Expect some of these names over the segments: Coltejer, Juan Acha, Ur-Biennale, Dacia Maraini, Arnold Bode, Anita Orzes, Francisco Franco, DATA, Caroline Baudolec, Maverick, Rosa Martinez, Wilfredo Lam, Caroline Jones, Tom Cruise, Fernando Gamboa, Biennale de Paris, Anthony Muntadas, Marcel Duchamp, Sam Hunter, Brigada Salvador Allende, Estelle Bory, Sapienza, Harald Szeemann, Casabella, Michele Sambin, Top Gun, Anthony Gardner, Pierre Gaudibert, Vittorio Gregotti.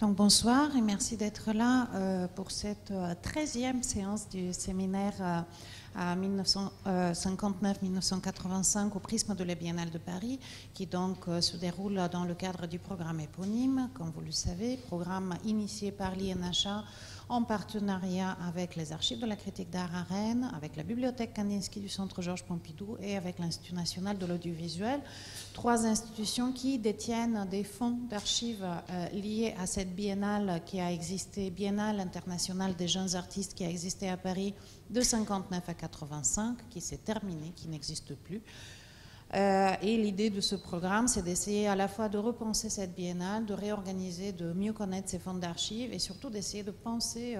Donc, bonsoir et merci d'être là pour cette 13e séance du séminaire à 1959-1985 au prisme de la Biennale de Paris, qui donc se déroule dans le cadre du programme éponyme, comme vous le savez, programme initié par l'INHA en partenariat avec les Archives de la Critique d'Art à Rennes, avec la Bibliothèque Kandinsky du Centre Georges Pompidou et avec l'Institut National de l'Audiovisuel, trois institutions qui détiennent des fonds d'archives liés à cette biennale qui a existé, Biennale internationale des jeunes artistes qui a existé à Paris de 59 à 85, qui s'est terminée, qui n'existe plus. Et l'idée de ce programme, c'est d'essayer à la fois de repenser cette biennale, de réorganiser, de mieux connaître ces fonds d'archives et surtout d'essayer de penser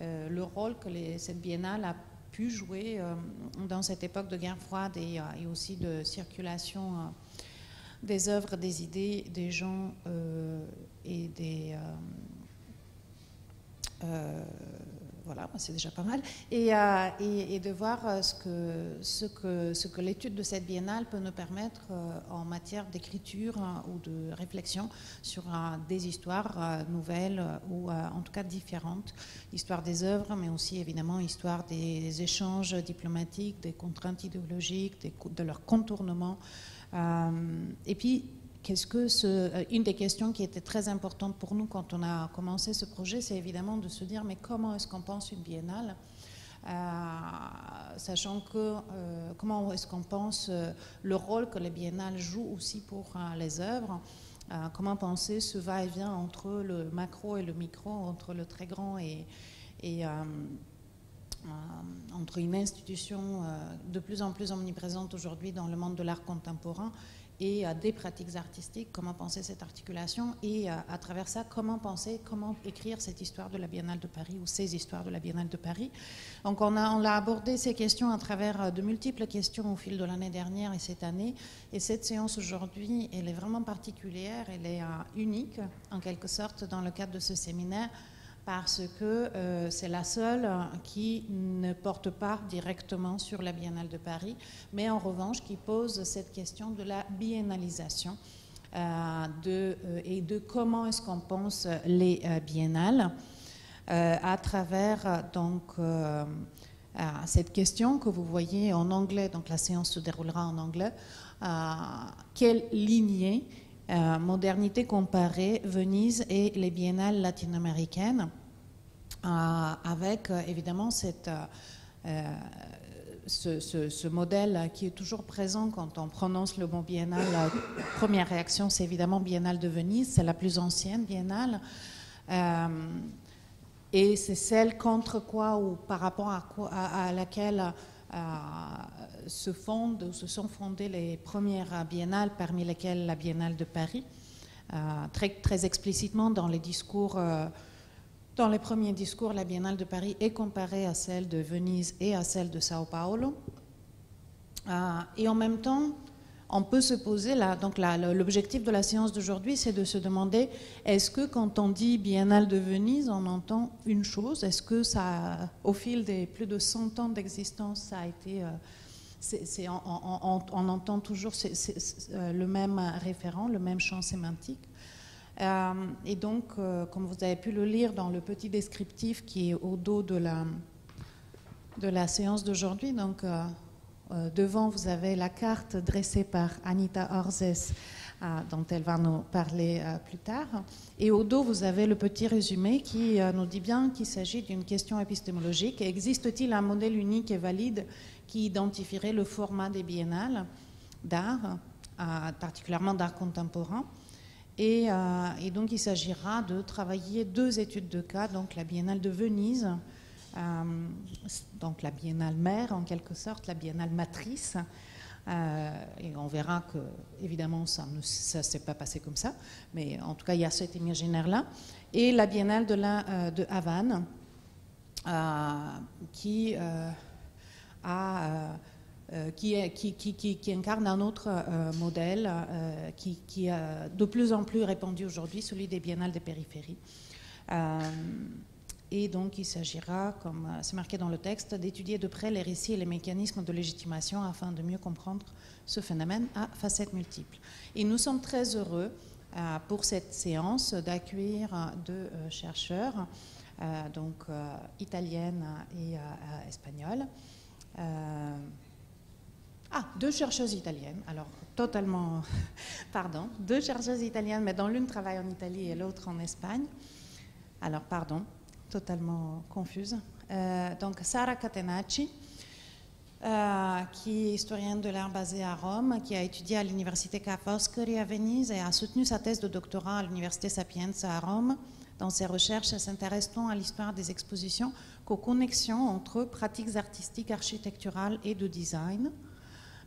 le rôle que cette biennale a pu jouer dans cette époque de guerre froide et aussi de circulation des œuvres, des idées, des gens et des... voilà, c'est déjà pas mal, et de voir ce que l'étude de cette biennale peut nous permettre en matière d'écriture ou de réflexion sur des histoires nouvelles ou en tout cas différentes, histoire des œuvres, mais aussi évidemment histoire des échanges diplomatiques, des contraintes idéologiques, de leur contournement, et puis une des questions qui était très importante pour nous quand on a commencé ce projet, c'est évidemment de se dire mais comment est-ce qu'on pense une biennale, sachant que comment est-ce qu'on pense le rôle que les biennales jouent aussi pour les œuvres, comment penser ce va-et-vient entre le macro et le micro, entre le très grand entre une institution de plus en plus omniprésente aujourd'hui dans le monde de l'art contemporain et des pratiques artistiques, comment penser cette articulation et à travers ça, comment écrire cette histoire de la Biennale de Paris ou ces histoires de la Biennale de Paris. Donc on a abordé ces questions à travers de multiples questions au fil de l'année dernière et cette année, et cette séance aujourd'hui, elle est vraiment particulière, elle est unique en quelque sorte dans le cadre de ce séminaire, parce que c'est la seule qui ne porte pas directement sur la Biennale de Paris, mais en revanche qui pose cette question de la biennalisation et de comment est-ce qu'on pense les biennales à travers donc cette question que vous voyez en anglais, donc la séance se déroulera en anglais, quelle lignée modernité comparée, Venise et les biennales latino-américaines, avec évidemment ce modèle qui est toujours présent quand on prononce le mot biennale. La première réaction, c'est évidemment biennale de Venise, c'est la plus ancienne biennale. Et c'est celle contre quoi ou par rapport à laquelle se sont fondées les premières biennales, parmi lesquelles la Biennale de Paris, très, très explicitement dans les discours, dans les premiers discours, la Biennale de Paris est comparée à celle de Venise et à celle de Sao Paulo. Et en même temps, on peut se poser, l'objectif de la séance d'aujourd'hui, c'est de se demander, est-ce que quand on dit Biennale de Venise, on entend une chose? Est-ce que ça, au fil des plus de 100 ans d'existence, ça a été... on entend toujours le même référent, le même champ sémantique. Et donc, comme vous avez pu le lire dans le petit descriptif qui est au dos de la séance d'aujourd'hui, donc... devant, vous avez la carte dressée par Anita Orzes, dont elle va nous parler plus tard. Et au dos, vous avez le petit résumé qui nous dit bien qu'il s'agit d'une question épistémologique. Existe-t-il un modèle unique et valide qui identifierait le format des biennales d'art, particulièrement d'art contemporain? Et donc, il s'agira de travailler deux études de cas, donc la Biennale de Venise, donc la biennale mère en quelque sorte, la biennale matrice, et on verra que évidemment ça ne s'est pas passé comme ça, mais en tout cas il y a cet imaginaire là, et la biennale de Havane qui incarne un autre modèle qui est de plus en plus répandu aujourd'hui, celui des biennales des périphéries. Et donc, il s'agira, comme c'est marqué dans le texte, d'étudier de près les récits et les mécanismes de légitimation afin de mieux comprendre ce phénomène à facettes multiples. Et nous sommes très heureux pour cette séance d'accueillir deux chercheurs, donc italienne et espagnole. Deux chercheuses italiennes, alors totalement, pardon, deux chercheuses italiennes, mais dont l'une travaille en Italie et l'autre en Espagne. Alors, pardon, totalement confuse. Donc, Sara Catenacci, qui est historienne de l'art basée à Rome, qui a étudié à l'université Ca' Foscari à Venise et a soutenu sa thèse de doctorat à l'université Sapienza à Rome. Dans ses recherches, s'intéresse tant à l'histoire des expositions qu'aux connexions entre pratiques artistiques, architecturales et de design,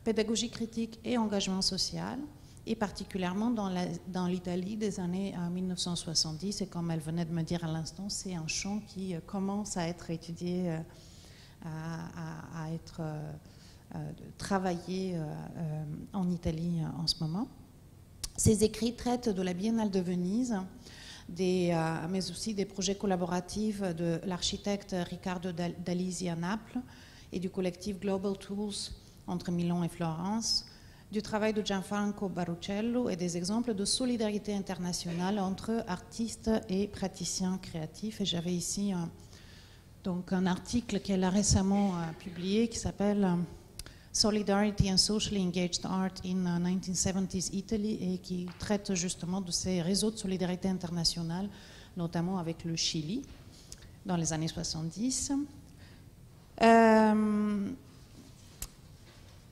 pédagogie critique et engagement social, et particulièrement dans l'Italie des années 1970. Et comme elle venait de me dire à l'instant, c'est un champ qui commence à être étudié, à être travaillé en Italie en ce moment. Ses écrits traitent de la Biennale de Venise, mais aussi des projets collaboratifs de l'architecte Riccardo Dalisi à Naples et du collectif Global Tools entre Milan et Florence, du travail de Gianfranco Baruchello et des exemples de solidarité internationale entre artistes et praticiens créatifs. Et j'avais ici donc un article qu'elle a récemment publié qui s'appelle Solidarity and Socially Engaged Art in 1970s Italy, et qui traite justement de ces réseaux de solidarité internationale, notamment avec le Chili dans les années 70.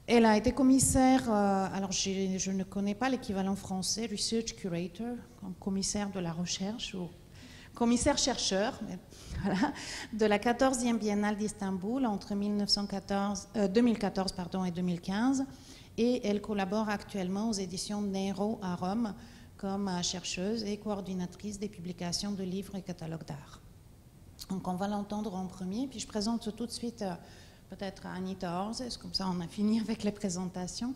Elle a été commissaire, alors je ne connais pas l'équivalent français, Research Curator, comme commissaire de la recherche ou commissaire-chercheur, voilà, de la 14e Biennale d'Istanbul entre 2014 pardon, et 2015. Et elle collabore actuellement aux éditions Nero à Rome comme chercheuse et coordinatrice des publications de livres et catalogues d'art. Donc on va l'entendre en premier, puis je présente tout de suite... peut-être Anita Orzes, comme ça on a fini avec les présentations.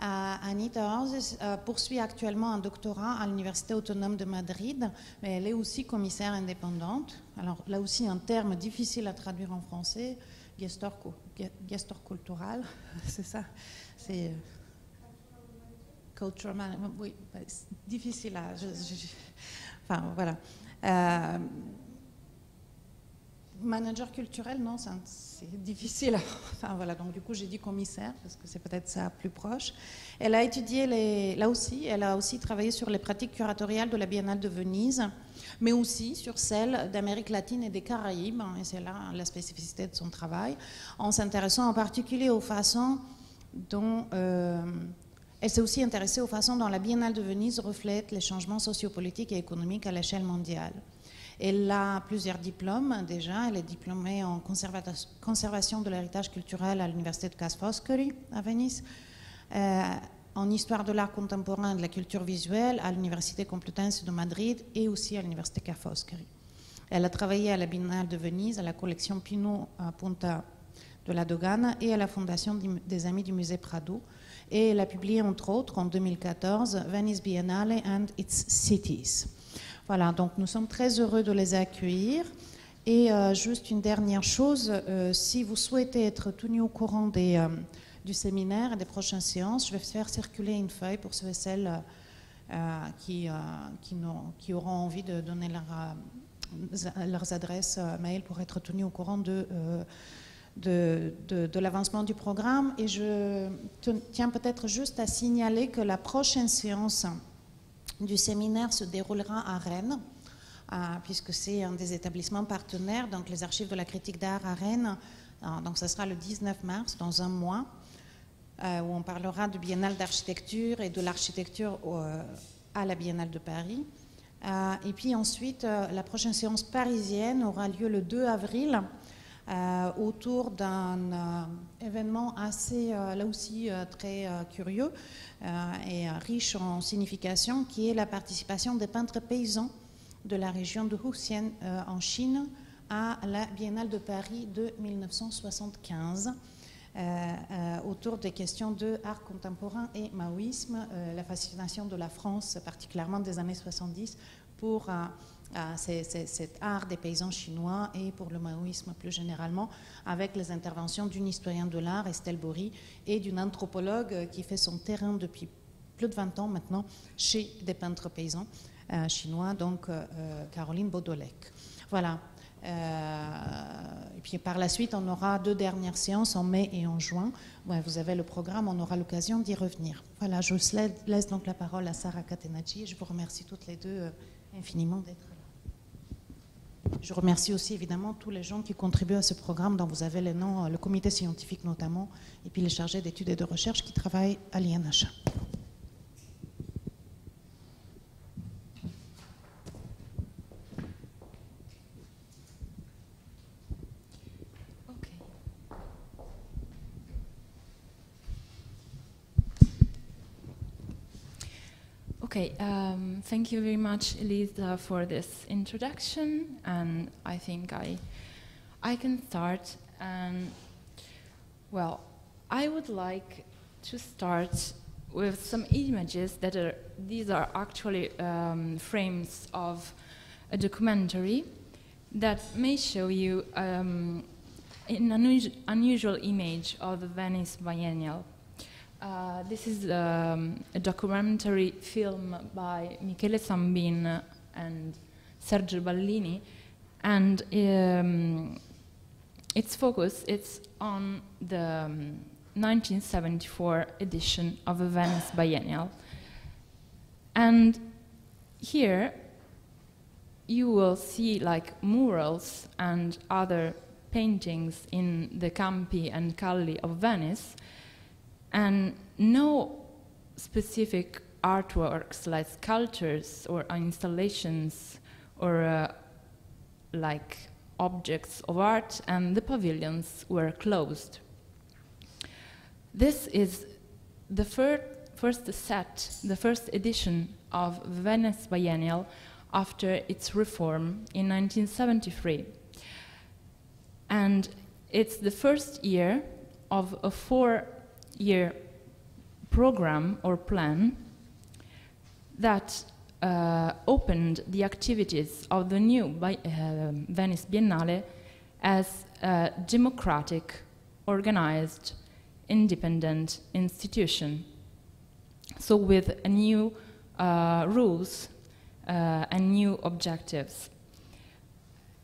Anita Orzes poursuit actuellement un doctorat à l'Université autonome de Madrid, mais elle est aussi commissaire indépendante. Alors là aussi un terme difficile à traduire en français, gestor cultural, c'est ça, c'est cultural, oui, difficile à... enfin voilà. Manager culturel, non, c'est difficile. Enfin, voilà, donc du coup, j'ai dit commissaire, parce que c'est peut-être ça plus proche. Elle a étudié, elle a aussi travaillé sur les pratiques curatoriales de la Biennale de Venise, mais aussi sur celles d'Amérique latine et des Caraïbes, et c'est là la spécificité de son travail, en s'intéressant en particulier aux façons dont... elle s'est aussi intéressée aux façons dont la Biennale de Venise reflète les changements sociopolitiques et économiques à l'échelle mondiale. Elle a plusieurs diplômes déjà. Elle est diplômée en conservation de l'héritage culturel à l'université de Ca' Foscari à Venise, en histoire de l'art contemporain et de la culture visuelle à l'université Complutense de Madrid et aussi à l'université Ca' Foscari. Elle a travaillé à la Biennale de Venise, à la collection Pinault Punta de la Dogana et à la Fondation des Amis du Musée Prado. Et elle a publié entre autres en 2014 Venice Biennale and its Cities. Voilà, donc nous sommes très heureux de les accueillir. Et juste une dernière chose, si vous souhaitez être tenu au courant du séminaire et des prochaines séances, je vais faire circuler une feuille pour ceux et celles qui auront envie de donner leurs adresses mail pour être tenus au courant de l'avancement du programme. Et je tiens peut-être juste à signaler que la prochaine séance du séminaire se déroulera à Rennes, puisque c'est un des établissements partenaires, donc les archives de la critique d'art à Rennes. Donc ça sera le 19 mars, dans un mois, où on parlera de Biennale d'architecture et de l'architecture à la Biennale de Paris. Et puis ensuite, la prochaine séance parisienne aura lieu le 2 avril, autour d'un événement assez, là aussi, très curieux et riche en signification, qui est la participation des peintres paysans de la région de Huxian en Chine à la Biennale de Paris de 1975, autour des questions de art contemporain et maoïsme, la fascination de la France, particulièrement des années 70, pour... cet art des paysans chinois et pour le maoïsme plus généralement, avec les interventions d'une historienne de l'art, Estelle Bory, et d'une anthropologue qui fait son terrain depuis plus de 20 ans maintenant chez des peintres paysans chinois, donc Caroline Baudolec. Voilà. Et puis par la suite, on aura deux dernières séances en mai et en juin. Ouais, vous avez le programme, on aura l'occasion d'y revenir. Voilà, je laisse donc la parole à Sara Catenacci. Je vous remercie toutes les deux infiniment d'être là. Je remercie aussi évidemment tous les gens qui contribuent à ce programme, dont vous avez les noms, le comité scientifique notamment, et puis les chargés d'études et de recherche qui travaillent à l'INH. Okay, thank you very much, Elisa, for this introduction, and I think I can start. Well, I would like to start with some images that are, these are actually frames of a documentary that may show you an unusual image of the Venice Biennial. This is a documentary film by Michele Sambin and Sergio Ballini, and its focus is on the 1974 edition of the Venice Biennial. And here you will see like murals and other paintings in the Campi and Calli of Venice, and no specific artworks like sculptures or installations or like objects of art, and the pavilions were closed. This is the first edition of Venice Biennial after its reform in 1973. And it's the first year of a four-year program or plan that opened the activities of the new Venice Biennale as a democratic, organized, independent institution. So with new rules and new objectives.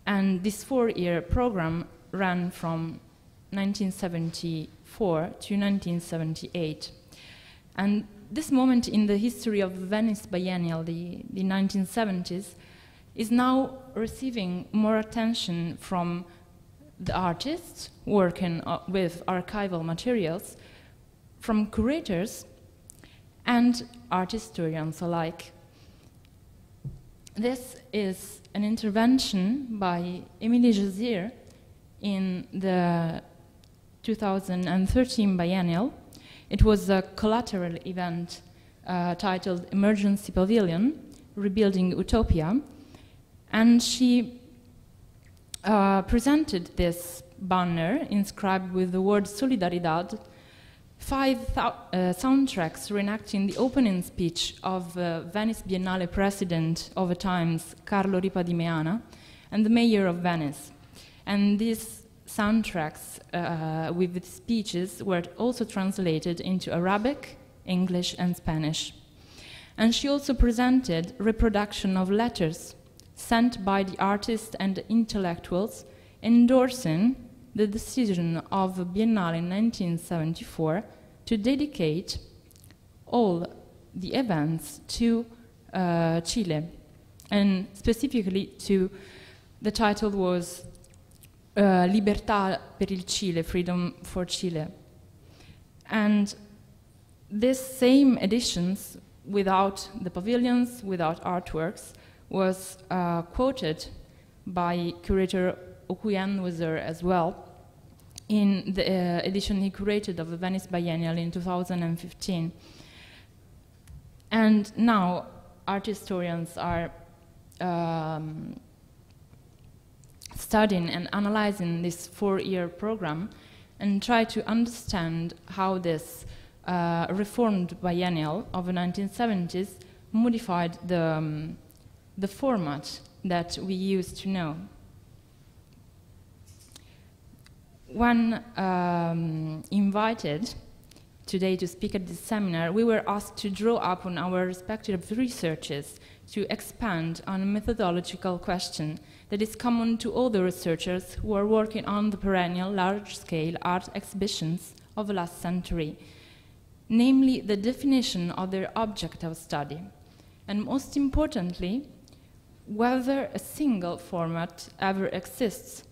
And this four-year program ran from 1974 to 1978. And this moment in the history of the Venice Biennial, the 1970s, is now receiving more attention from the artists working with archival materials, from curators and art historians alike. This is an intervention by Emily Jacir in the 2013 Biennial. It was a collateral event titled Emergency Pavilion, Rebuilding Utopia, and she presented this banner inscribed with the word Solidaridad, five soundtracks reenacting the opening speech of Venice Biennale president of the times, Carlo Ripa di Meana, and the mayor of Venice. And these soundtracks with speeches were also translated into Arabic, English, and Spanish. And she also presented reproduction of letters sent by the artists and intellectuals endorsing the decision of the Biennale in 1974 to dedicate all the events to Chile. And specifically to, the title was Libertà per il Cile, Freedom for Chile. And this same editions, without the pavilions, without artworks, was quoted by curator Okwui Enwezor as well in the edition he curated of the Venice Biennial in 2015. And now art historians are studying and analyzing this four-year program and try to understand how this reformed biennial of the 1970s modified the format that we used to know. When invited today to speak at this seminar, we were asked to draw up on our respective researches to expand on a methodological question that is common to all the researchers who are working on the perennial large-scale art exhibitions of the last century, namely the definition of their object of study, and most importantly, whether a single format ever exists,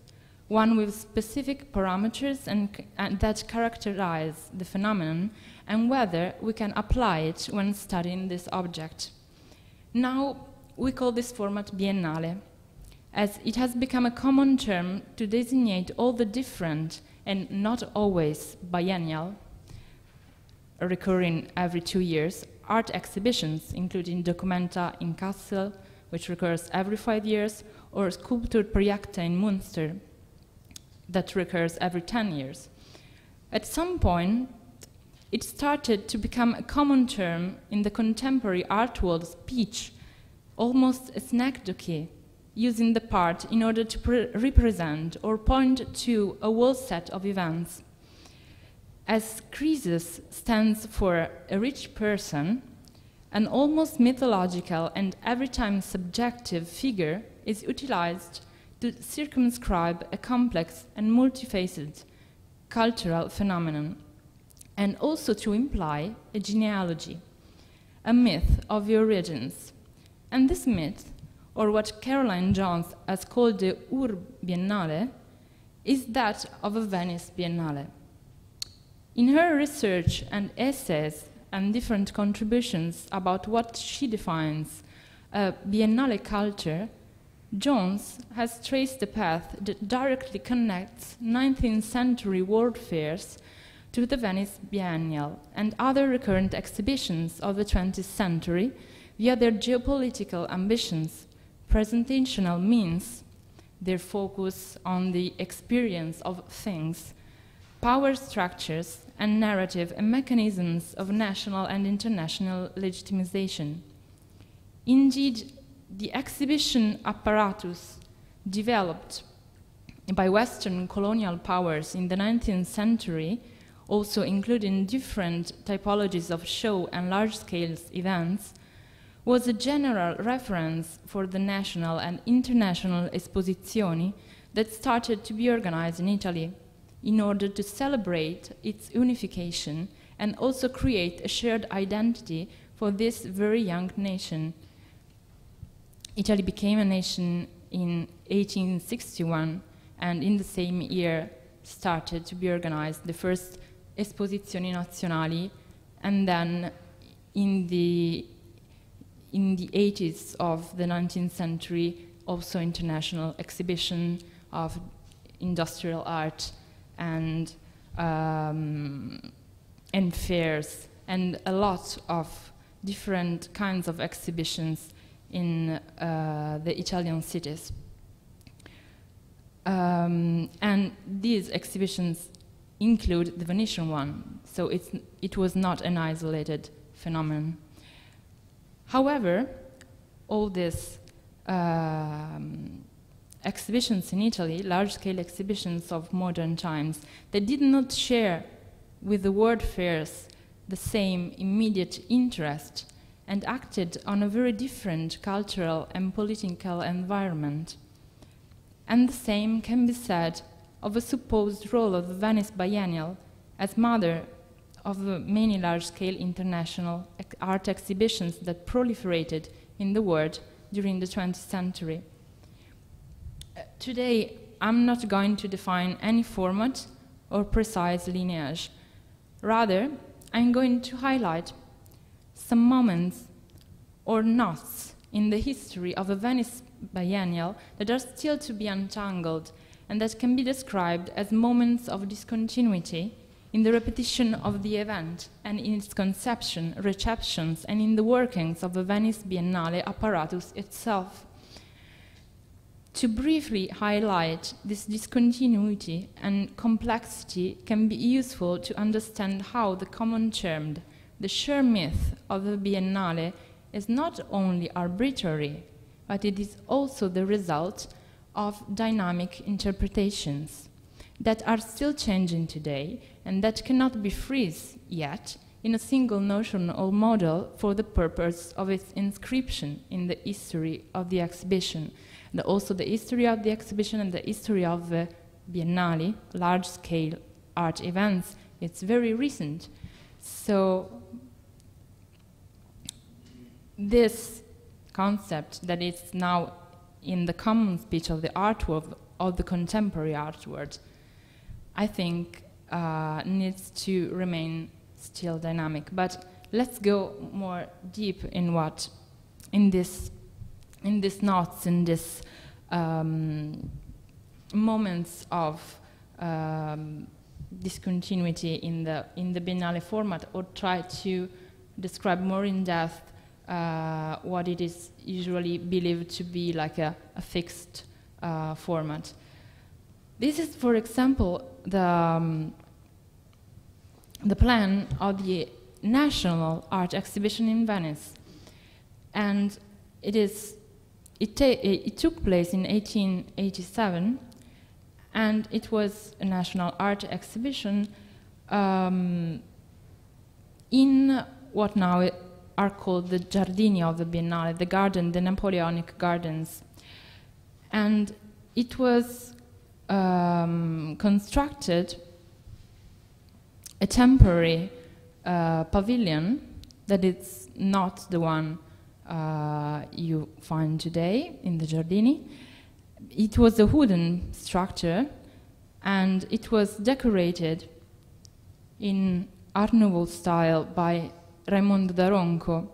one with specific parameters and that characterize the phenomenon, and whether we can apply it when studying this object. Now, we call this format biennale, as it has become a common term to designate all the different and not always biennial, recurring every 2 years, art exhibitions, including Documenta in Kassel, which recurs every 5 years, or Sculptur Projecta in Munster, that recurs every 10 years. At some point, it started to become a common term in the contemporary art world speech, almost a synecdoche, using the part in order to represent or point to a whole set of events. As Croesus stands for a rich person, an almost mythological and every time subjective figure is utilized to circumscribe a complex and multifaceted cultural phenomenon, and also to imply a genealogy, a myth of the origins. And this myth, or what Caroline Jones has called the Ur-Biennale, is that of a Venice Biennale. In her research and essays and different contributions about what she defines a Biennale culture, Jones has traced a path that directly connects 19th century world fairs to the Venice Biennial and other recurrent exhibitions of the 20th century via their geopolitical ambitions, presentational means, their focus on the experience of things, power structures, and narrative and mechanisms of national and international legitimization. Indeed, the exhibition apparatus developed by Western colonial powers in the 19th century, also including different typologies of show and large-scale events, was a general reference for the national and international esposizioni that started to be organized in Italy in order to celebrate its unification and also create a shared identity for this very young nation. Italy became a nation in 1861, and in the same year started to be organized the first Esposizioni Nazionali, and then in the 80s of the 19th century, also international exhibition of industrial art and fairs, and a lot of different kinds of exhibitions in the Italian cities. And these exhibitions include the Venetian one, so it was not an isolated phenomenon. However, all these exhibitions in Italy, large-scale exhibitions of modern times, they did not share with the world fairs the same immediate interest and acted on a very different cultural and political environment. And the same can be said of a supposed role of the Venice Biennial as mother of the many large-scale international art exhibitions that proliferated in the world during the 20th century. Today, I'm not going to define any format or precise lineage. Rather, I'm going to highlight some moments or knots in the history of the Venice Biennial that are still to be untangled and that can be described as moments of discontinuity in the repetition of the event and in its conception, receptions, and in the workings of the Venice Biennale apparatus itself. To briefly highlight this discontinuity and complexity can be useful to understand how the common term, the sheer myth of the Biennale, is not only arbitrary, but it is also the result of dynamic interpretations. that are still changing today and that cannot be freezed yet in a single notion or model for the purpose of its inscription in the history of the exhibition, and also the history of the exhibition and the history of the Biennale, large-scale art events. It's very recent. So this concept that is now in the common speech of the art world, of the contemporary art world, I think needs to remain still dynamic. But let's go more deep in what, in this knots, in this moments of discontinuity in the Biennale format, or try to describe more in depth what it is usually believed to be like a fixed format. This is, for example, the plan of the National Art Exhibition in Venice, and it took place in 1887, and it was a national art exhibition in what now are called the Giardini of the Biennale, the garden, the Napoleonic gardens. And it was constructed a temporary pavilion that is not the one you find today in the Giardini. It was a wooden structure, and it was decorated in Art Nouveau style by Raimondo da Ronco,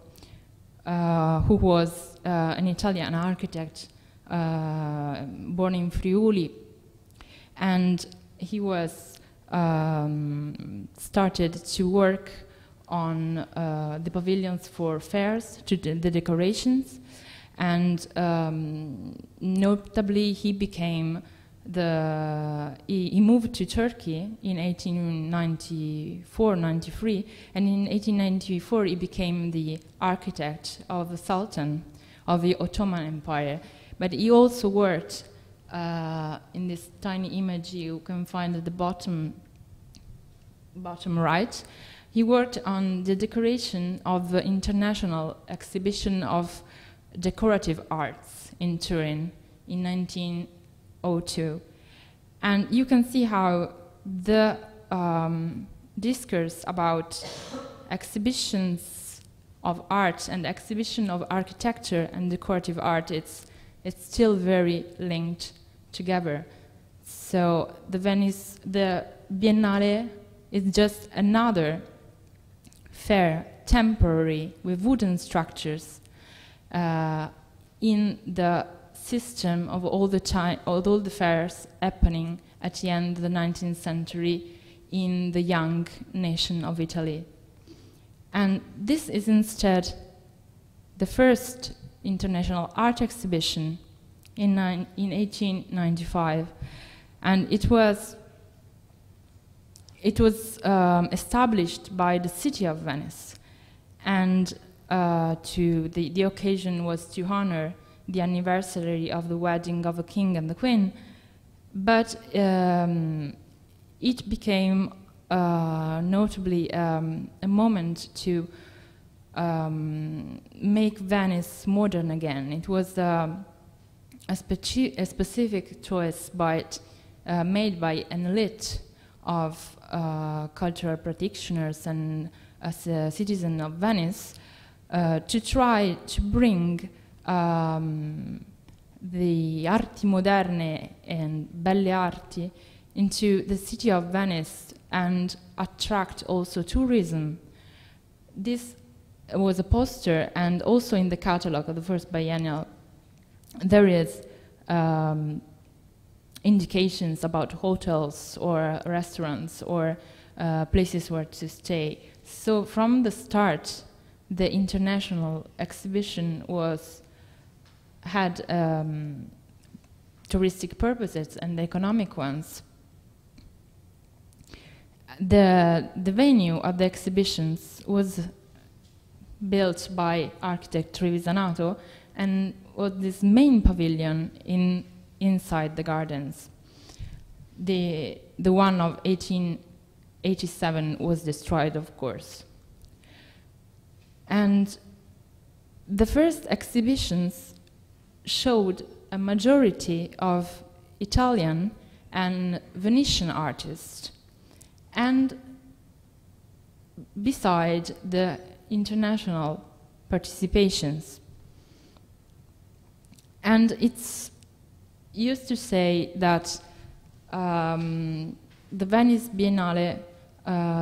who was an Italian architect born in Friuli, and he was started to work on the pavilions for fairs, to the decorations, and notably he became he moved to Turkey in 1893, and in 1894 he became the architect of the Sultan of the Ottoman Empire. But he also worked in this tiny image you can find at the bottom right. He worked on the decoration of the International Exhibition of Decorative Arts in Turin in 1902. And you can see how the discourse about exhibitions of art and exhibition of architecture and decorative art, it's still very linked together. So the Biennale is just another fair, temporary, with wooden structures in the system of all the fairs happening at the end of the 19th century in the young nation of Italy. And this is instead the first international art exhibition in 1895, and it was established by the city of Venice, and the occasion was to honor the anniversary of the wedding of a king and the queen, but it became notably a moment to make Venice modern again. It was a specific choice made by an elite of cultural practitioners and as a citizen of Venice to try to bring the arti moderne and belle arti into the city of Venice and attract also tourism. This was a poster, and also in the catalogue of the first biennial there is indications about hotels or restaurants or places where to stay. So from the start the international exhibition had touristic purposes and economic ones. The venue of the exhibitions was built by architect Trevisanato, and was this main pavilion inside the gardens. The The one of 1887 was destroyed, of course. And the first exhibitions showed a majority of Italian and Venetian artists, and beside the international participations. And it's used to say that the Venice Biennale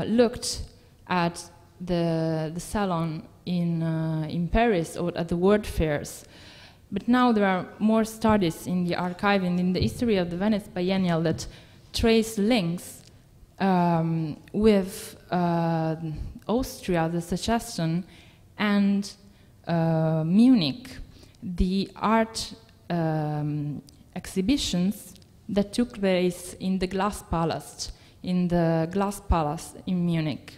looked at the salon in Paris or at the world fairs. But now there are more studies in the archive and in the history of the Venice Biennial that trace links with Austria, the Secession, and Munich, the art exhibitions that took place in the Glass Palace, in Munich,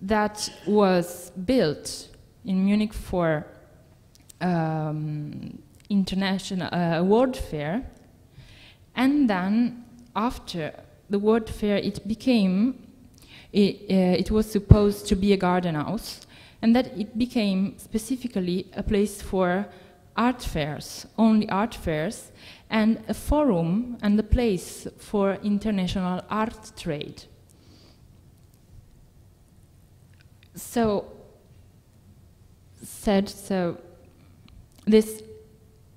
that was built in Munich for international world fair, and then after the world fair it became, it was supposed to be a garden house, and that it became specifically a place for art fairs, only art fairs, and a forum and a place for international art trade. So this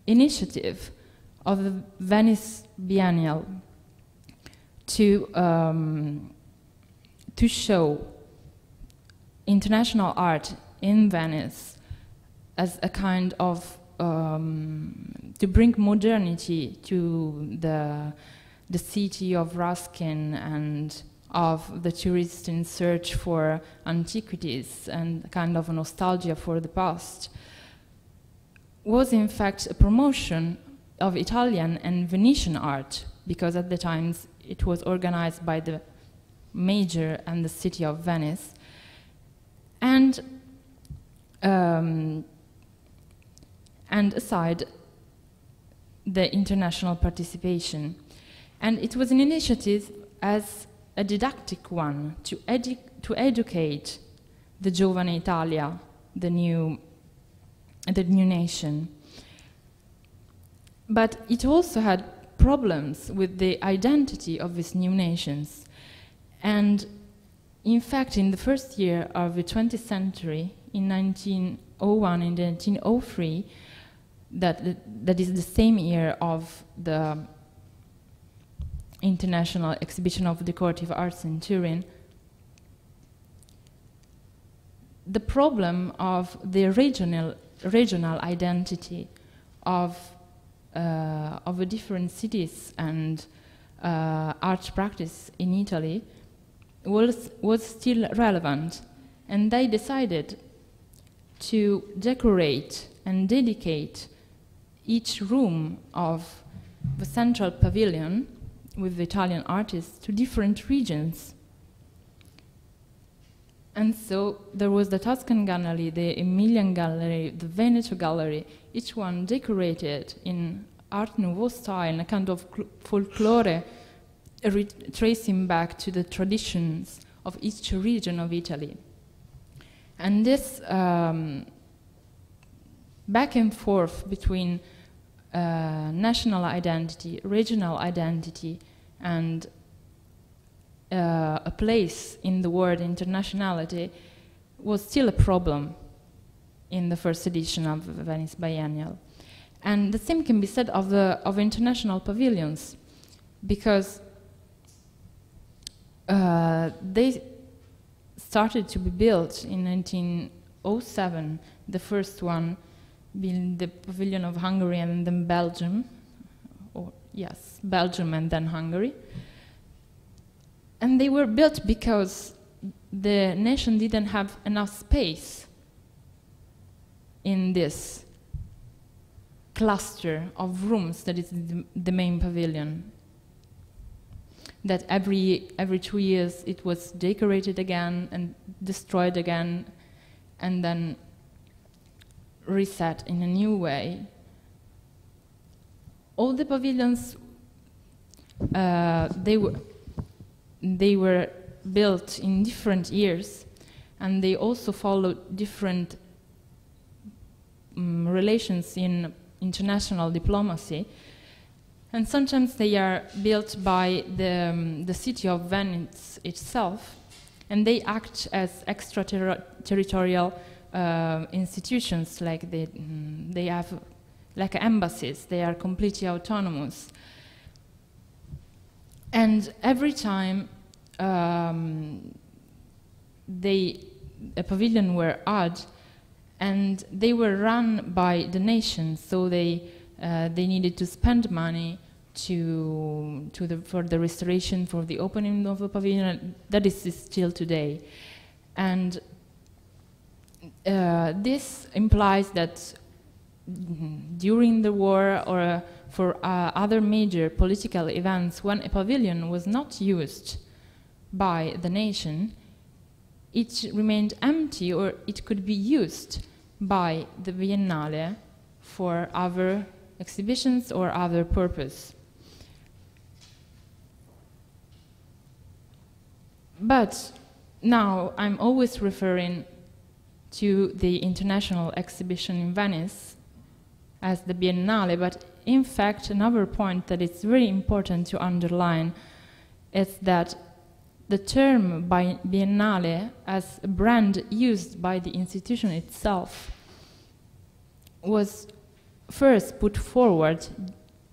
initiative of the Venice Biennial to show international art in Venice as a kind of to bring modernity to the city of Ruskin and of the tourists in search for antiquities and kind of a nostalgia for the past, was in fact a promotion of Italian and Venetian art, because at the times it was organized by the mayor and the city of Venice. And aside the international participation. And it was an initiative as a didactic one to educate the Giovane Italia, the new nation. But it also had problems with the identity of these new nations. And in fact, in the first year of the 20th century, in 1901 and 1903, that is the same year of the International Exhibition of Decorative Arts in Turin, the problem of the regional identity of the different cities and art practice in Italy was still relevant, and they decided to decorate and dedicate each room of the central pavilion with the Italian artists to different regions. And so there was the Tuscan Gallery, the Emilian Gallery, the Veneto Gallery, each one decorated in Art Nouveau style, a kind of folklore, tracing back to the traditions of each region of Italy. And this back and forth between national identity, regional identity, and a place in the word internationality was still a problem in the first edition of the Venice Biennial. And the same can be said of international pavilions, because they started to be built in 1907, the first one being the pavilion of Hungary and then Belgium, or yes, Belgium and then Hungary. And they were built because the nation didn't have enough space in this cluster of rooms that is the main pavilion. That every 2 years it was decorated again and destroyed again and then reset in a new way. All the pavilions, they were they were built in different years, and they also followed different relations in international diplomacy. And sometimes they are built by the city of Venice itself, and they act as extraterritorial institutions, like they have like embassies. They are completely autonomous. And every time a pavilion were added, and they were run by the nation, so they needed to spend money for the restoration, for the opening of the pavilion. That is still today. And this implies that during the war or for other major political events, when a pavilion was not used by the nation, it remained empty, or it could be used by the Biennale for other exhibitions or other purpose. But now I'm always referring to the international exhibition in Venice as the Biennale, but in fact another point that it's very important to underline is that the term Biennale as a brand used by the institution itself was first put forward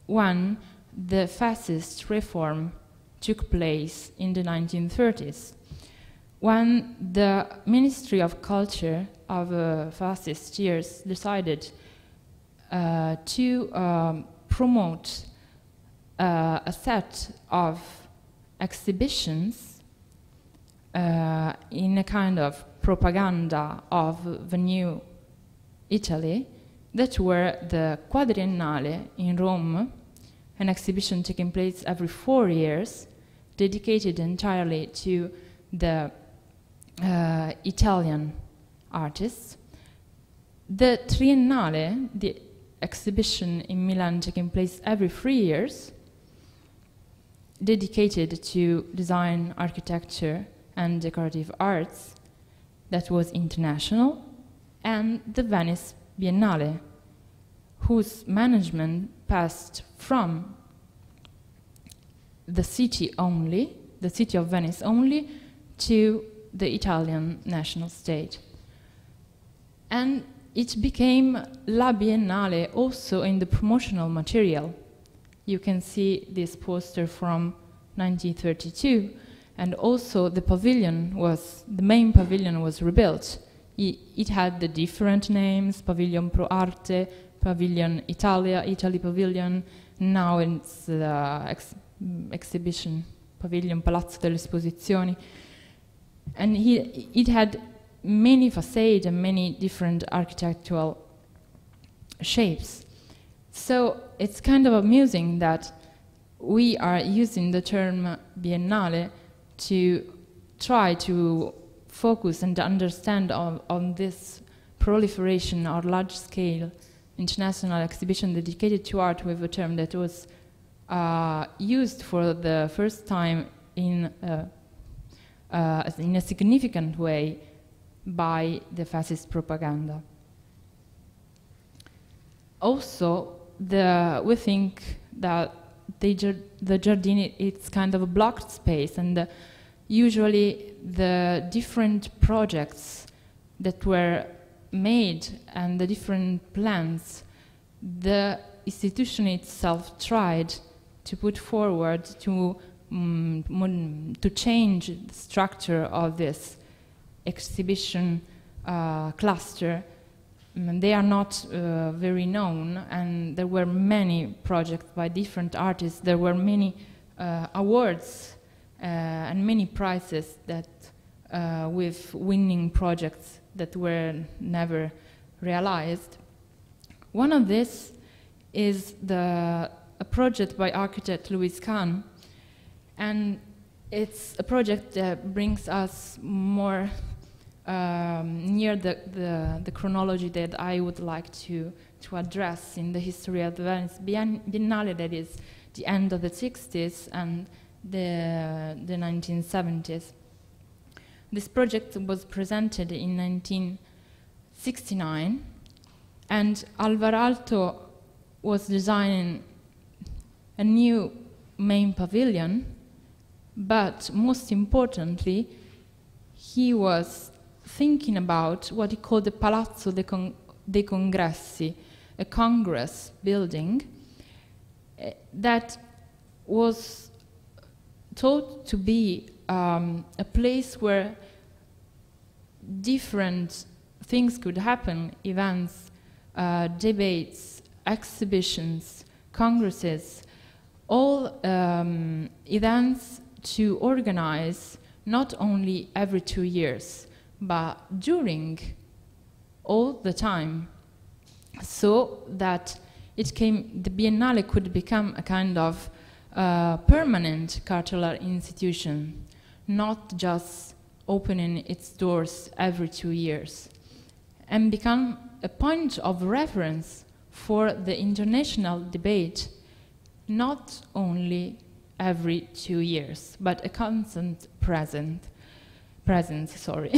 when the fascist reform took place in the 1930s, when the Ministry of Culture of fascist years decided to promote a set of exhibitions in a kind of propaganda of the new Italy, that were the Quadriennale in Rome, an exhibition taking place every 4 years, dedicated entirely to the Italian artists. The Triennale, the exhibition in Milan taking place every 3 years, dedicated to design, architecture, and decorative arts, that was international, and the Venice Biennale, whose management passed from the city of Venice only, to the Italian national state. And it became La Biennale also in the promotional material. You can see this poster from 1932, and also the pavilion was, the main pavilion was rebuilt. It had the different names, Pavilion Pro Arte, Pavilion Italia, Italy Pavilion. Now it's the exhibition pavilion, Palazzo delle Esposizioni. And it had many facades and many different architectural shapes. So it's kind of amusing that we are using the term Biennale to try to focus and understand on this proliferation or large-scale international exhibition dedicated to art with a term that was used for the first time in a significant way by the fascist propaganda. Also, we think that the Giardini, it's kind of a blocked space, and usually the different projects that were made and the different plans the institution itself tried to put forward to change the structure of this exhibition cluster. They are not very known, and there were many projects by different artists. There were many awards and many prizes that with winning projects that were never realized. One of this is a project by architect Louis Kahn, and it's a project that brings us more near the chronology that I would like to address in the history of the Venice Biennale, that is the end of the 60s and the 1970s. This project was presented in 1969, and Alvar Aalto was designing a new main pavilion, but most importantly, he was thinking about what he called the Palazzo dei Congressi, a Congress building that was thought to be a place where different things could happen, events, debates, exhibitions, congresses, all events to organize not only every 2 years, but during all the time, so that it came, the Biennale could become a kind of permanent cultural institution, not just opening its doors every 2 years, and become a point of reference for the international debate, not only every 2 years, but a constant presence. Sorry,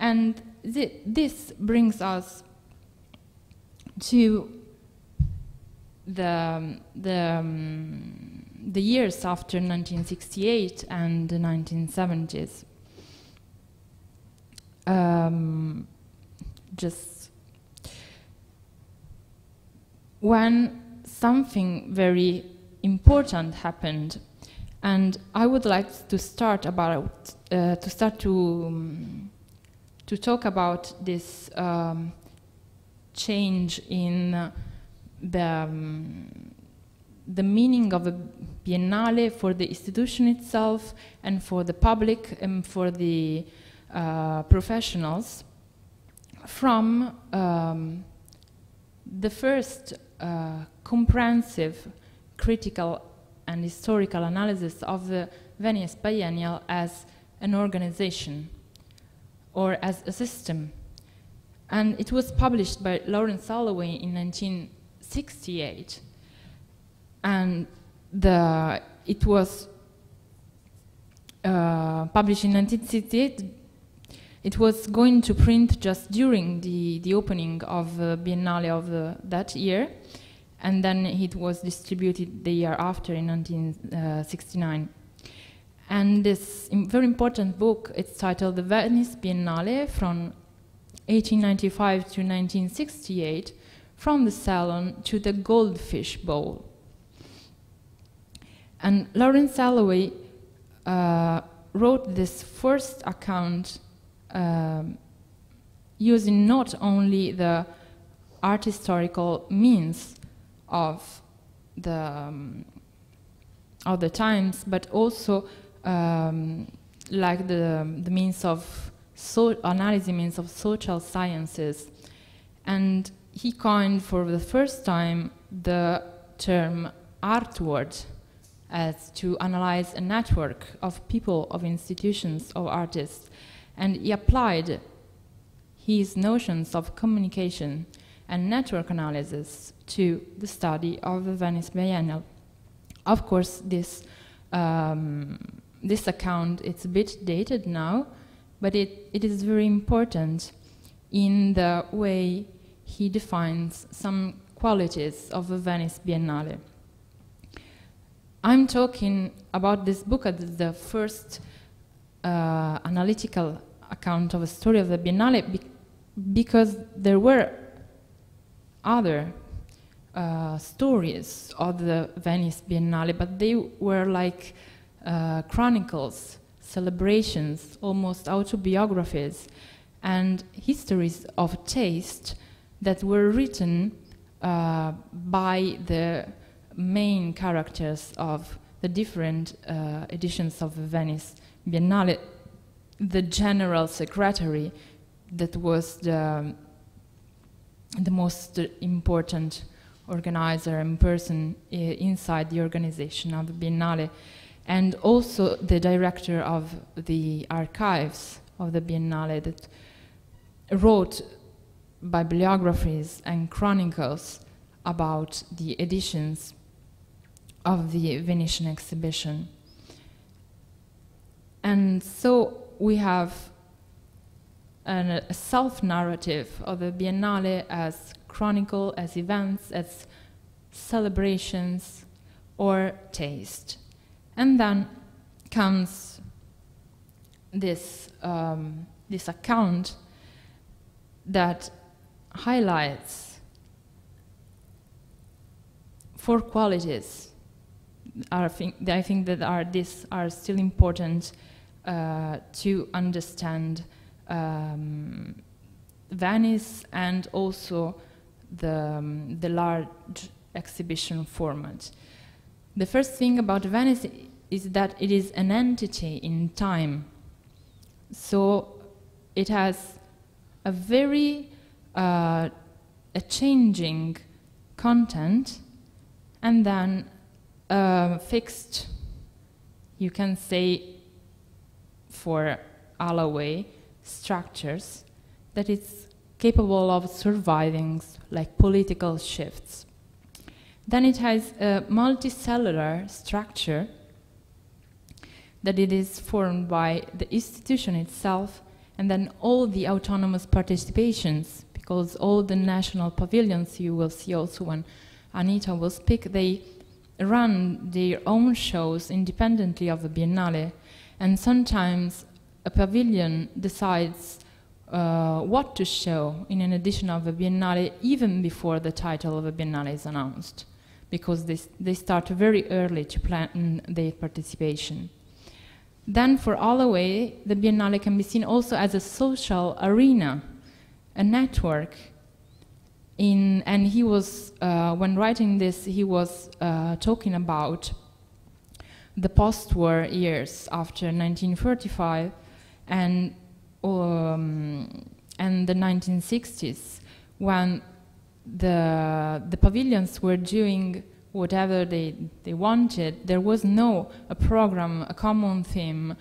and this brings us to the years after 1968 and the 1970s. Just when something very important happened, and I would like to start about to talk about this change in the meaning of a Biennale for the institution itself, and for the public, and for the professionals, from the first comprehensive, critical, and historical analysis of the Venice Biennial as an organization or as a system. And it was published by Lawrence Alloway in 1968, and it was published in 1968. It was going to print just during the opening of Biennale of that year, and then it was distributed the year after in 1969. And this very important book, it's titled The Venice Biennale from 1895 to 1968, From the Salon to the Goldfish Bowl. And Lawrence Alloway wrote this first account using not only the art historical means of the times, but also like the means of analysis, means of social sciences, and he coined for the first time the term artward, as to analyze a network of people, of institutions, of artists. And he applied his notions of communication and network analysis to the study of the Venice Biennale. Of course, this account, it's a bit dated now, but it is very important in the way he defines some qualities of the Venice Biennale. I'm talking about this book as the first analytical account of the story of the Biennale, because there were other stories of the Venice Biennale, but they were like chronicles, celebrations, almost autobiographies, and histories of taste that were written by the main characters of the different editions of the Venice Biennale. The general secretary, that was the most important organizer and person inside the organization of the Biennale, and also the director of the archives of the Biennale, that wrote bibliographies and chronicles about the editions of the Venetian exhibition. And so we have a self-narrative of the Biennale as chronicle, as events, as celebrations, or taste. And then comes this, this account that highlights four qualities. I think that these are still important to understand Venice and also the large exhibition format. The first thing about Venice is that it is an entity in time. So it has a very changing content, and then fixed, you can say, for Alloway, structures that it's capable of surviving like political shifts. Then it has a multicellular structure that it is formed by the institution itself and then all the autonomous participations, because all the national pavilions, you will see also when Anita will speak, they run their own shows independently of the Biennale, and sometimes a pavilion decides what to show in an edition of a Biennale even before the title of a Biennale is announced, because they start very early to plan their participation. Then for Alloway, the Biennale can be seen also as a social arena, a network. And he was, when writing this, he was talking about the post-war years after 1945 and the 1960s, when the pavilions were doing whatever they wanted. There was no program, a common theme,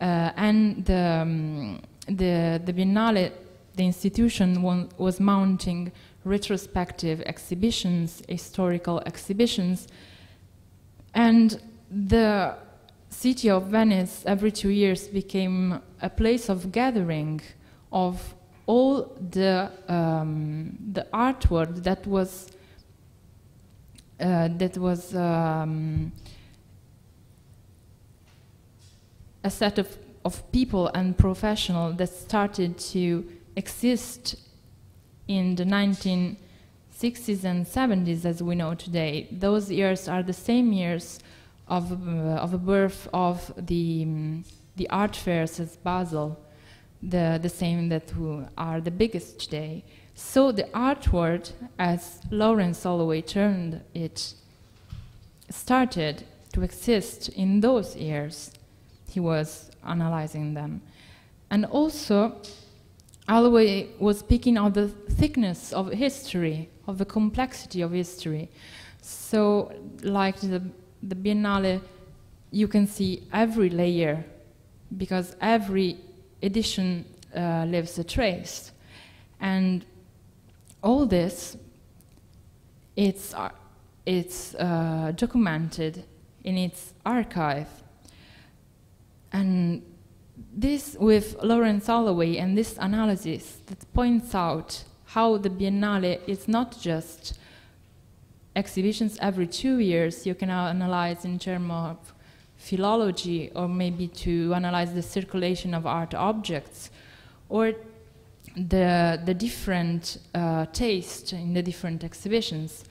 and the Biennale, the institution, was mounting retrospective exhibitions, historical exhibitions, and the city of Venice every 2 years became a place of gathering of all the artwork that was a set of people and professionals that started to exist in the 1960s and 70s as we know today. Those years are the same years of the birth of the art fairs as Basel, the same that are the biggest today. So the art world, as Lawrence Alloway termed it, started to exist in those years. He was analyzing them. And also, Alloway was speaking of the thickness of history, of the complexity of history. So, like the Biennale, you can see every layer, because every edition leaves a trace. And all this, it's documented in its archive. And this, with Lawrence Alloway and this analysis that points out how the Biennale is not just exhibitions every 2 years. You can analyze in terms of philology, or maybe to analyze the circulation of art objects, or the different taste in the different exhibitions,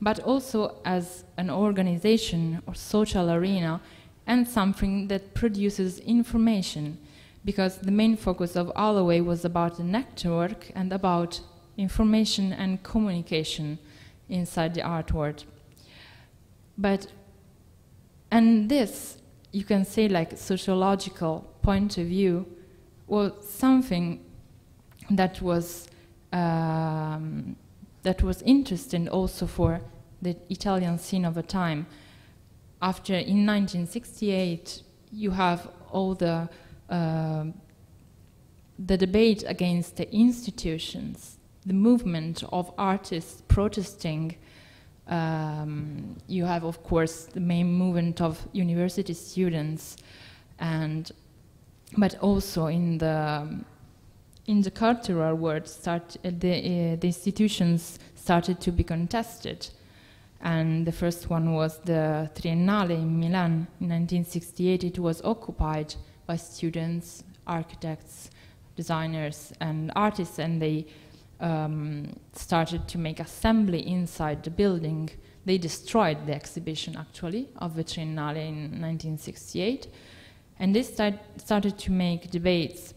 but also as an organization or social arena, and something that produces information, because the main focus of Alloway was about the network and about information and communication inside the art world. And this, you can say, like sociological point of view, was something that was interesting also for the Italian scene of the time. After, in 1968, you have all the debate against the institutions, the movement of artists protesting. You have, of course, the main movement of university students, and but also in the cultural world, the institutions started to be contested. And the first one was the Triennale in Milan. In 1968, it was occupied by students, architects, designers, and artists, and they started to make assembly inside the building. They destroyed the exhibition, actually, of the Triennale in 1968, and they started to make debates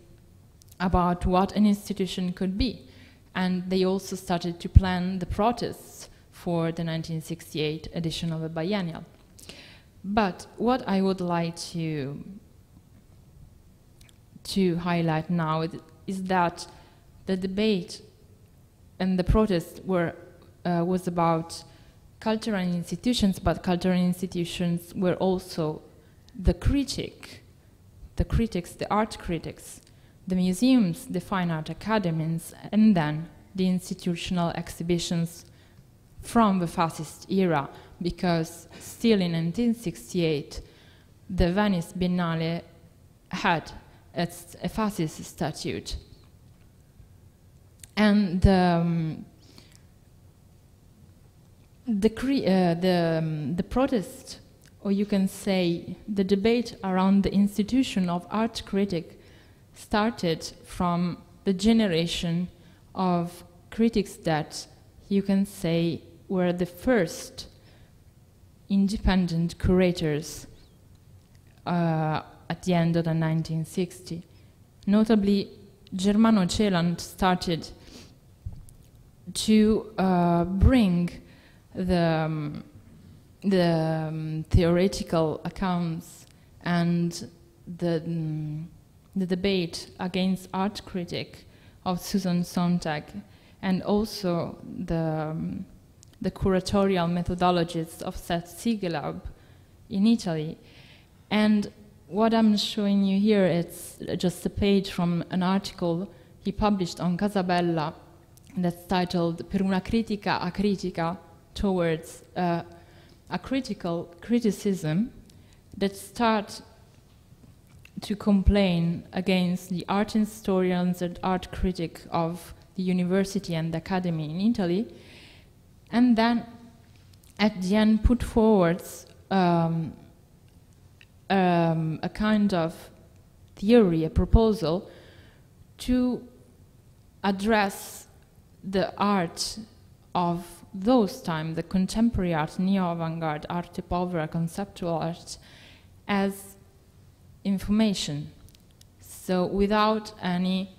about what an institution could be. And they also started to plan the protests for the 1968 edition of the biennial. But what I would like to highlight now is that the debate and the protest was about cultural institutions, but cultural institutions were also the art critics, the museums, the fine art academies, and then the institutional exhibitions from the fascist era, because still in 1968, the Venice Biennale had a fascist statute. And the protest, or you can say the debate around the institution of art critic, started from the generation of critics that you can say were the first independent curators at the end of the 1960s. Notably, Germano Celant started to bring the theoretical accounts and the debate against art critic of Susan Sontag, and also the curatorial methodologies of Seth Sigelab in Italy. And what I'm showing you here, it's just a page from an article he published on Casabella that's titled Per una critica a critica, towards a critical criticism that starts to complain against the art historians and art critic of the university and the academy in Italy, and then at the end put forward a kind of theory, a proposal to address the art of those times, the contemporary art, neo-avant-garde, arte povera, conceptual art, as information, so without any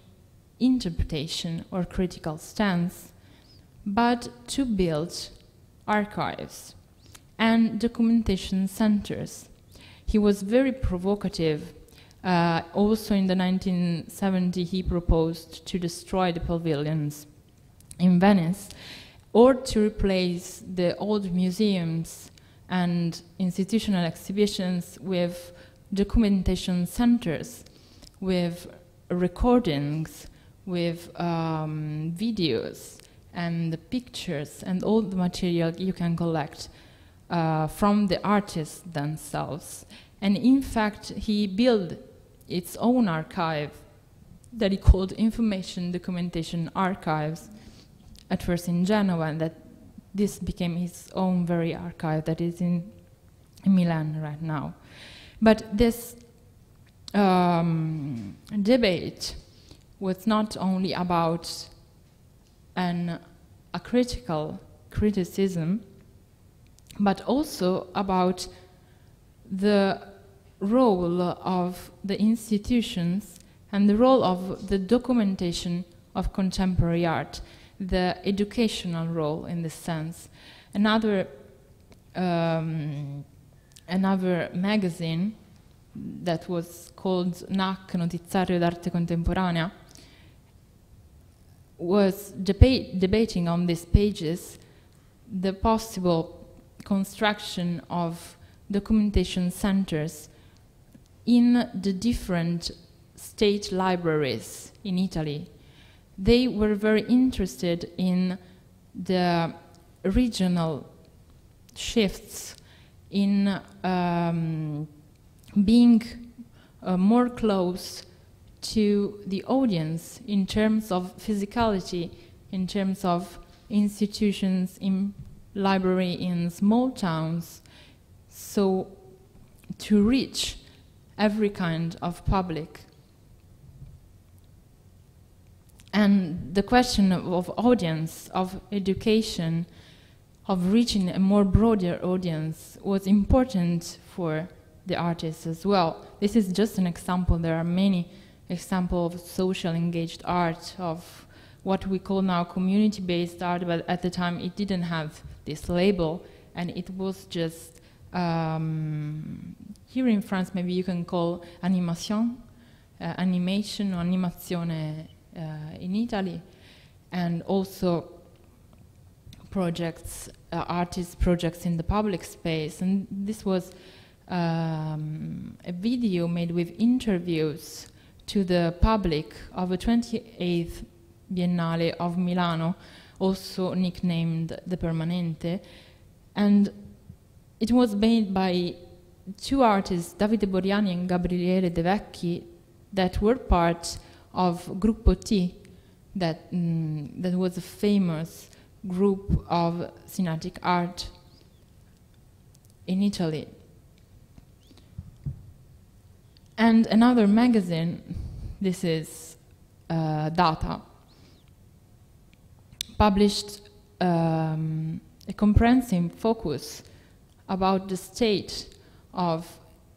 interpretation or critical stance, but to build archives and documentation centers. He was very provocative. Also in the 1970s, he proposed to destroy the pavilions in Venice, or to replace the old museums and institutional exhibitions with documentation centers, with recordings, with videos and pictures and all the material you can collect from the artists themselves. And in fact, he built its own archive that he called Information Documentation Archives, at first in Genoa, and that this became his own very archive that is in Milan right now. But this debate was not only about a critical criticism, but also about the role of the institutions and the role of the documentation of contemporary art, the educational role in this sense. Another magazine that was called NAC, Notiziario d'Arte Contemporanea, was debating on these pages the possible construction of documentation centers in the different state libraries in Italy. They were very interested in the regional shifts, in being more close to the audience in terms of physicality, in terms of institutions in library in small towns, so to reach every kind of public. And the question of audience, of education, of reaching a more broader audience was important for the artists as well. This is just an example. There are many examples of social engaged art, of what we call now community-based art, but at the time it didn't have this label, and it was just, here in France maybe you can call animation, animation or animazione in Italy, and also projects, artists' projects in the public space. And this was a video made with interviews to the public of the 28th Biennale of Milano, also nicknamed the Permanente. And it was made by two artists, Davide Boriani and Gabriele De Vecchi, that were part of Gruppo T, that was a famous group of Sinaitic art in Italy. And another magazine, this is Data, published a comprehensive focus about the state of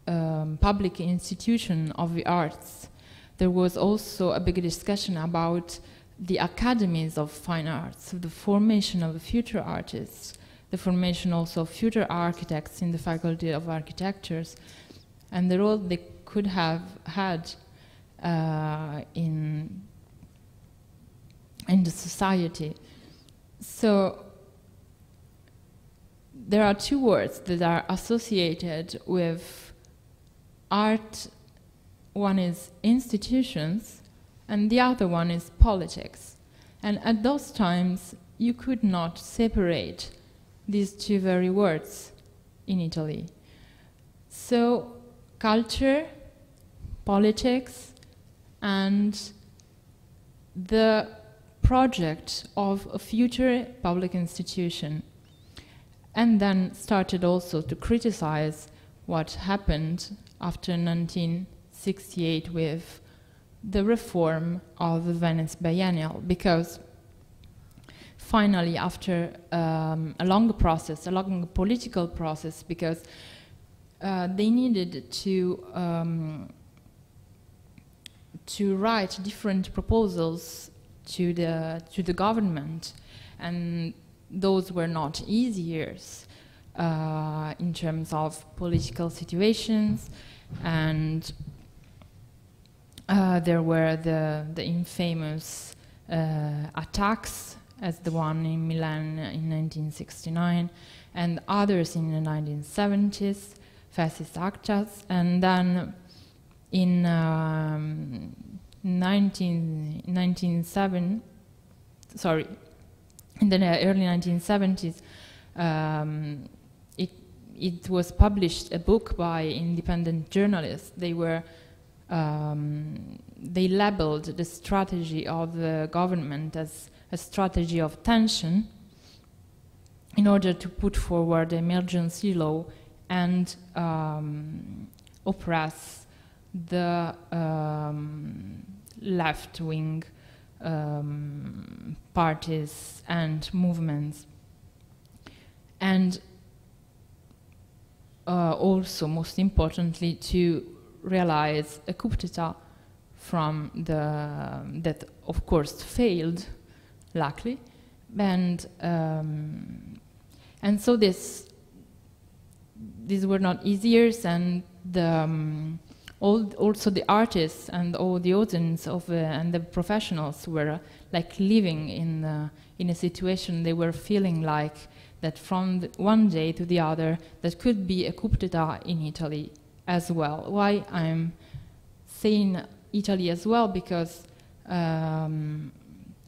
public institution of the arts. There was also a big discussion about the academies of fine arts, the formation of future artists, the formation also of future architects in the Faculty of Architectures, and the role they could have had in the society. So there are two words that are associated with art. One is institutions, and the other one is politics. And at those times, you could not separate these two very words in Italy. So culture, politics, and the project of a future public institution. And then started also to criticize what happened after 1968 with the reform of the Venice Biennial, because finally, after a long process, a long political process, because they needed to write different proposals to the government, and those were not easy years in terms of political situations, and there were the infamous attacks, as the one in Milan in 1969, and others in the 1970s, fascist actas, and then in early 1970s, it was published a book by independent journalists. They labeled the strategy of the government as a strategy of tension in order to put forward emergency law and oppress the left-wing parties and movements. And also, most importantly, to realize a coup d'etat from that of course failed, luckily, and so these were not easy years, and also the artists and all the audience and the professionals were like living in a situation. They were feeling like that from one day to the other that could be a coup d'etat in Italy as well. Why I'm saying Italy as well? Because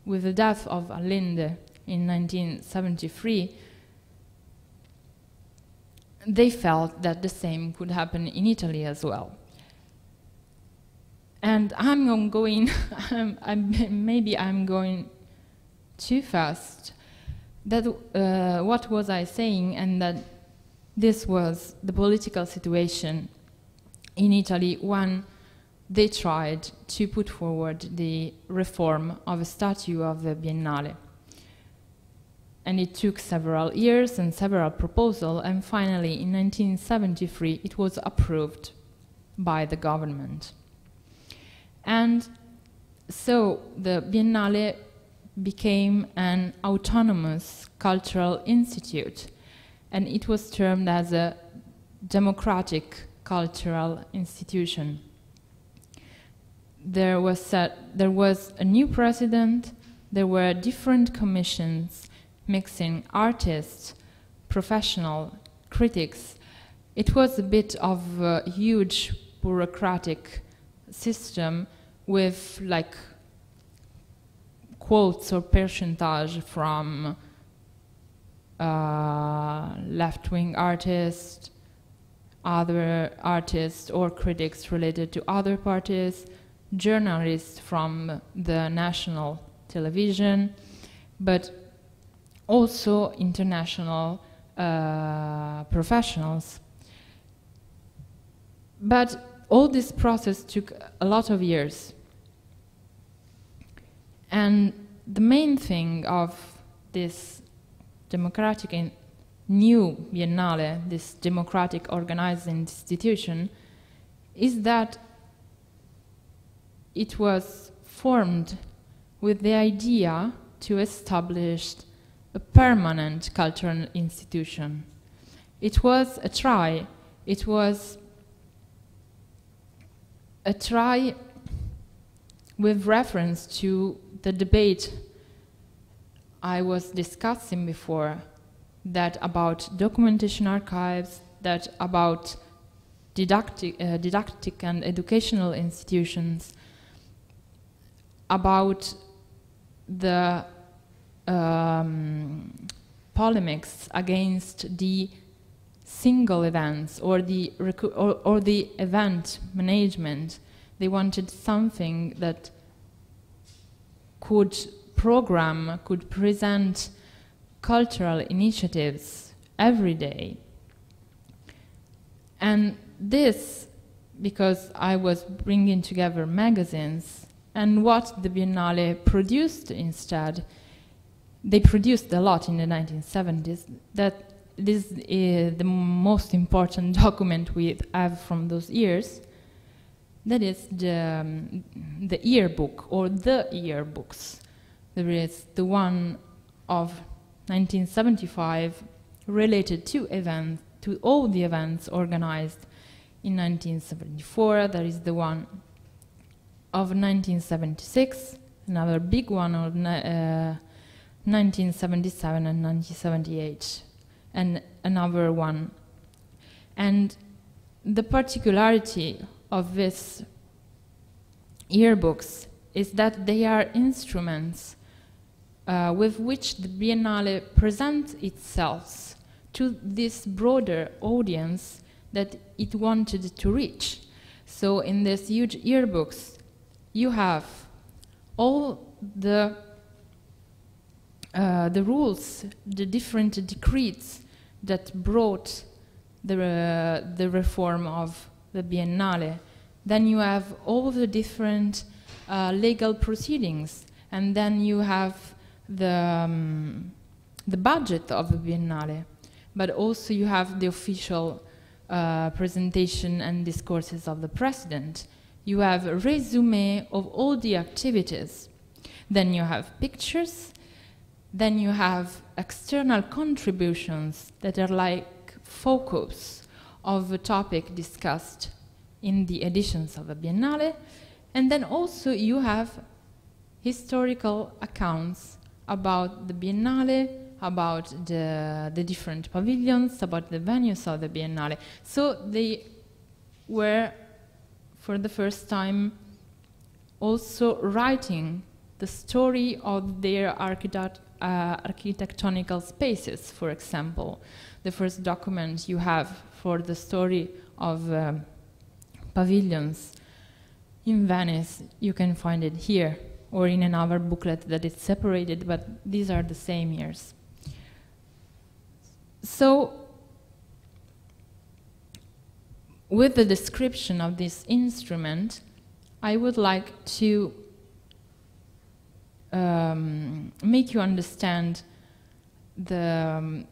with the death of Allende in 1973, they felt that the same could happen in Italy as well. And I'm going, maybe I'm going too fast. That, what was I saying? And that this was the political situation in Italy when they tried to put forward the reform of a statute of the Biennale. And it took several years and several proposals, and finally in 1973 it was approved by the government. And so the Biennale became an autonomous cultural institute, and it was termed as a democratic cultural institution. There was a new president, there were different commissions mixing artists, professional, critics. It was a bit of a huge bureaucratic system with like quotes or percentage from left-wing artists, other artists or critics related to other parties, journalists from the national television, but also international professionals. But all this process took a lot of years. And the main thing of this democratic and new Biennale, this democratic organizing institution, is that it was formed with the idea to establish a permanent cultural institution. It was a try. It was a try with reference to the debate I was discussing before, that about documentation archives, that about didactic and educational institutions, about the polemics against the single events or the event management. They wanted something that could program, could present cultural initiatives every day. And this, because I was bringing together magazines, and what the Biennale produced instead, they produced a lot in the 1970s, that this is the most important document we have from those years, that is the yearbook, or the yearbooks. There is the one of 1975 related to events, to all the events organized in 1974, there is the one of 1976, another big one of 1977 and 1978, and another one. And the particularity of these yearbooks is that they are instruments with which the Biennale presents itself to this broader audience that it wanted to reach. So in these huge yearbooks, you have all the rules, the different decrees that brought the reform of the Biennale. Then you have all the different legal proceedings, and then you have the budget of the Biennale, but also you have the official presentation and discourses of the president. You have a resume of all the activities. Then you have pictures. Then you have external contributions that are like focus of a topic discussed in the editions of the Biennale. And then also you have historical accounts about the Biennale, about the different pavilions, about the venues of the Biennale. So they were, for the first time, also writing the story of their architectonical spaces, for example. The first document you have for the story of pavilions in Venice, you can find it here, or in another booklet that is separated, but these are the same years. So, with the description of this instrument, I would like to make you understand the,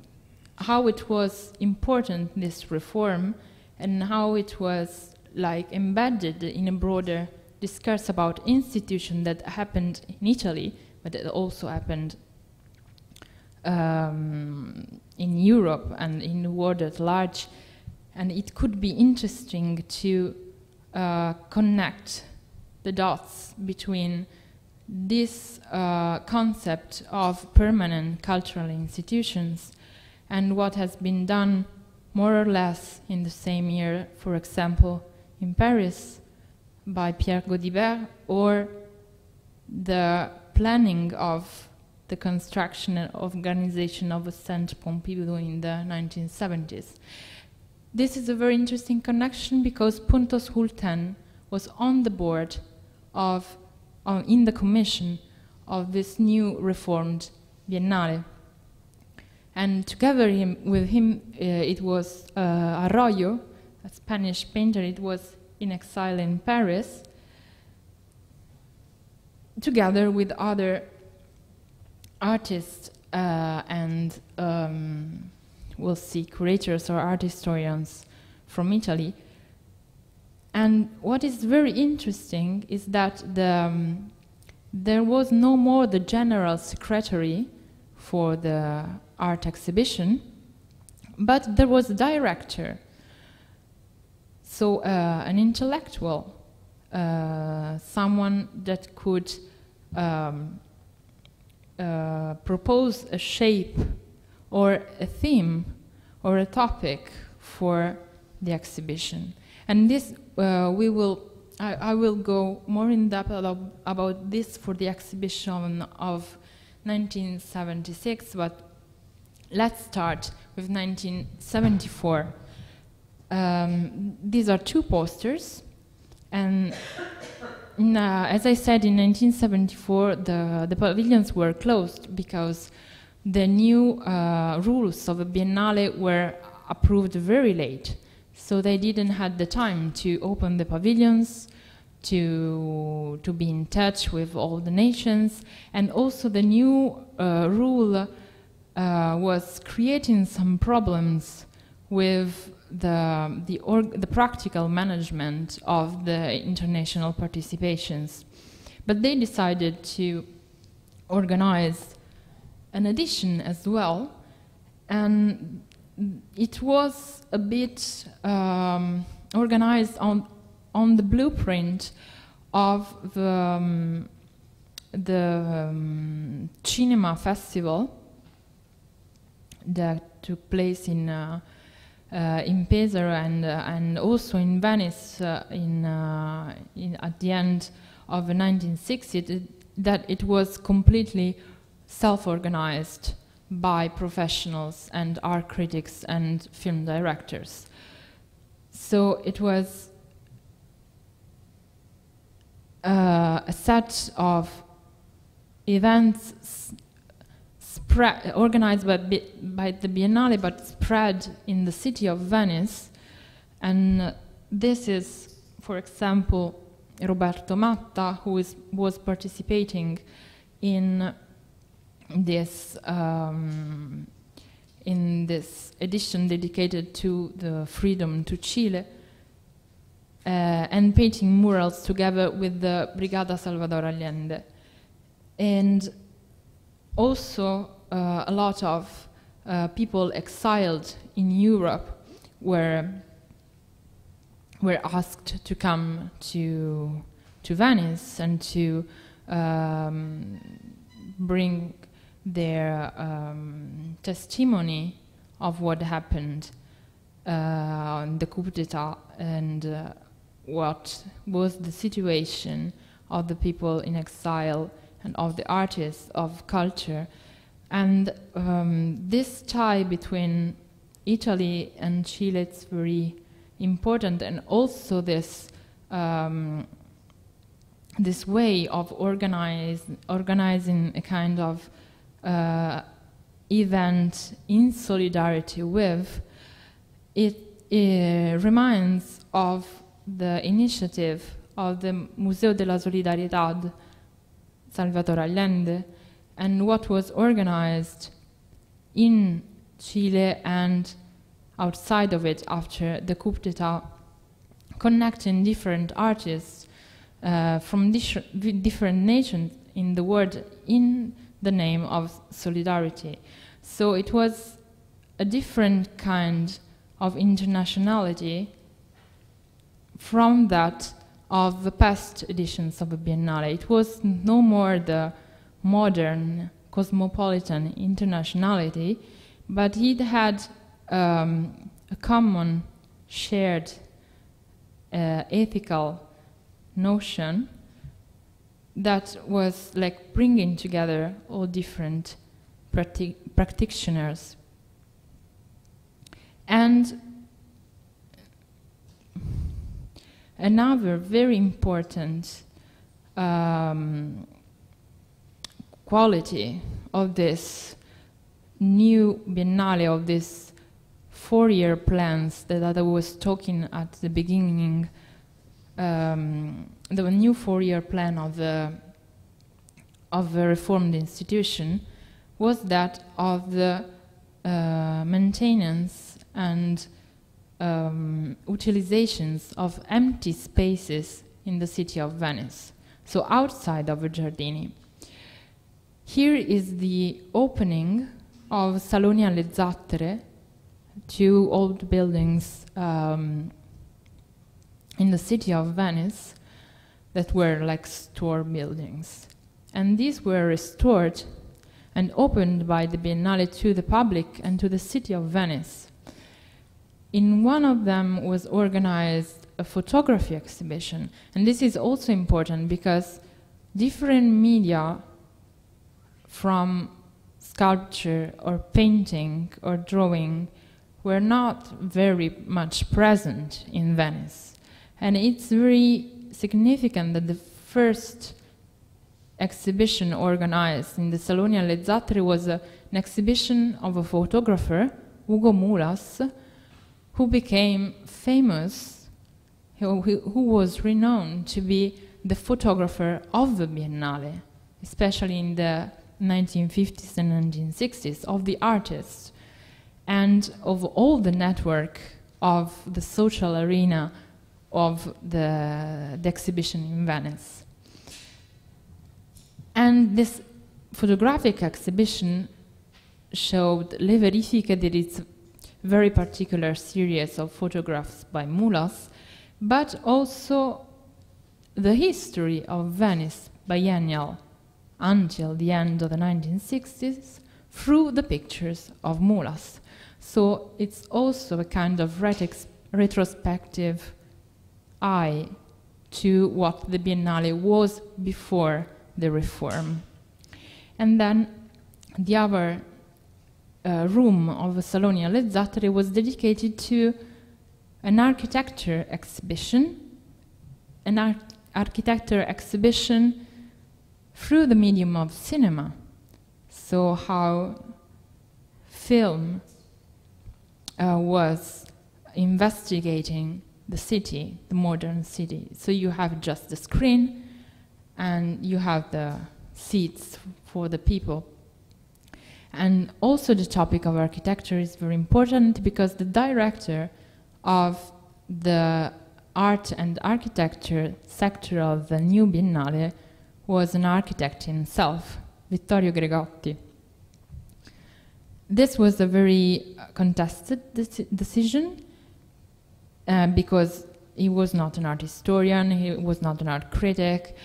how it was important, this reform, and how it was like embedded in a broader discourse about institution that happened in Italy, but it also happened in Europe and in the world at large. And it could be interesting to connect the dots between this concept of permanent cultural institutions and what has been done more or less in the same year, for example, in Paris by Pierre Gaudibert, or the planning of the construction and organization of the Centre Pompidou in the 1970s. This is a very interesting connection because Pontos Hulten was on the board of, in the commission of this new reformed Biennale. And together with him, it was Arroyo, a Spanish painter. It was in exile in Paris, together with other artists and we'll see curators or art historians from Italy. And what is very interesting is that there was no more the general secretary for the art exhibition, but there was a director, so an intellectual, someone that could propose a shape or a theme or a topic for the exhibition. And this I will go more in depth about this for the exhibition of 1976, but let's start with 1974. These are two posters, and as I said, in 1974 the pavilions were closed because the new rules of the Biennale were approved very late, so they didn't have the time to open the pavilions, to be in touch with all the nations, and also the new rule was creating some problems with the practical management of the international participations. But they decided to organize an edition as well, and it was a bit organized on the blueprint of the cinema festival that took place in Pesaro and also in Venice at the end of the 1960s, that it was completely self-organized by professionals and art critics and film directors. So it was a set of events spread, organized by the Biennale, but spread in the city of Venice. And this is, for example, Roberto Matta, who was participating in this edition dedicated to the freedom to Chile, and painting murals together with the Brigada Salvador Allende. And also a lot of people exiled in Europe were asked to come to Venice and to bring their testimony of what happened on the coup d'etat and what was the situation of the people in exile and of the artists, of culture. And this tie between Italy and Chile is very important, and also this this way of organizing a kind of event in solidarity with, it reminds of the initiative of the Museo della Solidaridad Salvatore Allende and what was organized in Chile and outside of it after the coup d'etat, connecting different artists from different nations in the world in the name of solidarity. So it was a different kind of internationality from that of the past editions of the Biennale. It was no more the modern, cosmopolitan internationality, but it had a common, shared ethical notion that was like bringing together all different practitioners. And another very important quality of this new Biennale, of these four-year plans that I was talking at the beginning, the new four-year plan of the reformed institution was that of the maintenance and utilizations of empty spaces in the city of Venice, so outside of Giardini. Here is the opening of Saloni alle Zattere, two old buildings in the city of Venice that were like store buildings. And these were restored and opened by the Biennale to the public and to the city of Venice. In one of them was organized a photography exhibition, and this is also important because different media from sculpture or painting or drawing were not very much present in Venice. And it's very significant that the first exhibition organized in the Saloni alle Zattere was an exhibition of a photographer, Ugo Mulas, who became famous, who was renowned to be the photographer of the Biennale, especially in the 1950s and 1960s, of the artists, and of all the network of the social arena of the exhibition in Venice. And this photographic exhibition showed Le Verifiche di Rizzo, very particular series of photographs by Mulas, but also the history of Venice biennial until the end of the 1960s through the pictures of Mulas. So it's also a kind of retrospective eye to what the Biennale was before the reform. And then the other room of the Saloni alle Zattere was dedicated to an architecture exhibition, an architecture exhibition through the medium of cinema. So how film was investigating the city, the modern city. So you have just the screen and you have the seats for the people. And also the topic of architecture is very important because the director of the art and architecture sector of the new Biennale was an architect himself, Vittorio Gregotti. This was a very contested decision because he was not an art historian, he was not an art critic,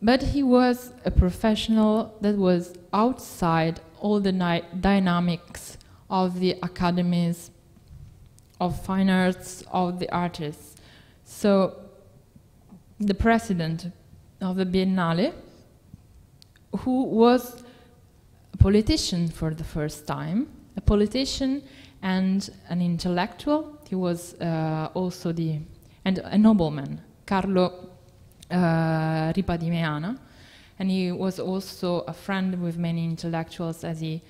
but he was a professional that was outside all the dynamics of the academies, of fine arts, of the artists. So the president of the Biennale, who was a politician for the first time, a politician and an intellectual, he was also a nobleman, Carlo Ripa di Meana, and he was also a friend with many intellectuals, as he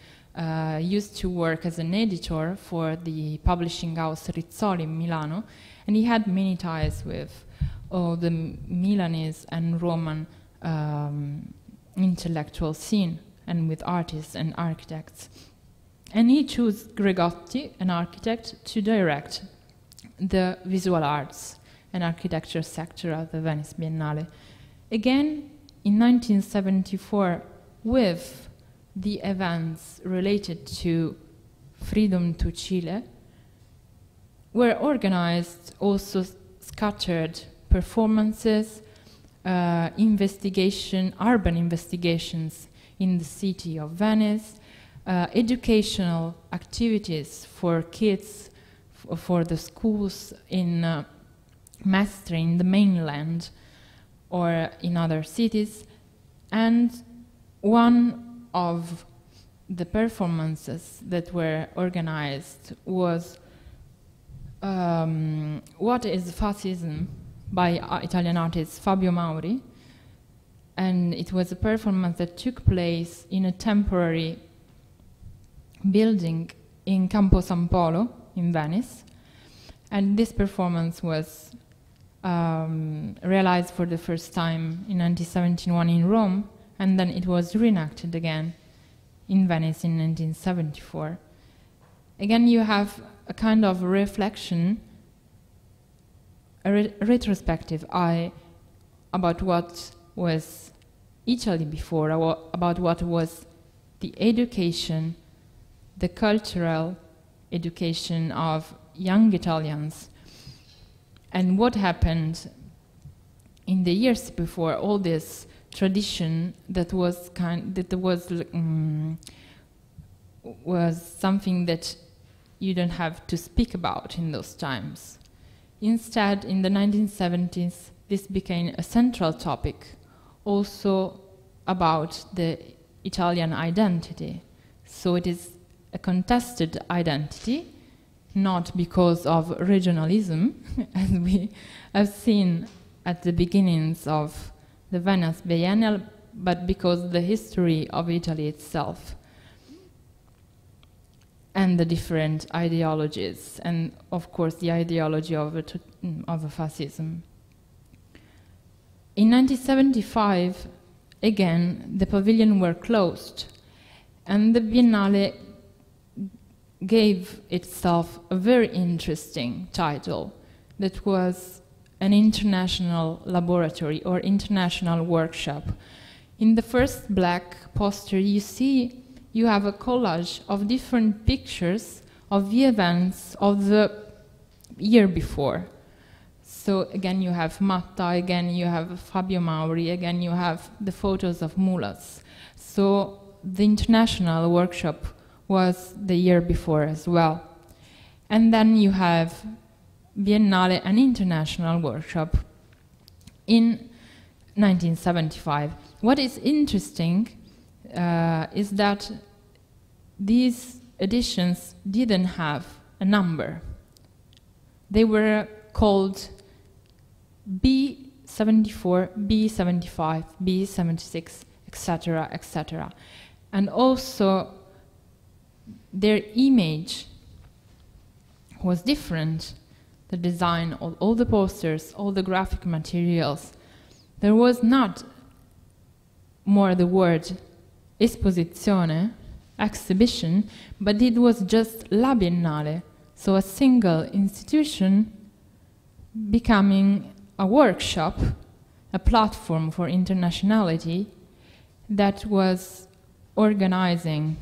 used to work as an editor for the publishing house Rizzoli in Milano, and he had many ties with all the Milanese and Roman intellectual scene, and with artists and architects. And he chose Gregotti, an architect, to direct the visual arts and architecture sector of the Venice Biennale. Again, in 1974, with the events related to Freedom to Chile, were organized also scattered performances, urban investigations in the city of Venice, educational activities for kids, for the schools in Mestre, in the mainland, or in other cities. And one of the performances that were organized was What is Fascism by Italian artist Fabio Mauri, and it was a performance that took place in a temporary building in Campo San Polo in Venice, and this performance was realized for the first time in 1971 in Rome, and then it was reenacted again in Venice in 1974. Again, you have a kind of reflection, a retrospective eye about what was Italy before, about what was the education, the cultural education of young Italians, and what happened in the years before. All this tradition that was something that you don't have to speak about in those times. Instead, in the 1970s, this became a central topic, also about the Italian identity. So it is a contested identity, not because of regionalism, as we have seen at the beginnings of the Venice Biennale, but because the history of Italy itself, and the different ideologies, and of course the ideology of fascism. In 1975, again, the pavilion were closed, and the Biennale gave itself a very interesting title that was an international laboratory or international workshop. In the first black poster you see, you have a collage of different pictures of the events of the year before. So again you have Matta, again you have Fabio Mauri, again you have the photos of mullahs. So the international workshop was the year before as well. And then you have Biennale, an international workshop in 1975. What is interesting is that these editions didn't have a number. They were called B74, B75, B76, etc., etc. And also their image was different. The design, all the posters, all the graphic materials. There was not more the word Esposizione, exhibition, but it was just La Biennale, so a single institution becoming a workshop, a platform for internationality that was organizing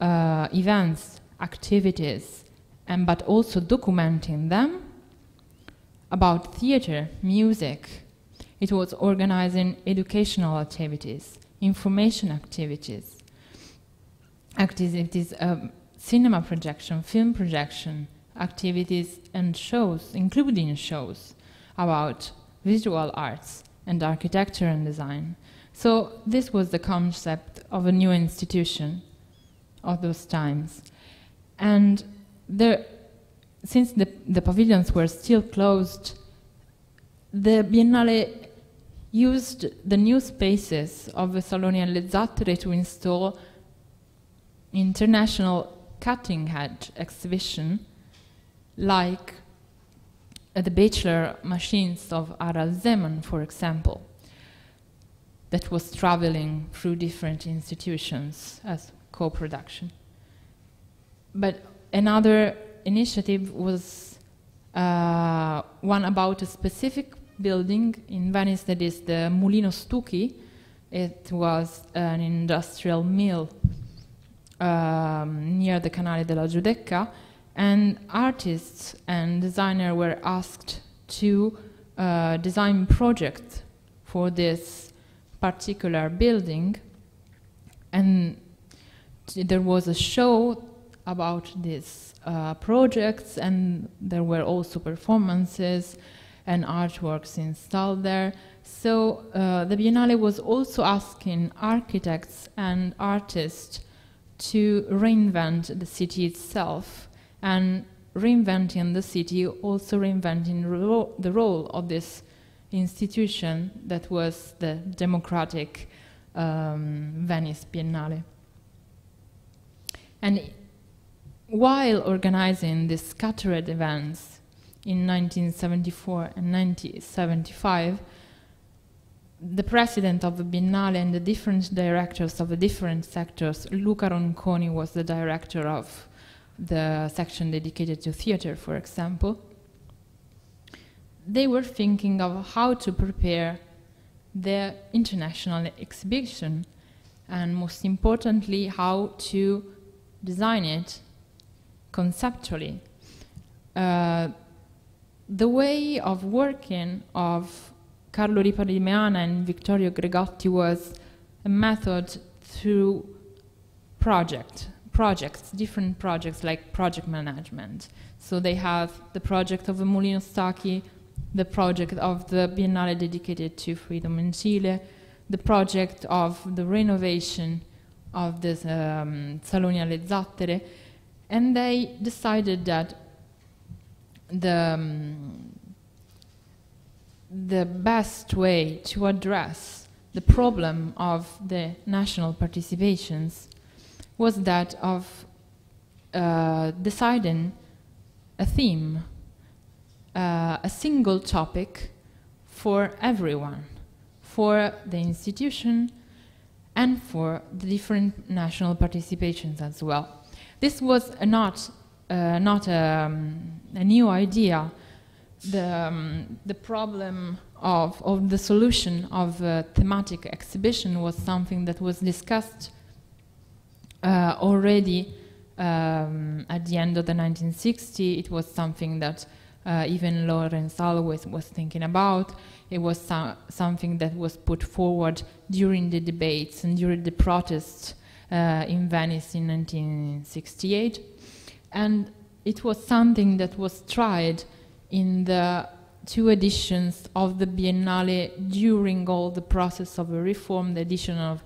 events, activities, and but also documenting them about theater, music. It was organizing educational activities, information activities, cinema projection, film projection, activities and shows, including shows about visual arts and architecture and design. So this was the concept of a new institution of those times. And since the pavilions were still closed, the Biennale used the new spaces of the Saloni and Le Zattere to install international cutting-edge exhibition, like the bachelor machines of Harald Szeemann, for example, that was traveling through different institutions as co-production. But another initiative was one about a specific building in Venice, that is the Mulino Stucky. It was an industrial mill near the Canale della Giudecca, and artists and designers were asked to design projects for this particular building, and there was a show about these projects, and there were also performances and artworks installed there. So the Biennale was also asking architects and artists to reinvent the city itself, and reinventing the city, also reinventing the role of this institution that was the democratic Venice Biennale. And while organizing these scattered events in 1974 and 1975, the president of the Biennale and the different directors of the different sectors, Luca Ronconi was the director of the section dedicated to theater, for example, they were thinking of how to prepare their international exhibition, and most importantly, how to design it conceptually. The way of working of Carlo Ripa di Meana and Vittorio Gregotti was a method through projects, different projects, like project management. So they have the project of the Mulino Stucky, the project of the Biennale dedicated to freedom in Chile, the project of the renovation of this Saloni alle Zattere, and they decided that the best way to address the problem of the national participations was that of deciding a theme, a single topic for everyone, for the institution and for the different national participations as well. This was not a new idea. The problem of the solution of a thematic exhibition was something that was discussed already at the end of the 1960s. It was something that even Lawrence Alloway was thinking about. It was something that was put forward during the debates and during the protests in Venice in 1968. And it was something that was tried in the two editions of the Biennale during all the process of a reform, the edition of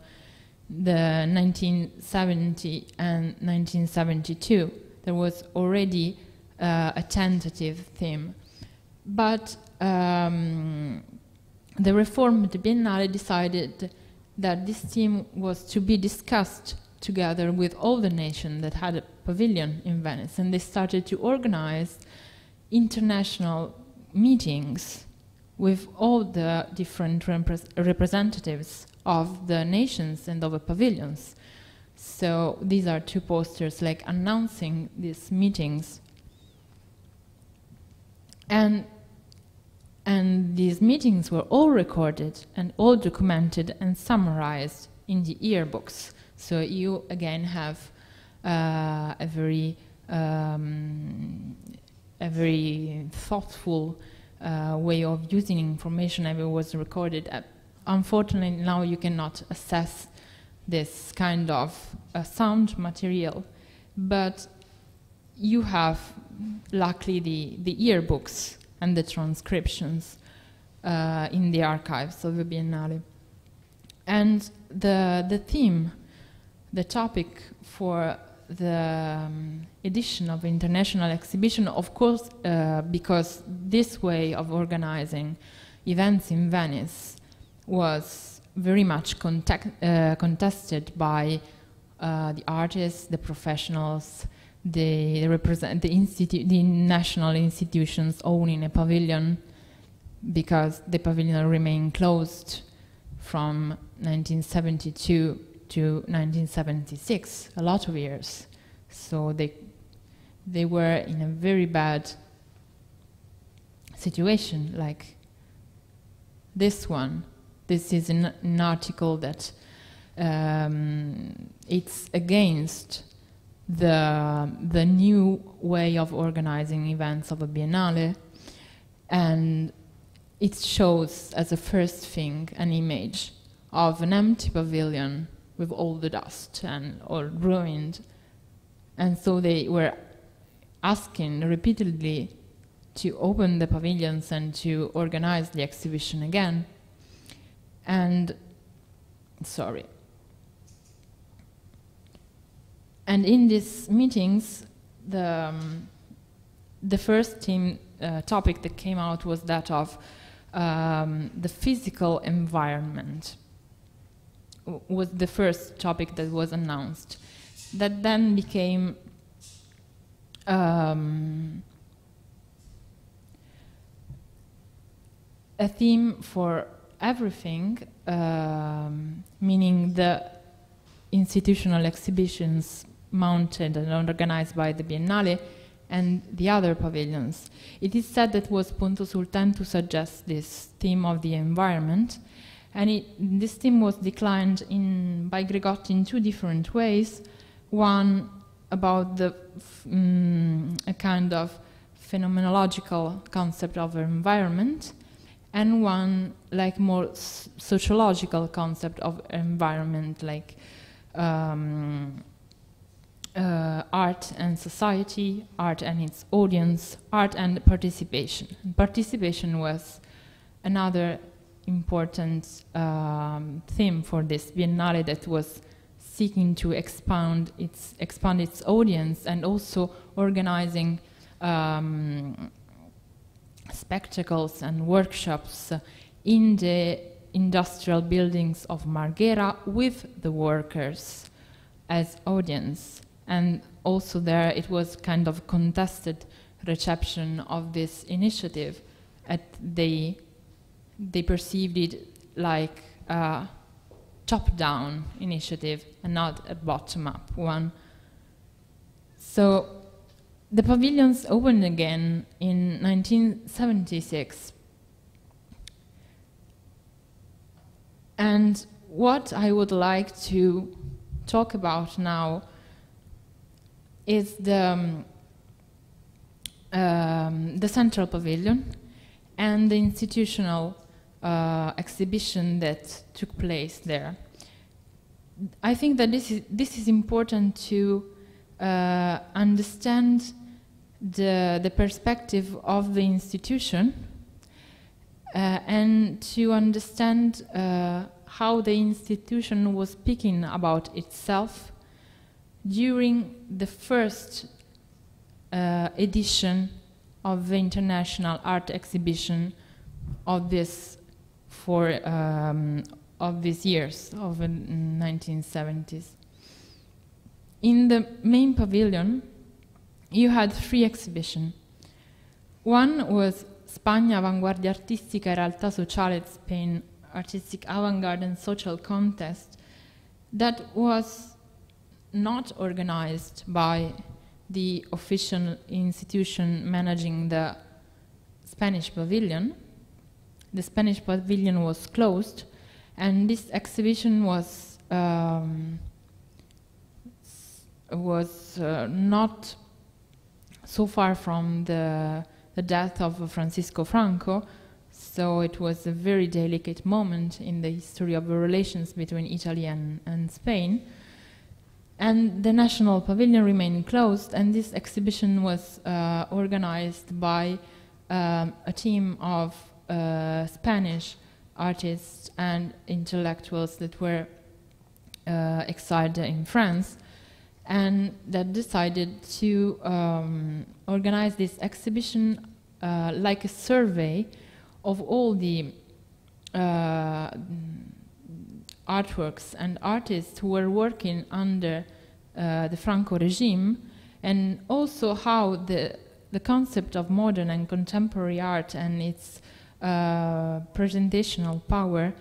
the 1970 and 1972. There was already a tentative theme. But the reformed Biennale decided that this theme was to be discussed together with all the nations that had a pavilion in Venice, and they started to organize international meetings with all the different representatives of the nations and of the pavilions. So these are two posters like announcing these meetings. And these meetings were all recorded and all documented and summarized in the yearbooks. So you again have a very thoughtful way of using information that was recorded. Unfortunately, now you cannot assess this kind of sound material, but you have luckily the yearbooks and the transcriptions in the archives of the Biennale. And the theme, the topic for the edition of international exhibition, of course, because this way of organizing events in Venice was very much contested by the artists, the professionals, the national institutions owning a pavilion, because the pavilion remained closed from 1972 to 1976, a lot of years. So they were in a very bad situation, like this one. This is an article that it's against the new way of organizing events of a biennale, and it shows as a first thing an image of an empty pavilion with all the dust and all ruined. And so they were asking repeatedly to open the pavilions and to organize the exhibition again. And, sorry. And in these meetings, the first topic that came out was that of the physical environment. Was the first topic that was announced, that then became a theme for everything, meaning the institutional exhibitions mounted and organized by the Biennale and the other pavilions. It is said that was Ponto Sultan to suggest this theme of the environment, and this theme was declined by Gregotti in two different ways. One about a kind of phenomenological concept of environment, and one like more sociological concept of environment, like art and society, art and its audience, art and participation. Participation was another important theme for this Biennale, that was seeking to expand its audience and also organizing spectacles and workshops in the industrial buildings of Marghera with the workers as audience. And also there it was kind of contested reception of this initiative. They perceived it like a top-down initiative and not a bottom-up one. So the pavilions opened again in 1976. And what I would like to talk about now is the central pavilion and the institutional exhibition that took place there. I think that this is important to understand the perspective of the institution and to understand how the institution was speaking about itself during the first edition of the international art exhibition of this of these years of the 1970s. In the main pavilion, you had three exhibitions. One was Spagna, Avanguardia Artistica e Realtà Sociale, Spain, Artistic Avant-Garde and Social Contest, that was not organized by the official institution managing the Spanish pavilion. The Spanish pavilion was closed, and this exhibition was not so far from the death of Francisco Franco, so it was a very delicate moment in the history of the relations between Italy and Spain. And the National Pavilion remained closed, and this exhibition was organized by a team of Spanish artists and intellectuals that were exiled in France, and that decided to organize this exhibition like a survey of all the artworks and artists who were working under the Franco regime, and also how the concept of modern and contemporary art and its presentational power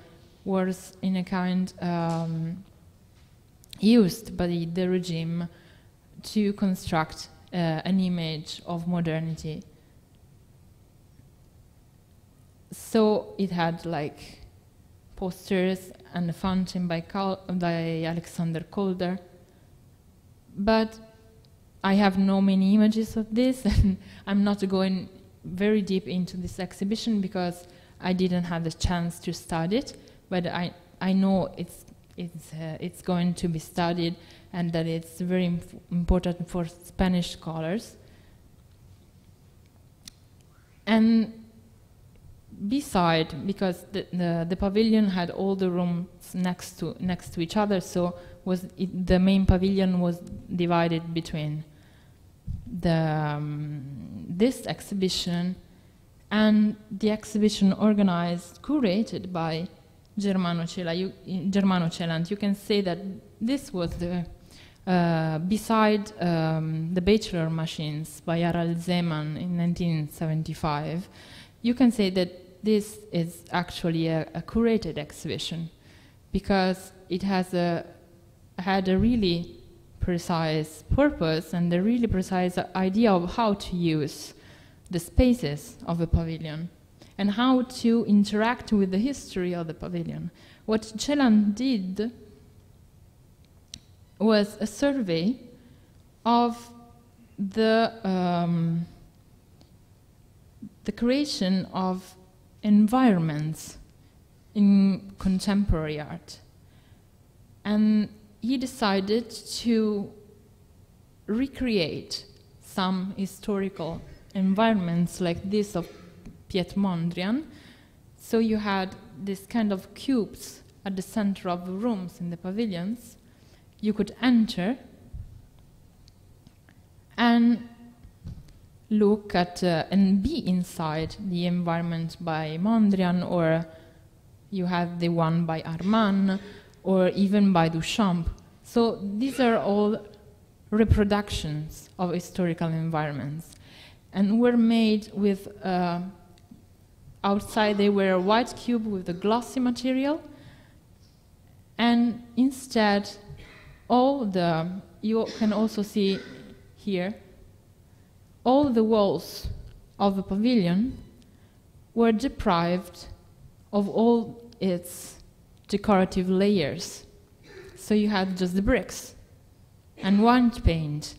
was in a kind used by the regime to construct an image of modernity. So it had like posters and a fountain by Alexander Calder, but I have no many images of this, and I'm not going very deep into this exhibition because I didn't have the chance to study it, but I know it's going to be studied and that it's very important for Spanish scholars. And beside, because the pavilion had all the rooms next to each other, so the main pavilion was divided between this exhibition and the exhibition organized, curated by Germano Celant. You can say that this was the beside the Bachelor Machines by Harald Szeemann in 1975. You can say that this is actually a curated exhibition because it has had a really precise purpose and a really precise idea of how to use the spaces of a pavilion and how to interact with the history of the pavilion. What Celant did was a survey of the creation of environments in contemporary art. And he decided to recreate some historical environments like this of Piet Mondrian. So you had this kind of cubes at the center of the rooms in the pavilions. You could enter and look at and be inside the environment by Mondrian, or you had the one by Arman, or even by Duchamp. So these are all reproductions of historical environments and were made with outside they were a white cube with a glossy material, and instead you can also see here all the walls of the pavilion were deprived of all its decorative layers. So you had just the bricks and white paint.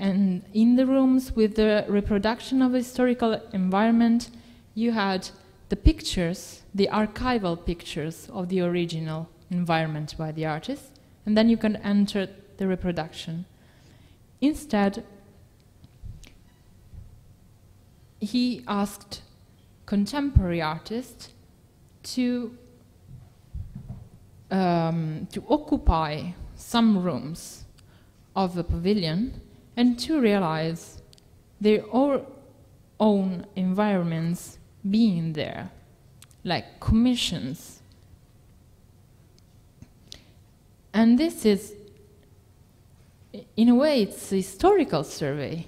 And in the rooms with the reproduction of a historical environment, you had the pictures, the archival pictures of the original environment by the artist, and then you can enter the reproduction. Instead, he asked contemporary artists to occupy some rooms of the pavilion and to realize their own environments being there, like commissions. And this is, in a way, it's a historical survey,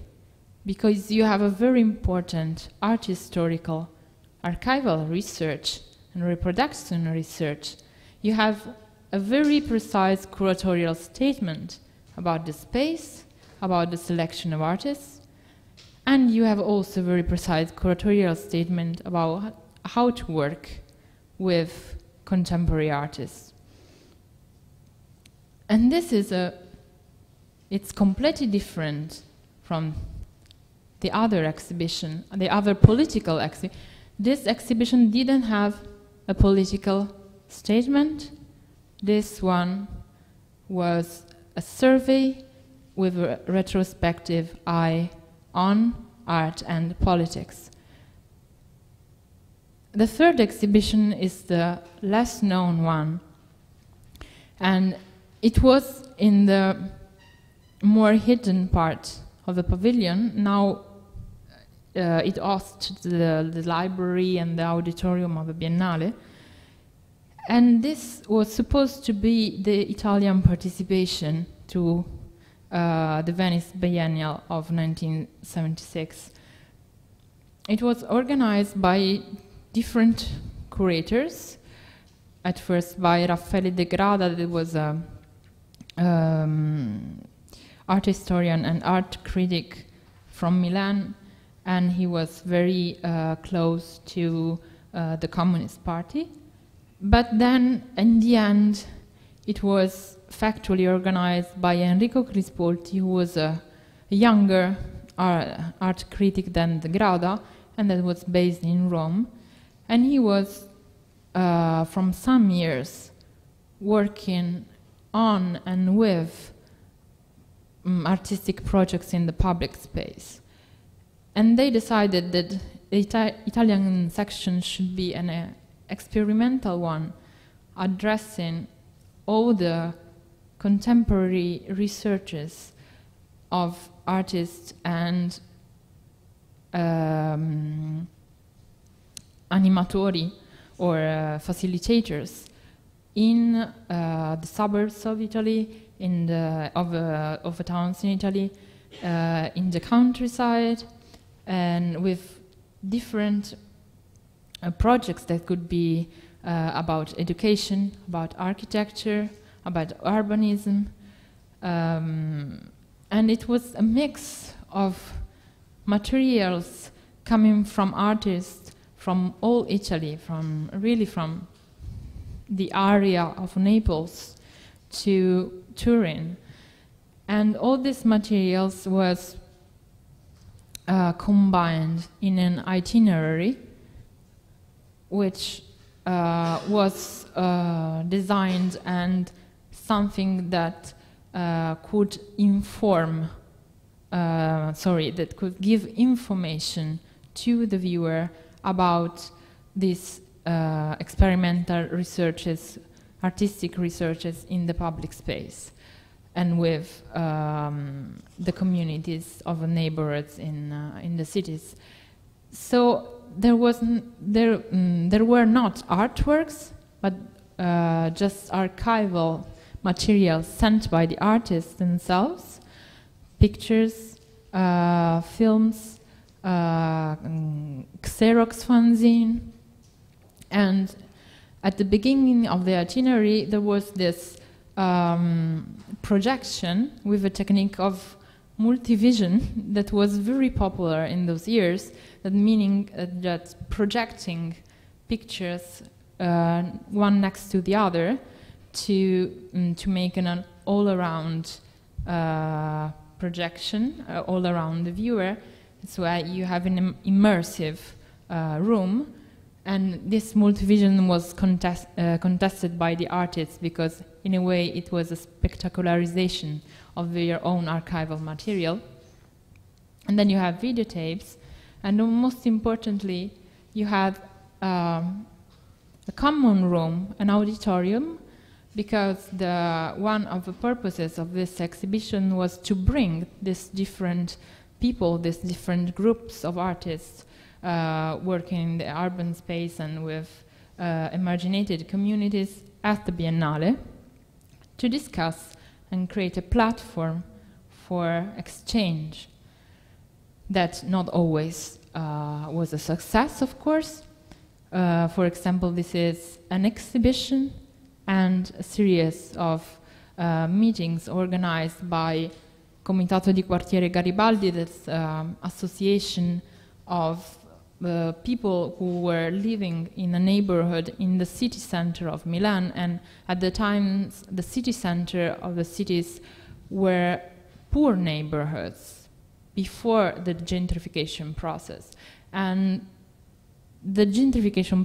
because you have a very important art historical, archival research and reproduction research. You have a very precise curatorial statement about the space, about the selection of artists, and you have also a very precise curatorial statement about how to work with contemporary artists. And this is it's completely different from the other exhibition, the other political exhibition. This exhibition didn't have a political statement. This one was a survey with a retrospective eye on art and politics. The third exhibition is the less known one, and it was in the more hidden part of the pavilion. Now it hosts the library and the auditorium of the Biennale. And this was supposed to be the Italian participation to the Venice Biennial of 1976. It was organized by different curators, at first by Raffaele De Grada, that was an art historian and art critic from Milan, and he was very close to the Communist Party. But then, in the end, it was factually organized by Enrico Crispolti, who was a younger art critic than De Grada, and that was based in Rome. And he was, from some years, working on and with artistic projects in the public space. And they decided that the Italian section should be an experimental one, addressing all the contemporary researches of artists and animatori or facilitators in the suburbs of Italy, in the of the towns in Italy, in the countryside, and with different projects that could be about education, about architecture, about urbanism, and it was a mix of materials coming from artists from all Italy, from really from the area of Naples to Turin, and all these materials was combined in an itinerary which was designed and something that could inform, that could give information to the viewer about these experimental researches, artistic researches in the public space and with the communities of the neighborhoods in the cities. So there were not artworks, but just archival materials sent by the artists themselves, pictures, films, Xerox fanzine. And at the beginning of the itinerary, there was this projection with a technique of multivision that was very popular in those years, that meaning that projecting pictures one next to the other to make an all-around projection, all-around the viewer. That's why you have an immersive room, and this multivision was contested by the artists because in a way it was a spectacularization of their own archive of material. And then you have videotapes, and most importantly, you have a common room, an auditorium, because one of the purposes of this exhibition was to bring these different people, these different groups of artists working in the urban space and with emarginated communities at the Biennale to discuss and create a platform for exchange that not always was a success, of course. For example, this is an exhibition and a series of meetings organized by Comitato di Quartiere Garibaldi, that's association of people who were living in a neighborhood in the city center of Milan, and at the time the city center of the cities were poor neighborhoods before the gentrification process, and the gentrification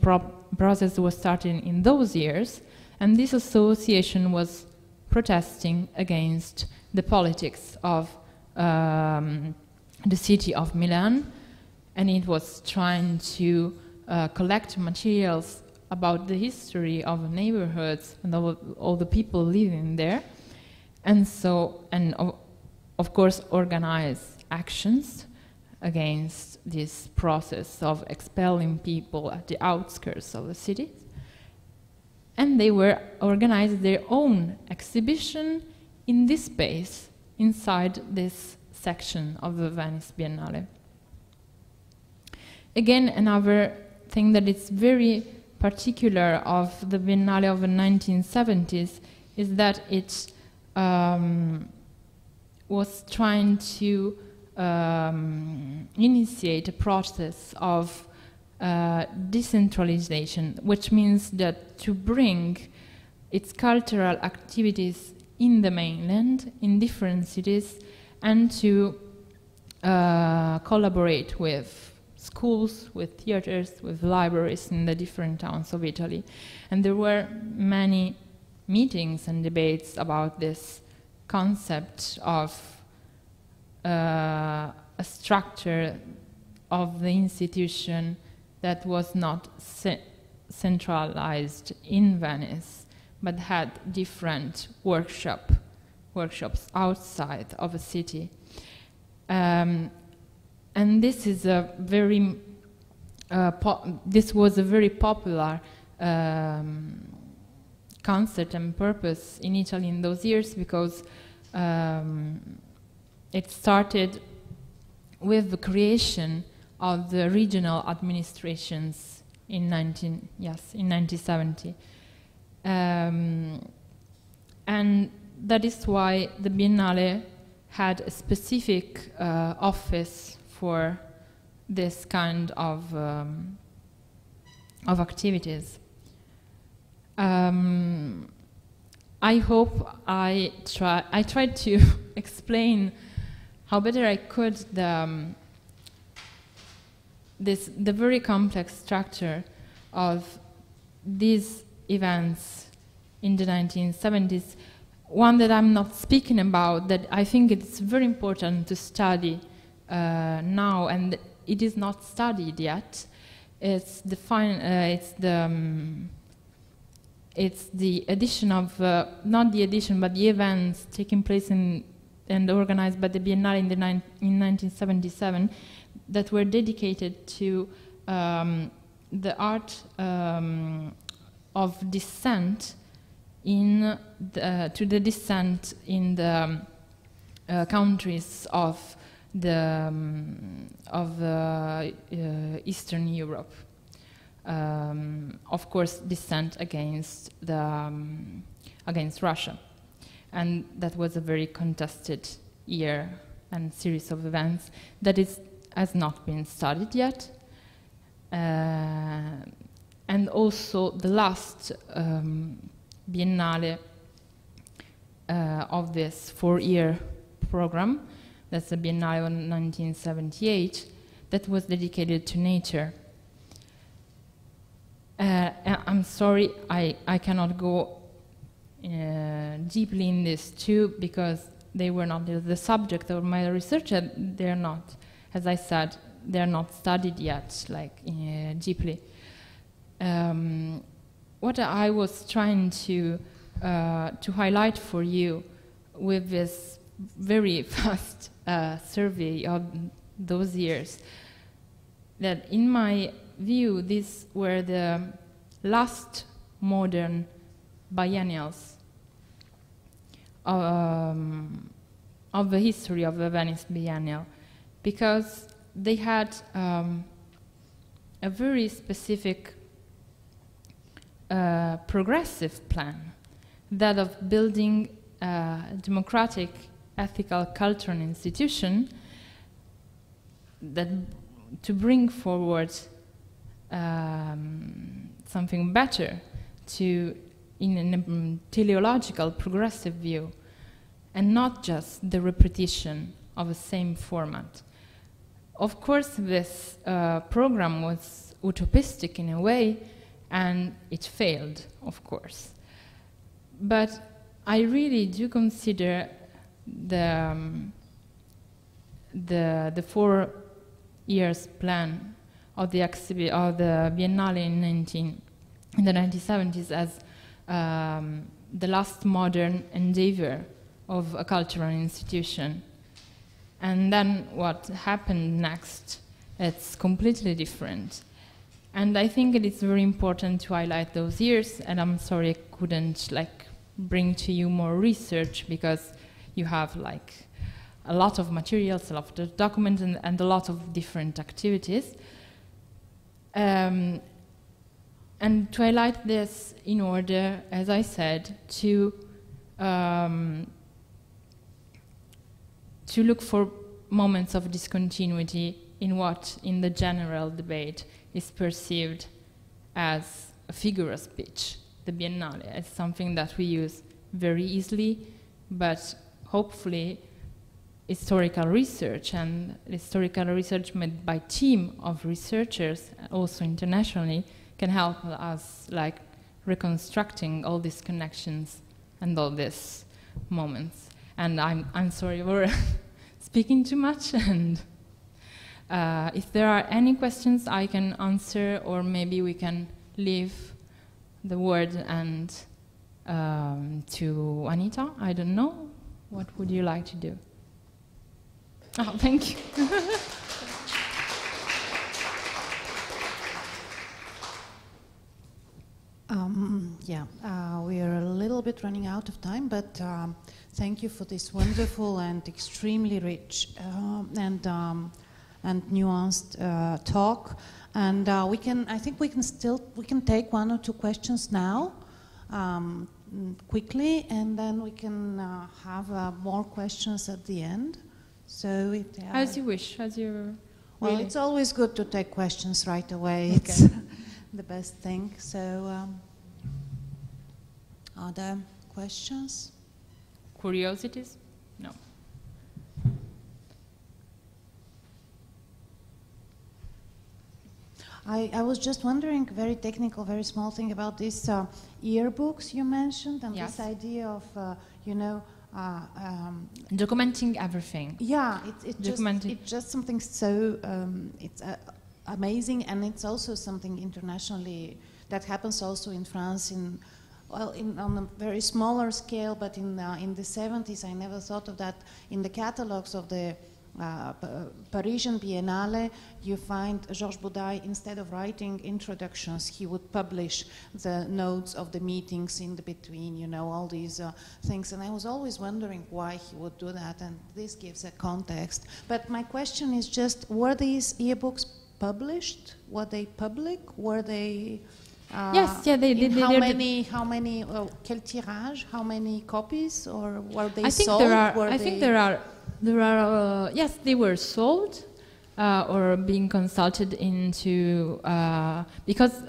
process was starting in those years, and this association was protesting against the politics of the city of Milan, and it was trying to collect materials about the history of the neighborhoods and all the people living there, and so, and of course, organize actions against this process of expelling people at the outskirts of the city. and they were organized their own exhibition in this space, inside this section of the Venice Biennale. Again, another thing that is very particular of the Biennale of the 1970s is that it was trying to initiate a process of decentralization, which means that to bring its cultural activities in the mainland, in different cities, and to collaborate with schools, with theaters, with libraries in the different towns of Italy. And there were many meetings and debates about this concept of a structure of the institution that was not centralized in Venice, but had different workshops outside of a city. And this is a very this was a very popular concept and purpose in Italy in those years, because it started with the creation of the regional administrations in 1970. And that is why the Biennale had a specific office for this kind of activities. I hope I tried to explain how better I could the very complex structure of these events in the 1970s. One that I'm not speaking about, that I think it's very important to study now, and it is not studied yet. It's the edition of not the edition, but the events taking place in and organized by the Biennale in 1977 that were dedicated to the art of dissent in dissent in the countries of the Eastern Europe. Of course, dissent against the against Russia, and that was a very contested year and series of events that has not been studied yet. And also the last Biennale of this four-year program, that's the Biennale in 1978, that was dedicated to nature. I'm sorry, I cannot go deeply in this too, because they were not the subject of my research, and they're not, as I said, they're not studied yet, like deeply. What I was trying to highlight for you with this very fast survey of those years, that in my view, these were the last modern biennials of the history of the Venice Biennial, because they had a very specific progressive plan, that of building a democratic, ethical, cultural institution that to bring forward something better, to in a teleological, progressive view, and not just the repetition of the same format. Of course, this program was utopistic in a way, and it failed, of course. But I really do consider the 4 years plan of the Biennale in the 1970s as the last modern endeavor of a cultural institution. And then what happened next, it's completely different. And I think it is very important to highlight those years, and I'm sorry I couldn't like bring to you more research, because you have like a lot of materials, a lot of documents, and a lot of different activities. And to highlight this in order, as I said, to look for moments of discontinuity in what, in the general debate, is perceived as a figure of speech, the Biennale, as something that we use very easily, but hopefully historical research, and historical research made by team of researchers, also internationally, can help us like reconstructing all these connections and all these moments. And I'm sorry for speaking too much, and if there are any questions I can answer, or maybe we can leave the word and to Anita, I don't know. What would you like to do? Oh, thank you. We are a little bit running out of time, but thank you for this wonderful and extremely rich and nuanced talk. And I think we can take one or two questions now, quickly, and then we can have more questions at the end. So if there as you wish, as you. Well, really. It's always good to take questions right away. Okay. It's the best thing. So, are there questions? Curiosities? No. I was just wondering, very technical, very small thing about these yearbooks you mentioned, and yes, this idea of, documenting everything. Yeah, it's just something so amazing, and it's also something internationally that happens also in France on a very smaller scale, but in the 70s I never thought of that. In the catalogs of the Parisian Biennale, you find Georges Boudaille, instead of writing introductions, he would publish the notes of the meetings in the between, all these things. And I was always wondering why he would do that, and this gives a context. But my question is just, were these yearbooks published? Were they public? Were they... yes, yeah, they did. How many? Quel tirage? How many copies? Or were they sold? Yes, they were sold or being consulted into. Because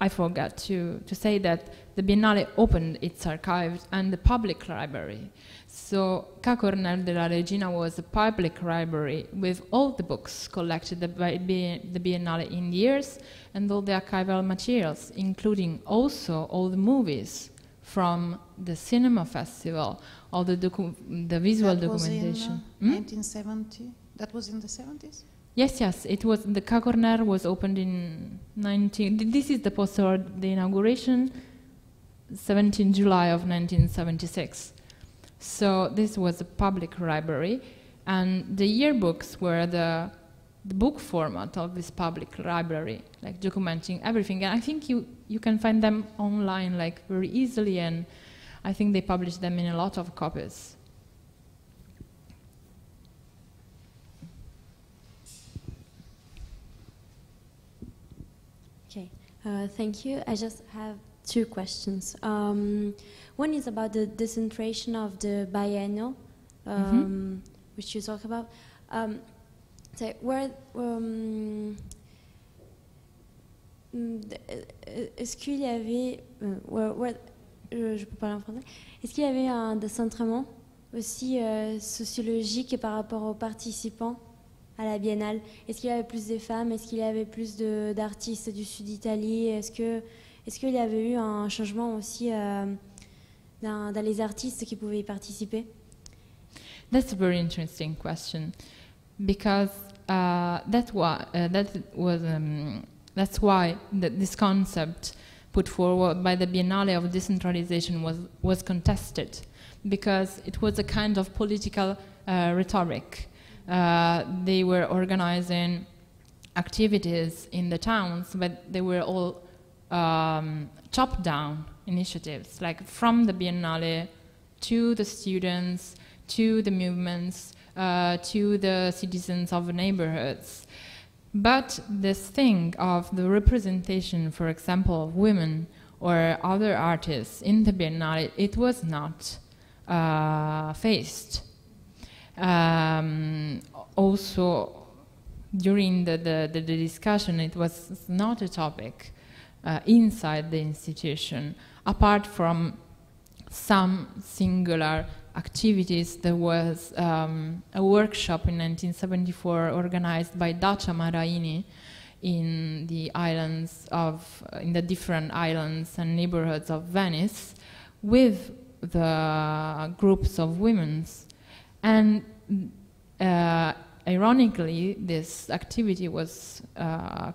I forgot to say that the Biennale opened its archives and the public library. So Ca' Cornell de la Regina was a public library with all the books collected by the Biennale in years, and all the archival materials, including also all the movies from the cinema festival, all the visual documentation. That was in 1970? That was in the 70s? Yes, yes, it was. The Ca' Cornell was opened in this is the poster of the inauguration, 17 July of 1976. So this was a public library, and the yearbooks were the book format of this public library, like documenting everything. And I think you can find them online like very easily, and I think they publish them in a lot of copies. Okay, thank you. I just have two questions. One is about the decentration of the biennial, which you talk about. Est-ce qu'il y avait, je peux parler en français. Est-ce qu'il y avait un décentrement aussi sociologique par rapport aux participants à la Biennale? Est-ce qu'il y avait plus de femmes? Est-ce qu'il y avait plus d'artistes du sud d'Italie? Est-ce qu'il y avait eu un changement aussi dans les artistes qui pouvaient y participer? That's a very interesting question, because that's why this concept put forward by the Biennale of decentralization was contested, because it was a kind of political rhetoric. They were organizing activities in the towns, but they were all top-down initiatives, like from the Biennale to the students, to the movements, to the citizens of the neighborhoods. But this thing of the representation, for example, of women or other artists in the Biennale, it was not faced. Also, during the discussion, it was not a topic inside the institution, apart from some singular activities. There was a workshop in 1974 organized by Dacia Maraini in the islands of, in the different islands and neighborhoods of Venice with the groups of women. And ironically, this activity was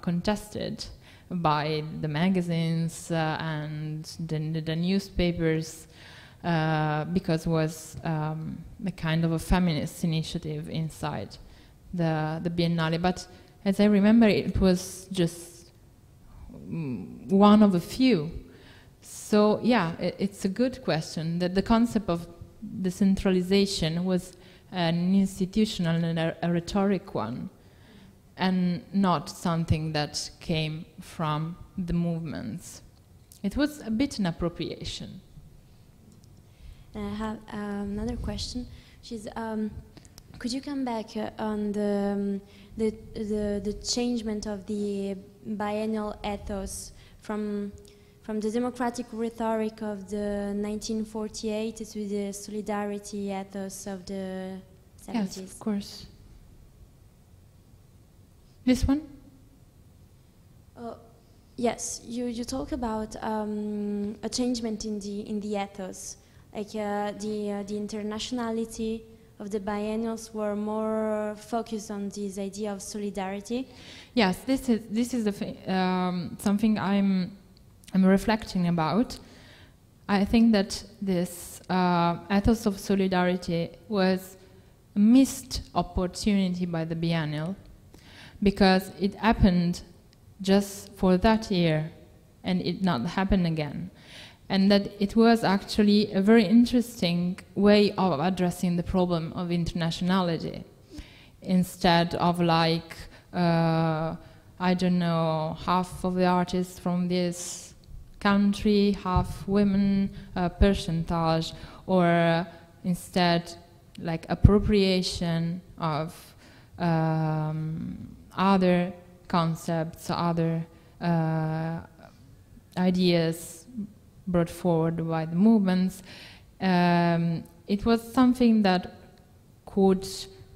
contested by the magazines and the newspapers because it was a kind of a feminist initiative inside the Biennale. But as I remember, it was just one of a few. So yeah, it's a good question. That the concept of decentralization was an institutional and a rhetoric one, and not something that came from the movements. It was a bit an appropriation. I have another question, which is, could you come back on the changement of the biennial ethos from the democratic rhetoric of the 1948 to the solidarity ethos of the 70s? Yes, of course. This one? Yes, you talk about a changement in the ethos, like the internationality of the biennials were more focused on this idea of solidarity. Yes, this is something I'm reflecting about. I think that this ethos of solidarity was a missed opportunity by the biennial, because it happened just for that year and it not happened again. And that it was actually a very interesting way of addressing the problem of internationality, instead of like, I don't know, half of the artists from this country, half women, percentage, or instead like appropriation of other concepts, other ideas brought forward by the movements. It was something that could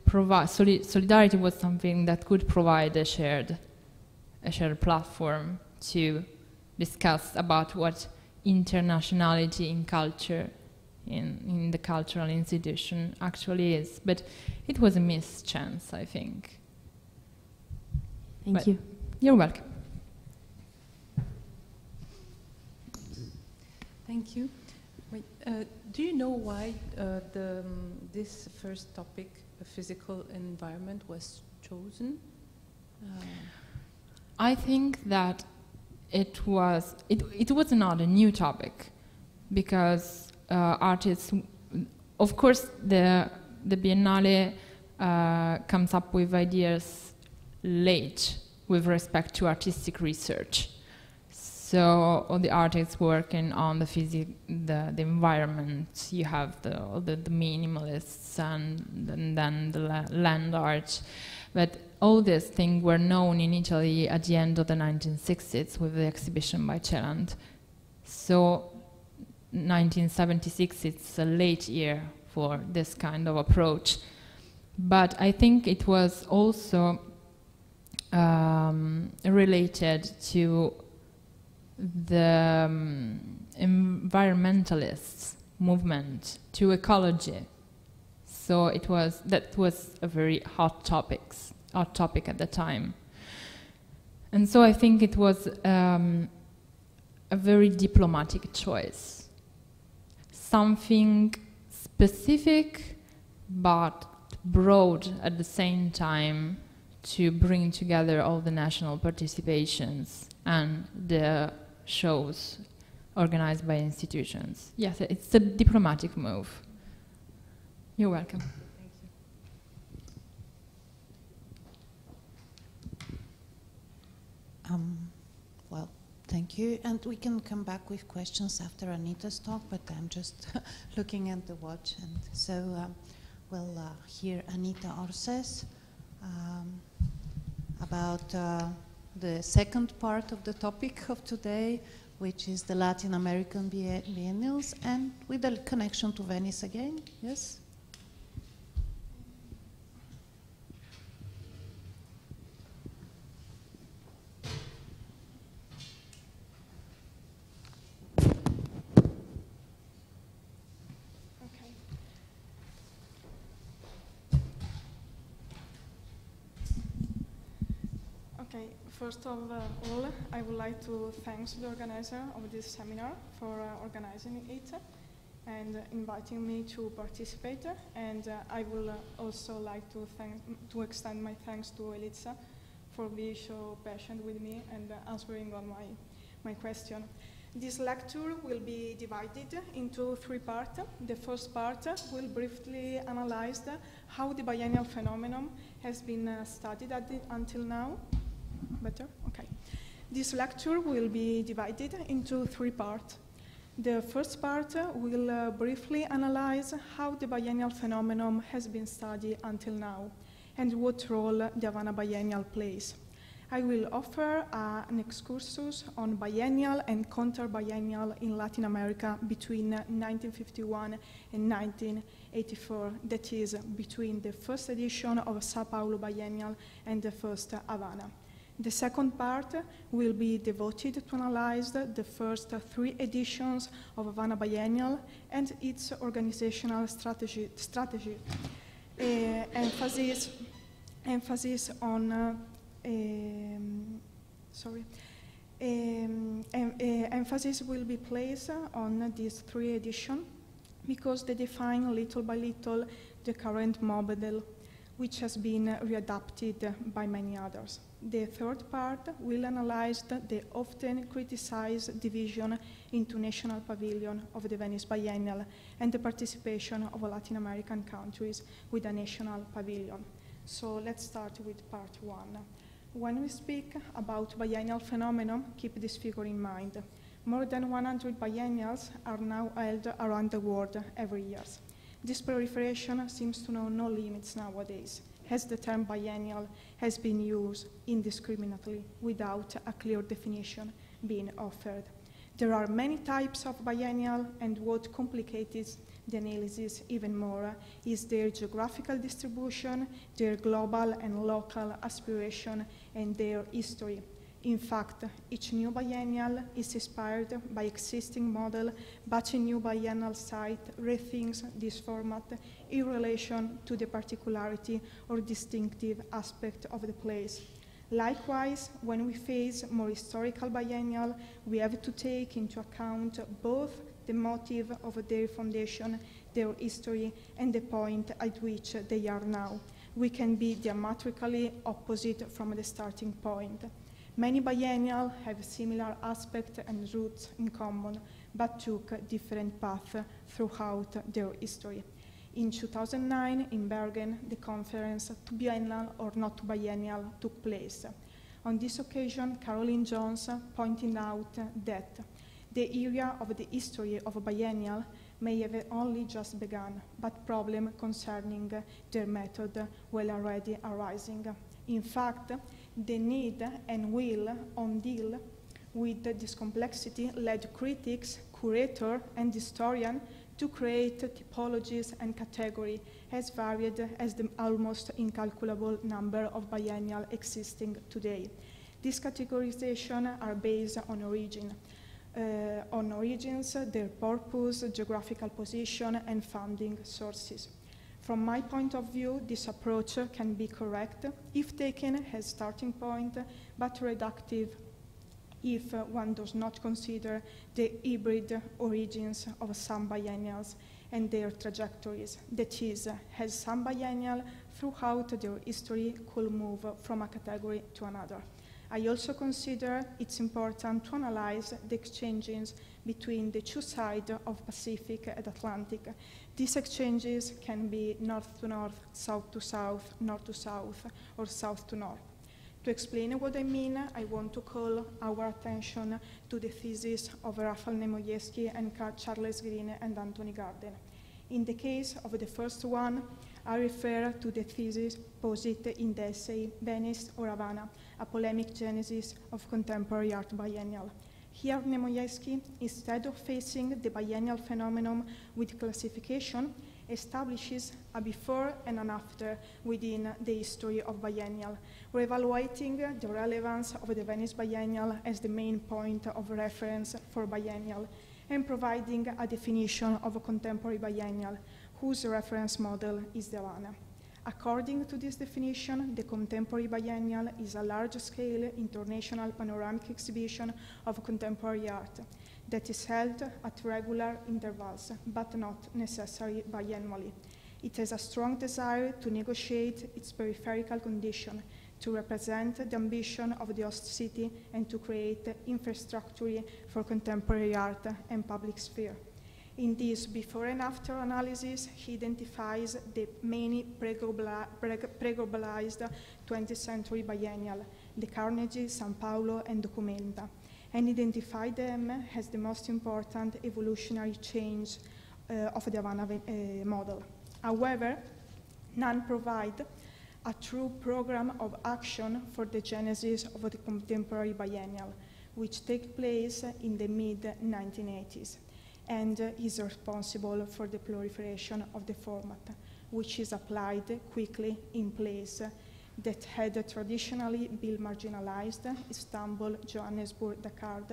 provide, solidarity was something that could provide a shared platform to discuss about what internationality in culture, in the cultural institution actually is. But it was a missed chance, I think. Thank you. You're welcome. Thank you. Wait, do you know why this first topic, the physical environment, was chosen? I think that it was not a new topic, because artists, of course, the Biennale comes up with ideas late with respect to artistic research. So all the artists working on the environment, you have the minimalists and then the land art. But all these things were known in Italy at the end of the 1960s with the exhibition by Celant. So 1976, it's a late year for this kind of approach. But I think it was also related to the environmentalists movement, to ecology. So it was, that was a very hot topic at the time. And so I think it was a very diplomatic choice. Something specific but broad at the same time, to bring together all the national participations and the shows organized by institutions. Yes, it's a diplomatic move. You're welcome. Thank you. Well, thank you. And we can come back with questions after Anita's talk, but I'm just looking at the watch. And so we'll hear Anita Orzes about the second part of the topic of today, which is the Latin American biennials, and with a connection to Venice again. Yes? First of all, I would like to thank the organizer of this seminar for organizing it and inviting me to participate. And I would also like to extend my thanks to Elitsa for being so patient with me and answering all my question. This lecture will be divided into three parts. The first part will briefly analyze how the biennial phenomenon has been studied until now. Better? Okay. This lecture will be divided into three parts. The first part will briefly analyze how the biennial phenomenon has been studied until now and what role the Havana Biennial plays. I will offer an excursus on biennial and counter-biennial in Latin America between 1951 and 1984, that is, between the first edition of Sao Paulo Biennial and the first Havana. The second part will be devoted to analyze the first three editions of Havana Biennial and its organizational strategy. Emphasis will be placed on these three editions because they define little by little the current model, which has been readapted by many others. The third part will analyze the often criticized division into national pavilion of the Venice Biennial and the participation of Latin American countries with a national pavilion. So let's start with part one. When we speak about biennial phenomenon, keep this figure in mind. More than 100 biennials are now held around the world every year. This proliferation seems to know no limits nowadays, as the term biennial has been used indiscriminately without a clear definition being offered. There are many types of biennial, and what complicates the analysis even more is their geographical distribution, their global and local aspiration, and their history. In fact, each new biennial is inspired by existing model, but a new biennial site rethinks this format in relation to the particularity or distinctive aspect of the place. Likewise, when we face more historical biennial, we have to take into account both the motive of their foundation, their history, and the point at which they are now. We can be diametrically opposite from the starting point. Many biennials have similar aspects and roots in common, but took different paths throughout their history. In 2009, in Bergen, the conference To Biennial or Not to Biennial took place. On this occasion, Caroline Jones pointed out that the area of the history of a biennial may have only just begun, but problems concerning their method were already arising. In fact, the need and will on deal with this complexity led critics, curators, and historians to create typologies and categories as varied as the almost incalculable number of biennials existing today. These categorizations are based on origin, their purpose, geographical position, and funding sources. From my point of view, this approach can be correct if taken as starting point, but reductive if one does not consider the hybrid origins of some biennials and their trajectories. That is, as some biennial throughout their history could move from a category to another. I also consider it's important to analyze the exchanges between the two sides of Pacific and Atlantic. These exchanges can be north to north, south to south, north to south, or south to north. To explain what I mean, I want to call our attention to the thesis of Rafał Niemoyewski and Charles Green and Anthony Gardner. In the case of the first one, I refer to the thesis posited in the essay Venice or Havana, a polemic genesis of contemporary art biennial. Here, Niemoyewski, instead of facing the biennial phenomenon with classification, establishes a before and an after within the history of biennial, reevaluating the relevance of the Venice biennial as the main point of reference for biennial, and providing a definition of a contemporary biennial, whose reference model is the Havana. According to this definition, the contemporary biennial is a large-scale international panoramic exhibition of contemporary art that is held at regular intervals, but not necessarily biannually. It has a strong desire to negotiate its peripheral condition, to represent the ambition of the host city, and to create infrastructure for contemporary art and public sphere. In this before and after analysis, he identifies the many pre-globalized 20th century biennial, the Carnegie, São Paulo, and Documenta, and identify them as the most important evolutionary change of the Havana model. However, none provide a true program of action for the genesis of the contemporary biennial, which takes place in the mid-1980s. And is responsible for the proliferation of the format, which is applied quickly in place that had traditionally been marginalized, Istanbul, Johannesburg, Dakar,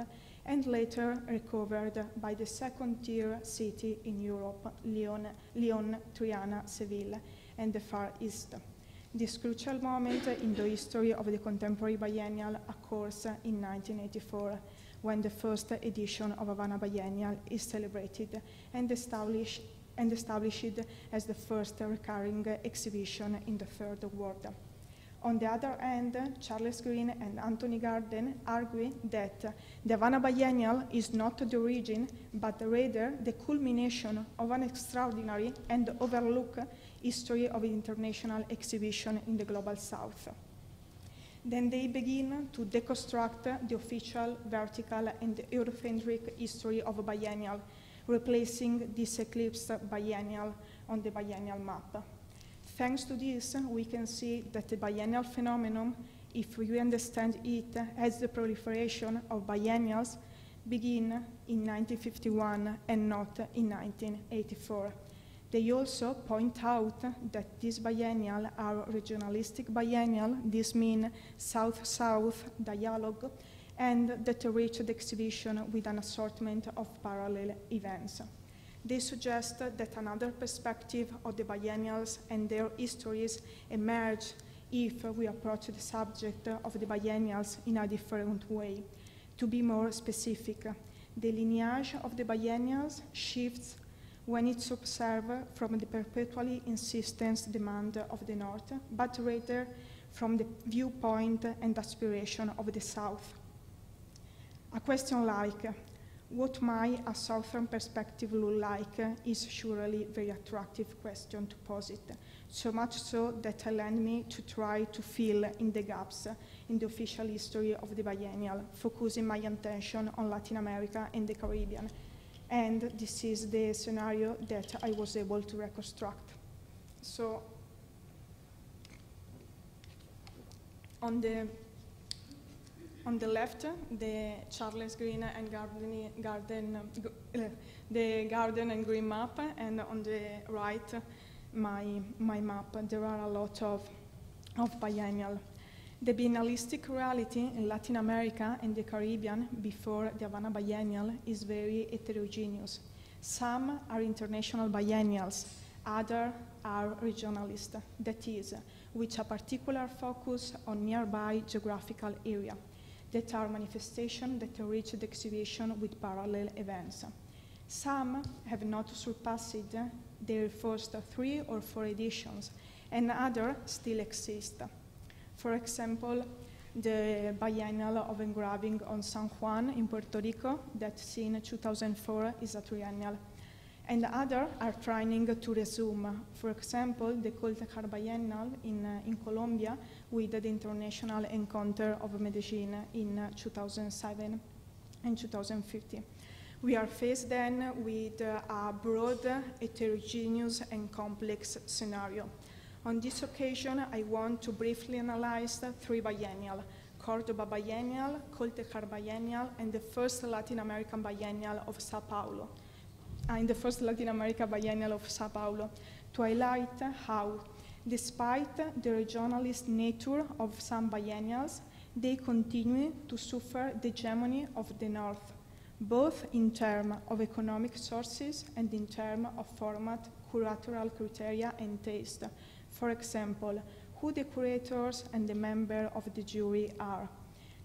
and later recovered by the second-tier city in Europe, Lyon, Triana, Seville, and the Far East. This crucial moment in the history of the contemporary biennial occurs in 1984, when the first edition of Havana Biennial is celebrated and established as the first recurring exhibition in the Third World. On the other hand, Charles Green and Anthony Gardner argue that the Havana Biennial is not the origin, but rather the culmination of an extraordinary and overlooked history of international exhibition in the Global South. Then they begin to deconstruct the official, vertical, and Eurocentric history of a biennial, replacing this eclipsed biennial on the biennial map. Thanks to this, we can see that the biennial phenomenon, if we understand it as the proliferation of biennials, begin in 1951 and not in 1984. They also point out that these biennial are regionalistic biennial. This means South-South dialogue, and that reached the exhibition with an assortment of parallel events. They suggest that another perspective of the biennials and their histories emerge if we approach the subject of the biennials in a different way. To be more specific, the lineage of the biennials shifts when it's observed from the perpetually insistent demand of the North, but rather from the viewpoint and aspiration of the South. A question like, what might a Southern perspective look like, is surely a very attractive question to posit, so much so that I lend me to try to fill in the gaps in the official history of the biennial, focusing my attention on Latin America and the Caribbean. And this is the scenario that I was able to reconstruct. So, on the left, the Charles Green and Gardner and Green map, and on the right, my map. There are a lot of biennial. The biennalistic reality in Latin America and the Caribbean before the Havana Biennial is very heterogeneous. Some are international biennials, others are regionalist, that is, with a particular focus on nearby geographical area, that are manifestations that reach the exhibition with parallel events. Some have not surpassed their first 3 or 4 editions, and others still exist. For example, the Biennial of Engraving on San Juan in Puerto Rico that since 2004 is a triennial. And others are trying to resume. For example, the Coltecar Biennial in Colombia with the International Encounter of Medellin in 2007 and 2015. We are faced then with a broad, heterogeneous, and complex scenario. On this occasion, I want to briefly analyze 3 biennials: Cordoba Biennial, Coltecar Biennial, and the first Latin American Biennial of Sao Paulo. To highlight how, despite the regionalist nature of some biennials, they continue to suffer the hegemony of the North, both in terms of economic sources and in terms of format, curatorial criteria, and taste. For example, who the curators and the member of the jury are.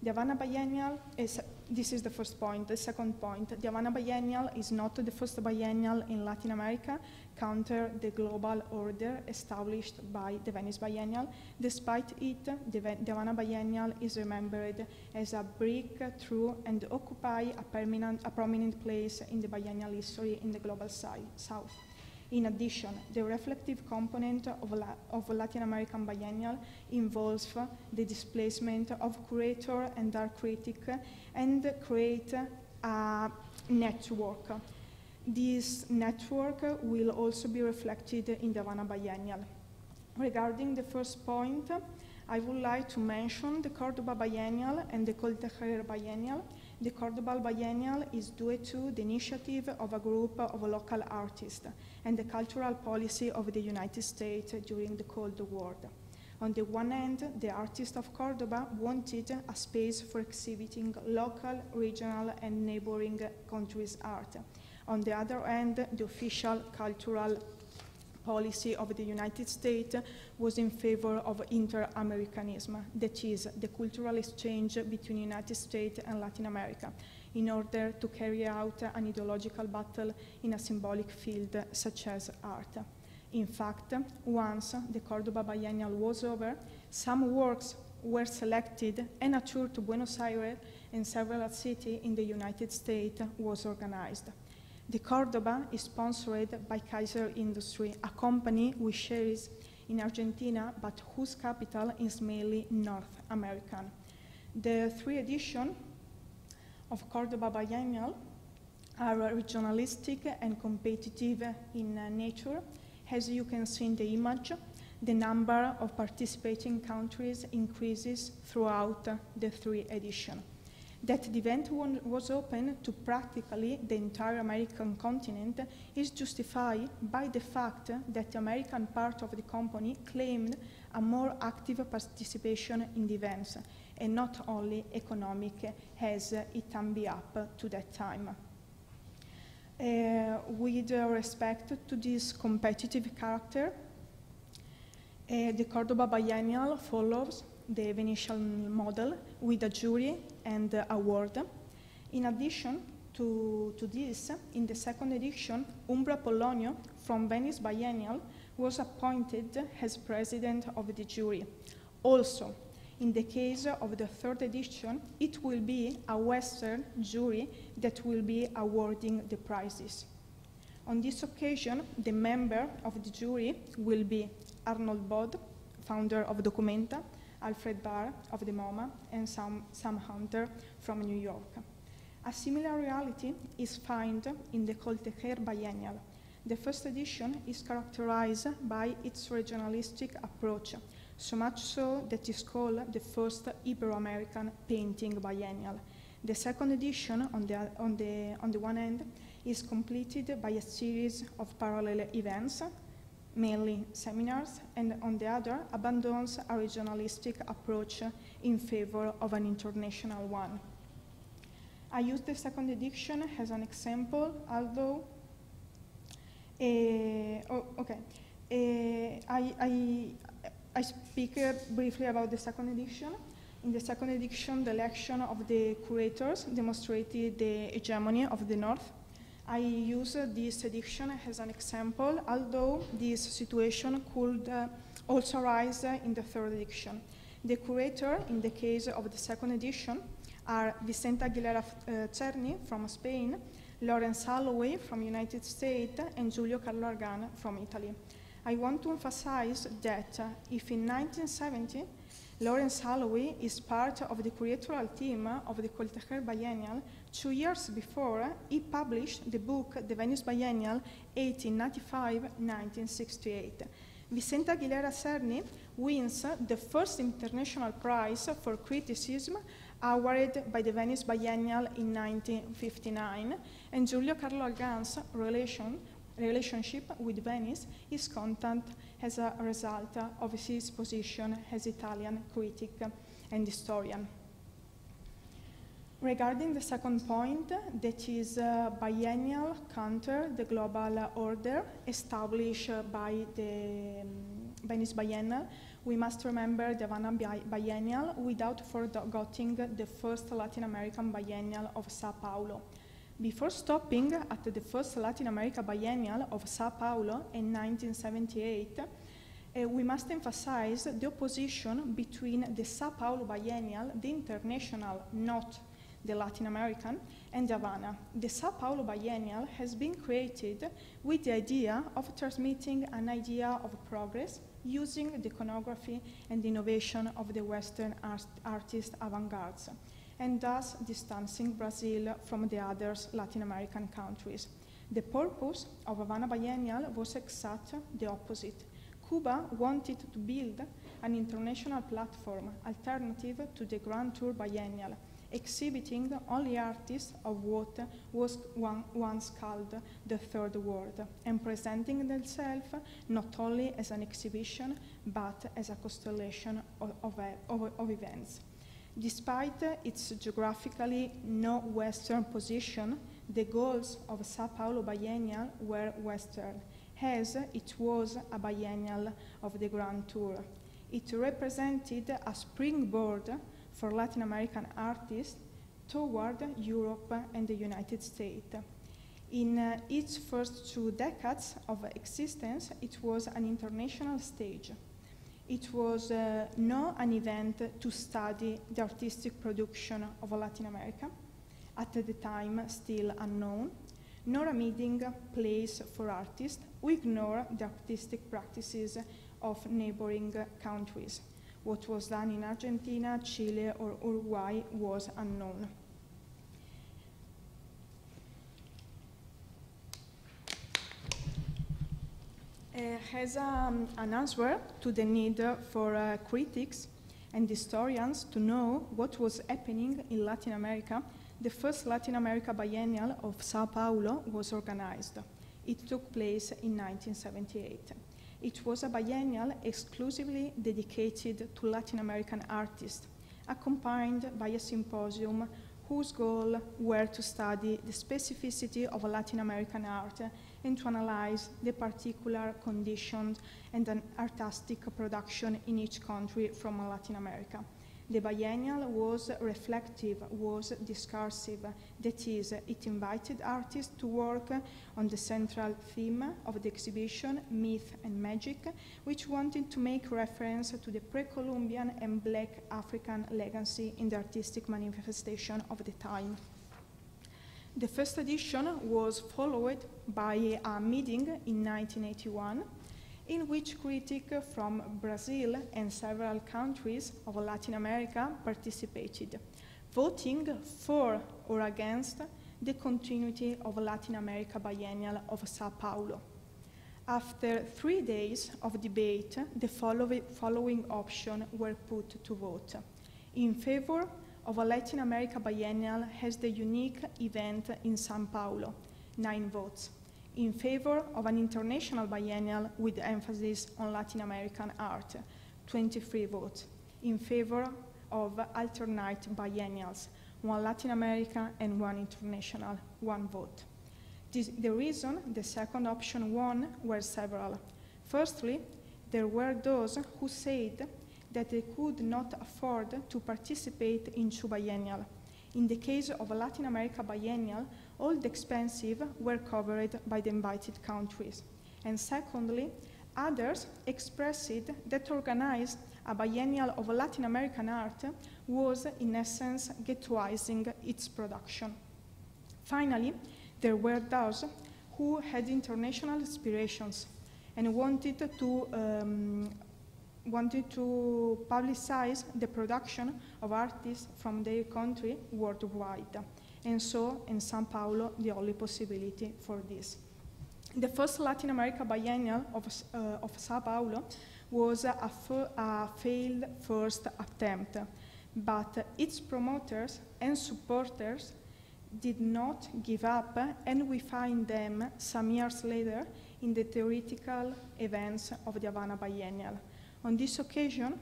The Havana Biennial is, this is the first point, the second point. The Havana Biennial is not the first biennial in Latin America, counter the global order established by the Venice Biennial. Despite it, the Havana Biennial is remembered as a breakthrough and occupy a prominent place in the biennial history in the global South. In addition, the reflective component of Latin American Biennial involves the displacement of curator and art critic and create a network. This network will also be reflected in the Havana Biennial. Regarding the first point, I would like to mention the Cordoba Biennial and the Coltecar Biennial. The Cordoba Biennial is due to the initiative of a group of local artists and the cultural policy of the United States during the Cold War. On the one hand, the artists of Cordoba wanted a space for exhibiting local, regional, and neighboring countries' art. On the other hand, the official cultural policy of the United States was in favor of inter-Americanism, that is, the cultural exchange between the United States and Latin America, in order to carry out an ideological battle in a symbolic field such as art. In fact, once the Cordoba Biennial was over, some works were selected and a tour to Buenos Aires and several cities in the United States was organized. The Cordoba is sponsored by Kaiser Industry, a company with shares in Argentina, but whose capital is mainly North American. The 3 editions of Cordoba Biennial are regionalistic and competitive in nature, as you can see in the image. The number of participating countries increases throughout the 3 editions. That the event was open to practically the entire American continent is justified by the fact that the American part of the company claimed a more active participation in the events, and not only economic, as it can be up to that time. With respect to this competitive character, the Cordoba Biennial follows the Venetian model with a jury and award. In addition to this, in the second edition, Umbra Polonio from Venice Biennial was appointed as president of the jury. Also, in the case of the third edition, it will be a Western jury that will be awarding the prizes. On this occasion, the member of the jury will be Arnold Bode, founder of Documenta, Alfred Barr of the MoMA, and Sam Hunter from New York. A similar reality is found in the Coltecar Biennial. The first edition is characterized by its regionalistic approach, so much so that it's called the first Ibero-American Painting Biennial. The second edition, on the one hand, is completed by a series of parallel events, mainly seminars, and on the other, abandons a regionalistic approach in favor of an international one. I use the second edition as an example, although, I speak briefly about the second edition. In the second edition, the election of the curators demonstrated the hegemony of the North. I use this addiction as an example, although this situation could also arise in the third edition. The curator, in the case of the second edition, are Vicenta Aguilera Cerni from Spain, Lawrence Alloway from United States, and Giulio Carlo Argan from Italy. I want to emphasize that if in 1970, Lawrence Alloway is part of the curatorial team of the Koltecher Biennial, 2 years before he published the book The Venice Biennial 1895-1968. Vicenta Aguilera Cerni wins the first international prize for criticism awarded by the Venice Biennial in 1959, and Giulio Carlo Argan's relationship with Venice is constant as a result of his position as Italian critic and historian. Regarding the second point, that is biennial counter the global order established by the Venice Biennial, we must remember the Havana Biennial without forgetting the first Latin American Biennial of Sao Paulo. Before stopping at the first Latin America Biennial of Sao Paulo in 1978, we must emphasize the opposition between the Sao Paulo Biennial, the international, not the Latin American, and Havana. The Sao Paulo Biennial has been created with the idea of transmitting an idea of progress using the iconography and innovation of the Western artist avant-garde, and thus distancing Brazil from the other Latin American countries. The purpose of Havana Biennial was exactly the opposite. Cuba wanted to build an international platform alternative to the Grand Tour Biennial, exhibiting only artists of what was once called the Third World, and presenting themselves not only as an exhibition, but as a constellation of events. Despite its geographically no-Western position, the goals of Sao Paulo Biennial were Western, as it was a biennial of the Grand Tour. It represented a springboard for Latin American artists toward Europe and the United States. In its first 2 decades of existence, it was an international stage. It was not an event to study the artistic production of Latin America, at the time still unknown, nor a meeting place for artists who ignore the artistic practices of neighboring countries. What was done in Argentina, Chile, or Uruguay was unknown. As an answer to the need for critics and historians to know what was happening in Latin America, the first Latin America Biennial of Sao Paulo was organized. It took place in 1978. It was a biennial exclusively dedicated to Latin American artists, accompanied by a symposium whose goal were to study the specificity of Latin American art and to analyze the particular conditions and an artistic production in each country from Latin America. The biennial was reflective, was discursive, that is, it invited artists to work on the central theme of the exhibition, Myth and Magic, which wanted to make reference to the pre-Columbian and Black African legacy in the artistic manifestation of the time. The first edition was followed by a meeting in 1981 in which critics from Brazil and several countries of Latin America participated, voting for or against the continuity of Latin America Biennial of Sao Paulo. After 3 days of debate, the following options were put to vote. In favor of a Latin America Biennial as the unique event in Sao Paulo, 9 votes. In favor of an international biennial with emphasis on Latin American art, 23 votes. In favor of alternate biennials, 1 Latin America and 1 international, 1 vote. The reason the second option won were several. Firstly, there were those who said that they could not afford to participate in two biennial. In the case of a Latin America biennial, all the expenses were covered by the invited countries. And secondly, others expressed that organized a biennial of Latin American art was, in essence, ghettoizing its production. Finally, there were those who had international aspirations and wanted to publicize the production of artists from their country worldwide. And so, in Sao Paulo, the only possibility for this. The first Latin America biennial of Sao Paulo was a failed first attempt, but its promoters and supporters did not give up, and we find them some years later in the theoretical events of the Havana Biennial. On this occasion,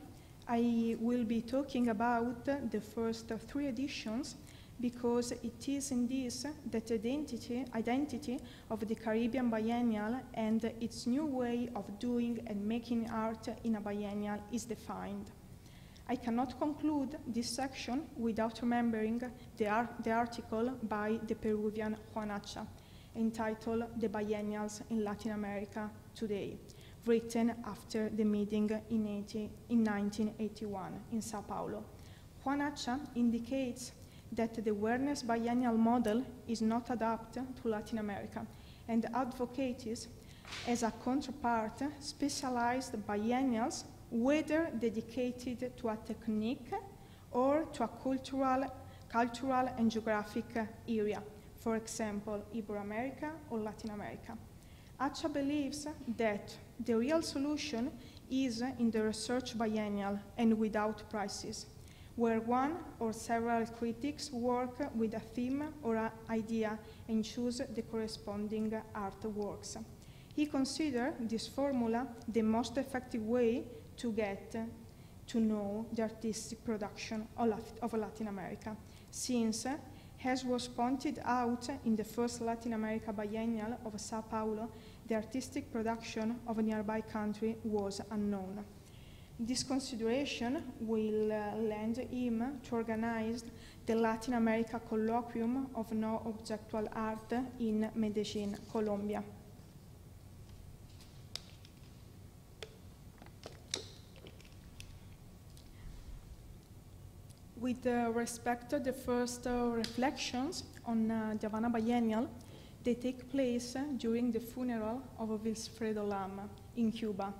I will be talking about the first three editions, because it is in this that identity of the Caribbean Biennial and its new way of doing and making art in a biennial is defined. I cannot conclude this section without remembering the article by the Peruvian Juan Acha, entitled The Biennials in Latin America Today, written after the meeting in 1981 in Sao Paulo. Juan Acha indicates that the awareness biennial model is not adapted to Latin America and advocates as a counterpart specialized biennials, whether dedicated to a technique or to a cultural and geographic area, for example, Ibero-America or Latin America. Acha believes that the real solution is in the research biennial and without prizes, where one or several critics work with a theme or an idea and choose the corresponding artworks. He considers this formula the most effective way to get to know the artistic production of Latin America, since, as was pointed out in the first Latin America Biennial of Sao Paulo, the artistic production of a nearby country was unknown. This consideration will lend him to organize the Latin America Colloquium of No-Objectual Art in Medellin, Colombia. With respect to the first reflections on the Havana Biennial, they take place during the funeral of Wilfredo Lam in Cuba.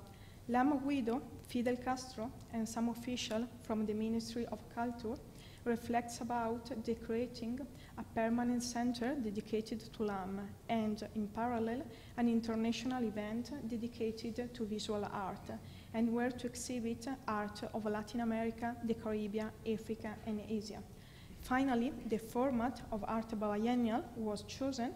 Lam Guido, Fidel Castro, and some official from the Ministry of Culture reflects about the creating a permanent center dedicated to Lam and, in parallel, an international event dedicated to visual art, and where to exhibit art of Latin America, the Caribbean, Africa, and Asia. Finally, the format of Art Biennial was chosen,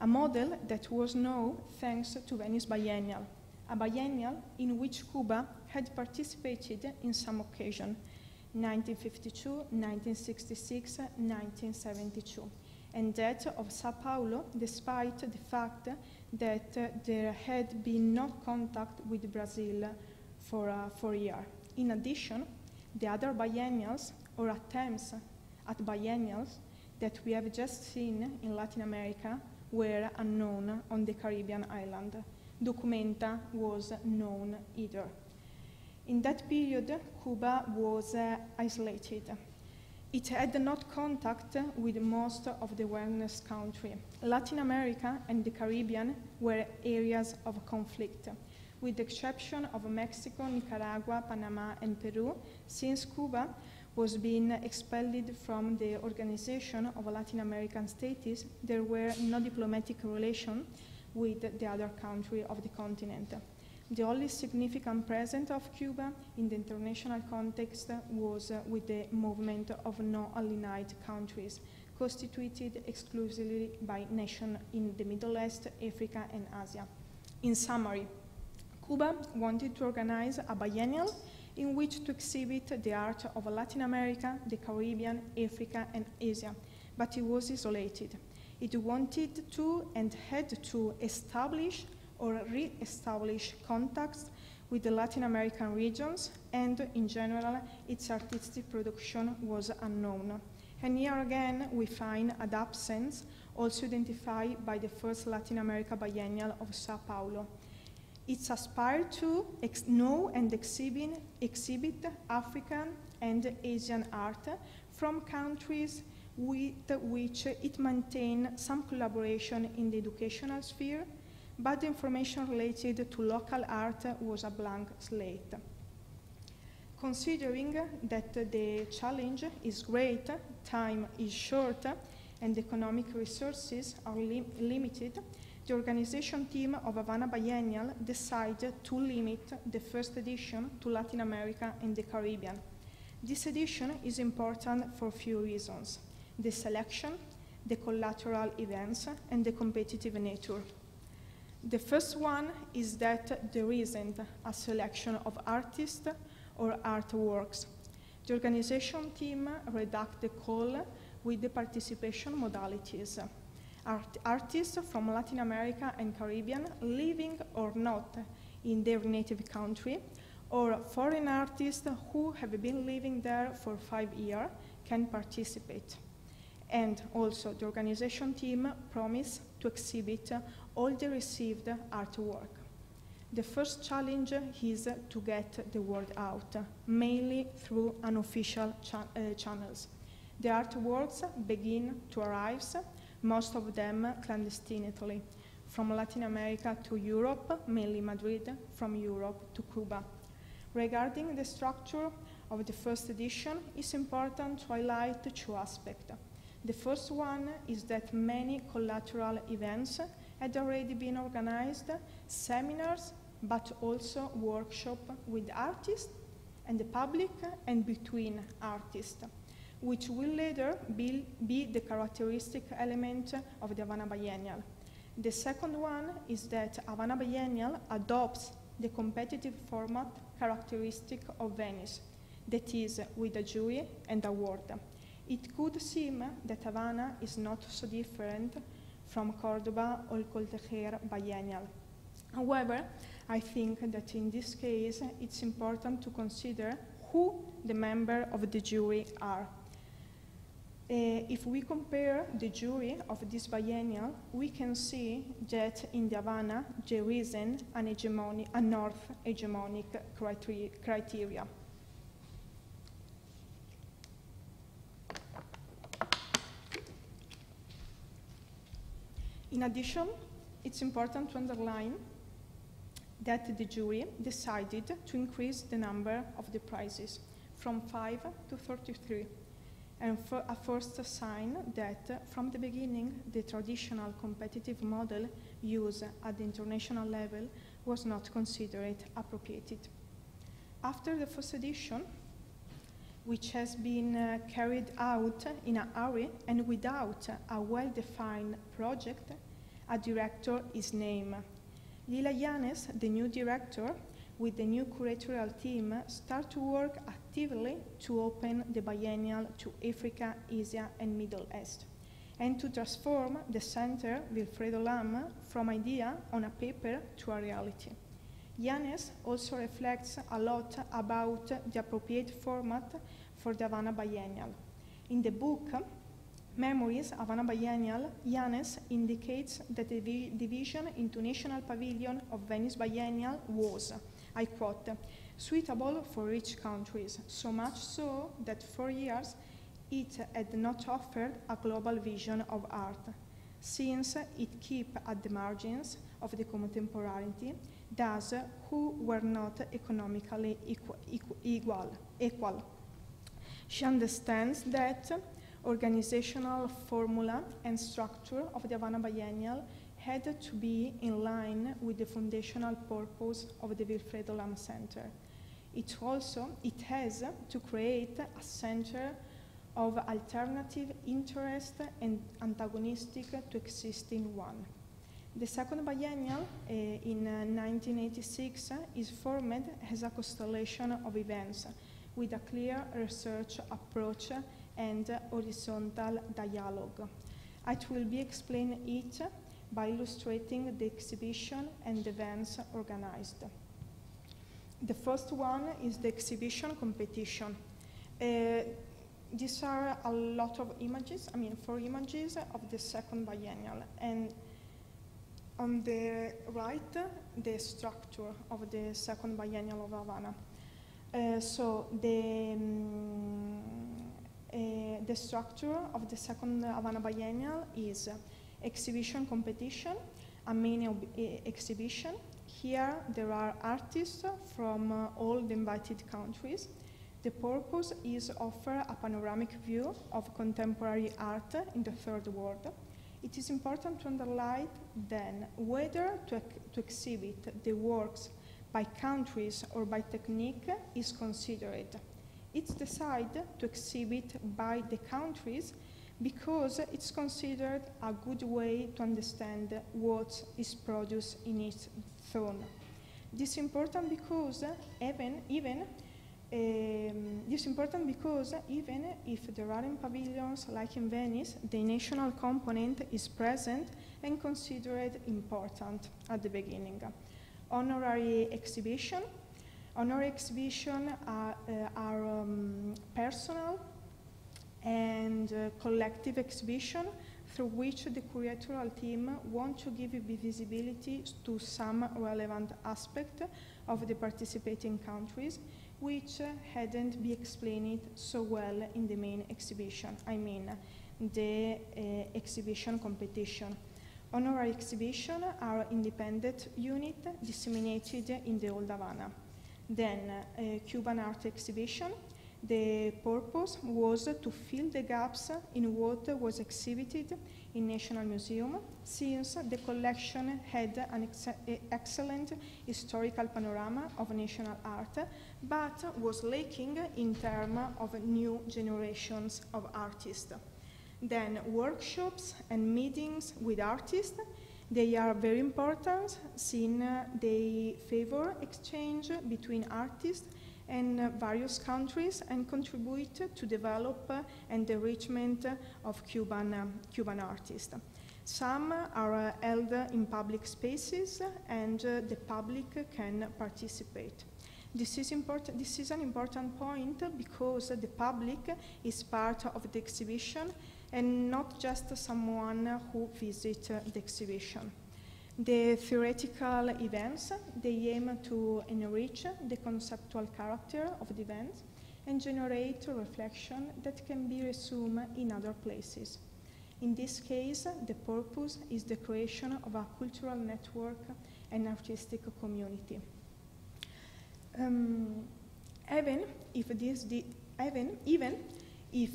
a model that was known thanks to Venice Biennial, a biennial in which Cuba had participated in some occasion, 1952, 1966, 1972, and that of Sao Paulo, despite the fact that there had been no contact with Brazil for a year. In addition, the other biennials, or attempts at biennials, that we have just seen in Latin America were unknown on the Caribbean island. Documenta was known either. In that period, Cuba was isolated. It had not contact with most of the wellness country. Latin America and the Caribbean were areas of conflict, with the exception of Mexico, Nicaragua, Panama, and Peru, since Cuba was being expelled from the Organization of Latin American States, there were no diplomatic relations with the other country of the continent. The only significant presence of Cuba in the international context was with the movement of non-aligned countries, constituted exclusively by nations in the Middle East, Africa, and Asia. In summary, Cuba wanted to organize a biennial in which to exhibit the art of Latin America, the Caribbean, Africa, and Asia, but it was isolated. It wanted to and had to establish or re-establish contacts with the Latin American regions, and in general, its artistic production was unknown. And here again, we find an absence, also identified by the first Latin America biennial of Sao Paulo. It's aspired to know and exhibit African and Asian art from countries with which it maintains some collaboration in the educational sphere, but the information related to local art was a blank slate. Considering that the challenge is great, time is short, and economic resources are limited, the organization team of Havana Biennial decided to limit the first edition to Latin America and the Caribbean. This edition is important for a few reasons: the selection, the collateral events, and the competitive nature. The first one is that there isn't a selection of artists or artworks. The organization team redacted the call with the participation modalities. Artists from Latin America and Caribbean living or not in their native country, or foreign artists who have been living there for 5 years can participate. And also the organization team promised to exhibit all the received artwork. The first challenge is to get the word out, mainly through unofficial channels. The artworks begin to arrive, most of them clandestinely, from Latin America to Europe, mainly Madrid, from Europe to Cuba. Regarding the structure of the first edition, it's important to highlight two aspects. The first one is that many collateral events had already been organized, seminars, but also workshops with artists and the public and between artists, which will later be the characteristic element of the Havana Biennial. The second one is that Havana Biennial adopts the competitive format characteristic of Venice, that is, with a jury and award. It could seem that Havana is not so different from Cordoba or Coltejer Biennial. However, I think that in this case, it's important to consider who the members of the jury are. If we compare the jury of this biennial, we can see that in the Havana there isn't a North hegemonic criteria. In addition, it's important to underline that the jury decided to increase the number of the prizes from 5 to 33. And for a first sign that from the beginning, the traditional competitive model used at the international level was not considered appropriate. After the first edition, which has been carried out in a hurry and without a well-defined project, a director is named. Lila Llanes, the new director, with the new curatorial team, start to work actively to open the biennial to Africa, Asia, and Middle East, and to transform the center Wilfredo Lam from idea on a paper to a reality. Llanes also reflects a lot about the appropriate format for the Havana Biennial. In the book, Memories, Havana Biennial, Llanes indicates that the division into national pavilion of Venice Biennial was, I quote, suitable for rich countries, so much so that for years it had not offered a global vision of art, since it kept at the margins of the contemporaneity, those who were not economically equal. She understands that organizational formula and structure of the Havana Biennial had to be in line with the foundational purpose of the Wilfredo Lam Center. It has to create a center of alternative interest and antagonistic to existing one. The second biennial in 1986 is formed as a constellation of events with a clear research approach and horizontal dialogue. I will be explaining it by illustrating the exhibition and events organized. The first one is the exhibition competition. These are a lot of images, I mean, 4 images of the second biennial. And on the right, the structure of the second biennial of Havana. So the structure of the second Havana biennial is exhibition competition, a main exhibition. Here there are artists from all the invited countries. The purpose is to offer a panoramic view of contemporary art in the third world. It is important to underline then whether to exhibit the works by countries or by technique is considered. It's decided to exhibit by the countries because it's considered a good way to understand what is produced in its zone. This is important because even if there aren't pavilions like in Venice, the national component is present and considered important at the beginning. Honorary exhibition are personal and collective exhibition through which the curatorial team want to give visibility to some relevant aspect of the participating countries which hadn't been explained so well in the main exhibition, I mean the exhibition competition. Honorary exhibition are independent unit disseminated in the Old Havana. Then Cuban art exhibition. The purpose was to fill the gaps in what was exhibited in National Museum, since the collection had an excellent historical panorama of national art, but was lacking in terms of new generations of artists. Then workshops and meetings with artists. They are very important since they favor exchange between artists and various countries and contribute to develop and enrichment of Cuban artists. Some are held in public spaces and the public can participate. This is an important point because the public is part of the exhibition and not just someone who visits the exhibition. The theoretical events, they aim to enrich the conceptual character of the events and generate reflection that can be resumed in other places. In this case, the purpose is the creation of a cultural network and artistic community. Even if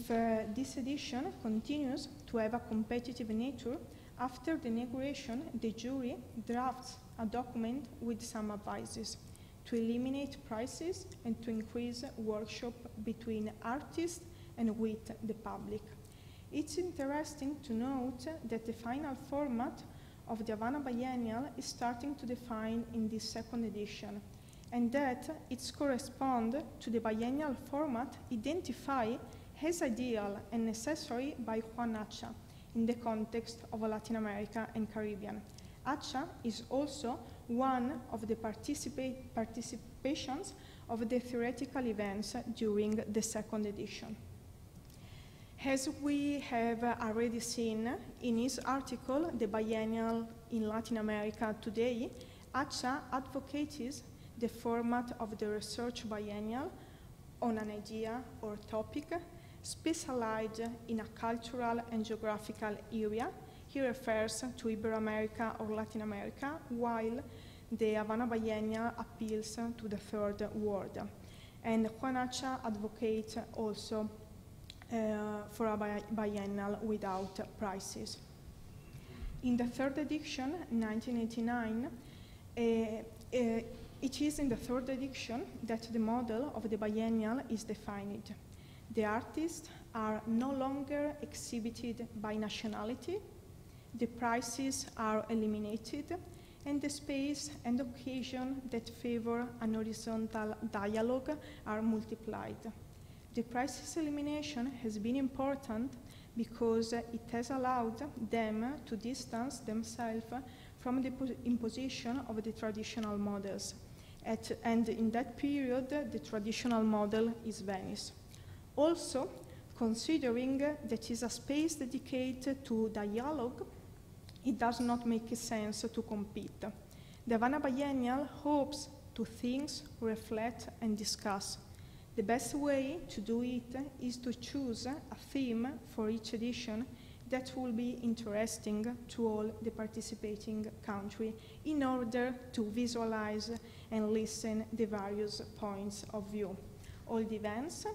this edition continues to have a competitive nature, after the inauguration, the jury drafts a document with some advices to eliminate prices and to increase workshop between artists and with the public. It's interesting to note that the final format of the Havana Biennial is starting to define in this second edition, and that it corresponds to the biennial format identified as ideal and necessary by Juan Acha, in the context of Latin America and Caribbean. Acha is also one of the participations of the theoretical events during the second edition. As we have already seen in his article, The Biennial in Latin America Today, Acha advocates the format of the research biennial on an idea or topic specialized in a cultural and geographical area. He refers to Ibero-America or Latin America, while the Havana Biennial appeals to the third world. And Juan Acha advocates also for a biennial without prices. In the third edition, 1989, it is in the third edition that the model of the biennial is defined. The artists are no longer exhibited by nationality, the prices are eliminated, and the space and occasion that favor an horizontal dialogue are multiplied. The prices elimination has been important because it has allowed them to distance themselves from the imposition of the traditional models. And in that period, the traditional model is Venice. Also, considering that is a space dedicated to dialogue, it does not make sense to compete. The Havana Biennial hopes to think, reflect, and discuss. The best way to do it is to choose a theme for each edition that will be interesting to all the participating country in order to visualize and listen the various points of view. All the events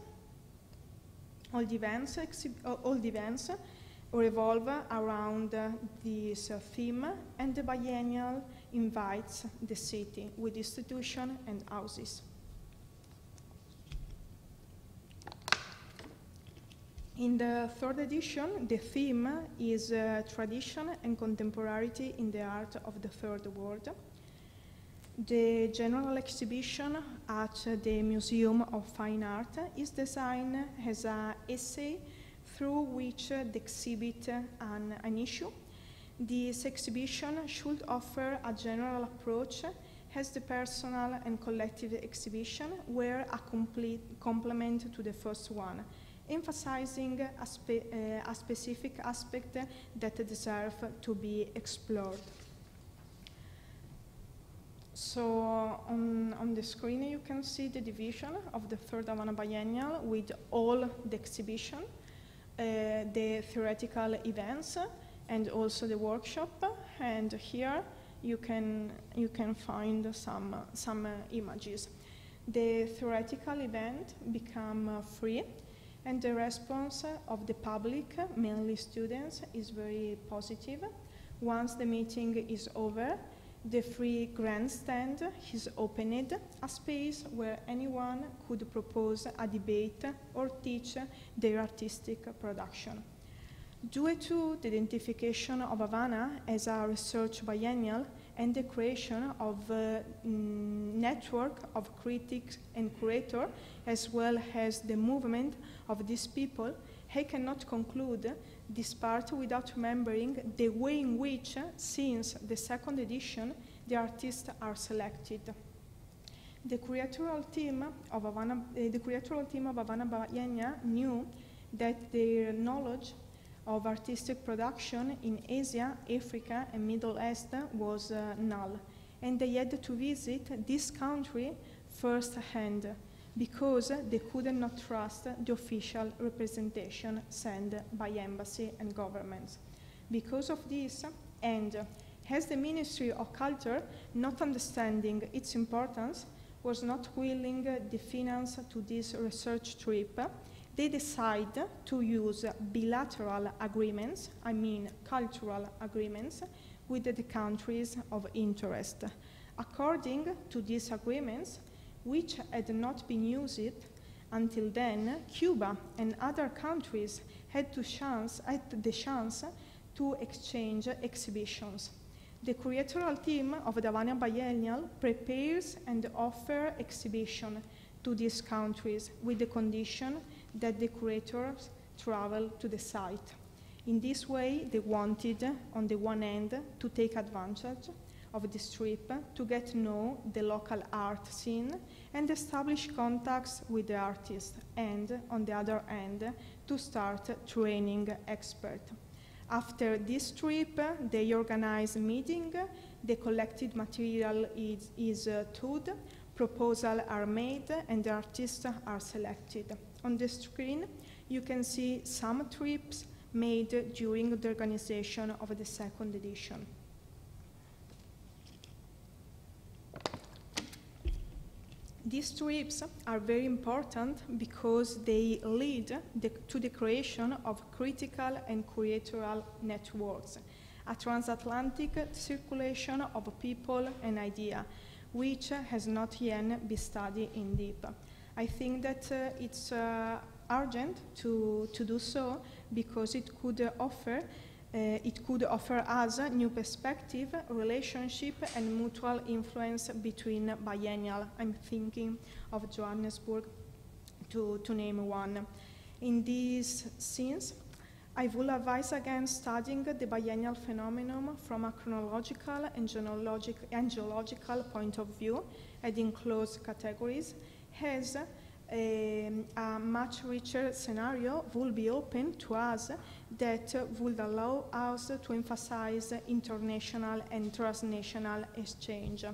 revolve around this theme, and the biennial invites the city with institutions and houses. In the third edition, the theme is tradition and contemporarity in the art of the third world. The general exhibition at the Museum of Fine Art is designed as an essay through which the exhibit an issue. This exhibition should offer a general approach as the personal and collective exhibition were a complete complement to the first one, emphasizing a specific aspect that deserves to be explored. So on the screen you can see the division of the third Havana Biennial with all the exhibition, the theoretical events, and also the workshop. And here you can find some images. The theoretical event become free, and the response of the public, mainly students, is very positive. Once the meeting is over, the free grandstand is opened, a space where anyone could propose a debate or teach their artistic production. Due to the identification of Havana as a research biennial and the creation of a network of critics and curators, as well as the movement of these people, I cannot conclude this part without remembering the way in which, since the second edition, the artists are selected. The curatorial team of Havana Biennial knew that their knowledge of artistic production in Asia, Africa, and Middle East was null, and they had to visit this country firsthand, because they could not trust the official representation sent by embassy and governments. Because of this, and as the Ministry of Culture, not understanding its importance, was not willing the finance to this research trip, they decide to use bilateral agreements, I mean cultural agreements, with the countries of interest. According to these agreements, which had not been used until then, Cuba and other countries had the chance to exchange exhibitions. The curatorial team of the Havana Biennial prepares and offers exhibition to these countries with the condition that the curators travel to the site. In this way, they wanted, on the one hand, to take advantage of this trip to get to know the local art scene and establish contacts with the artists, and on the other hand, to start training experts. After this trip, they organize meetings, the collected material is towed, proposals are made, and the artists are selected. On the screen, you can see some trips made during the organization of the second edition. These trips are very important because they lead to the creation of critical and curatorial networks, a transatlantic circulation of people and ideas, which has not yet been studied in deep. I think that it's urgent to do so, because it could offer us a new perspective, relationship, and mutual influence between biennial. I'm thinking of Johannesburg, to name one. In these scenes, I would advise against studying the biennial phenomenon from a chronological and geological point of view, adding closed categories, as a much richer scenario will be open to us that would allow us to emphasize international and transnational exchange.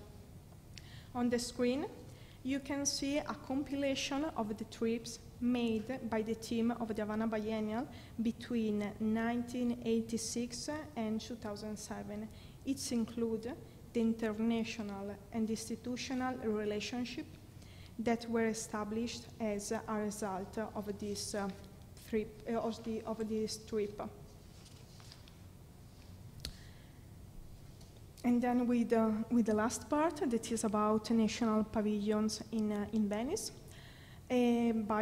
On the screen, you can see a compilation of the trips made by the team of the Havana Biennial between 1986 and 2007. It includes the international and institutional relationship that were established as a result of this trip. And then with the last part, that is about national pavilions in Venice. By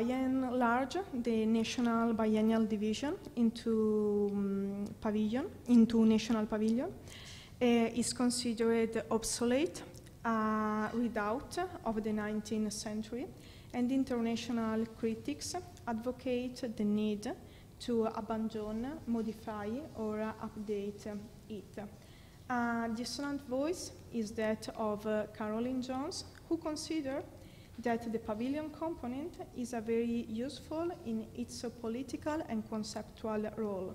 and large, the national biennial division into national pavilion is considered obsolete, redoubt of the 19th century, and international critics advocate the need to abandon, modify, or update it. A dissonant voice is that of Caroline Jones, who considers that the pavilion component is a very useful in its political and conceptual role.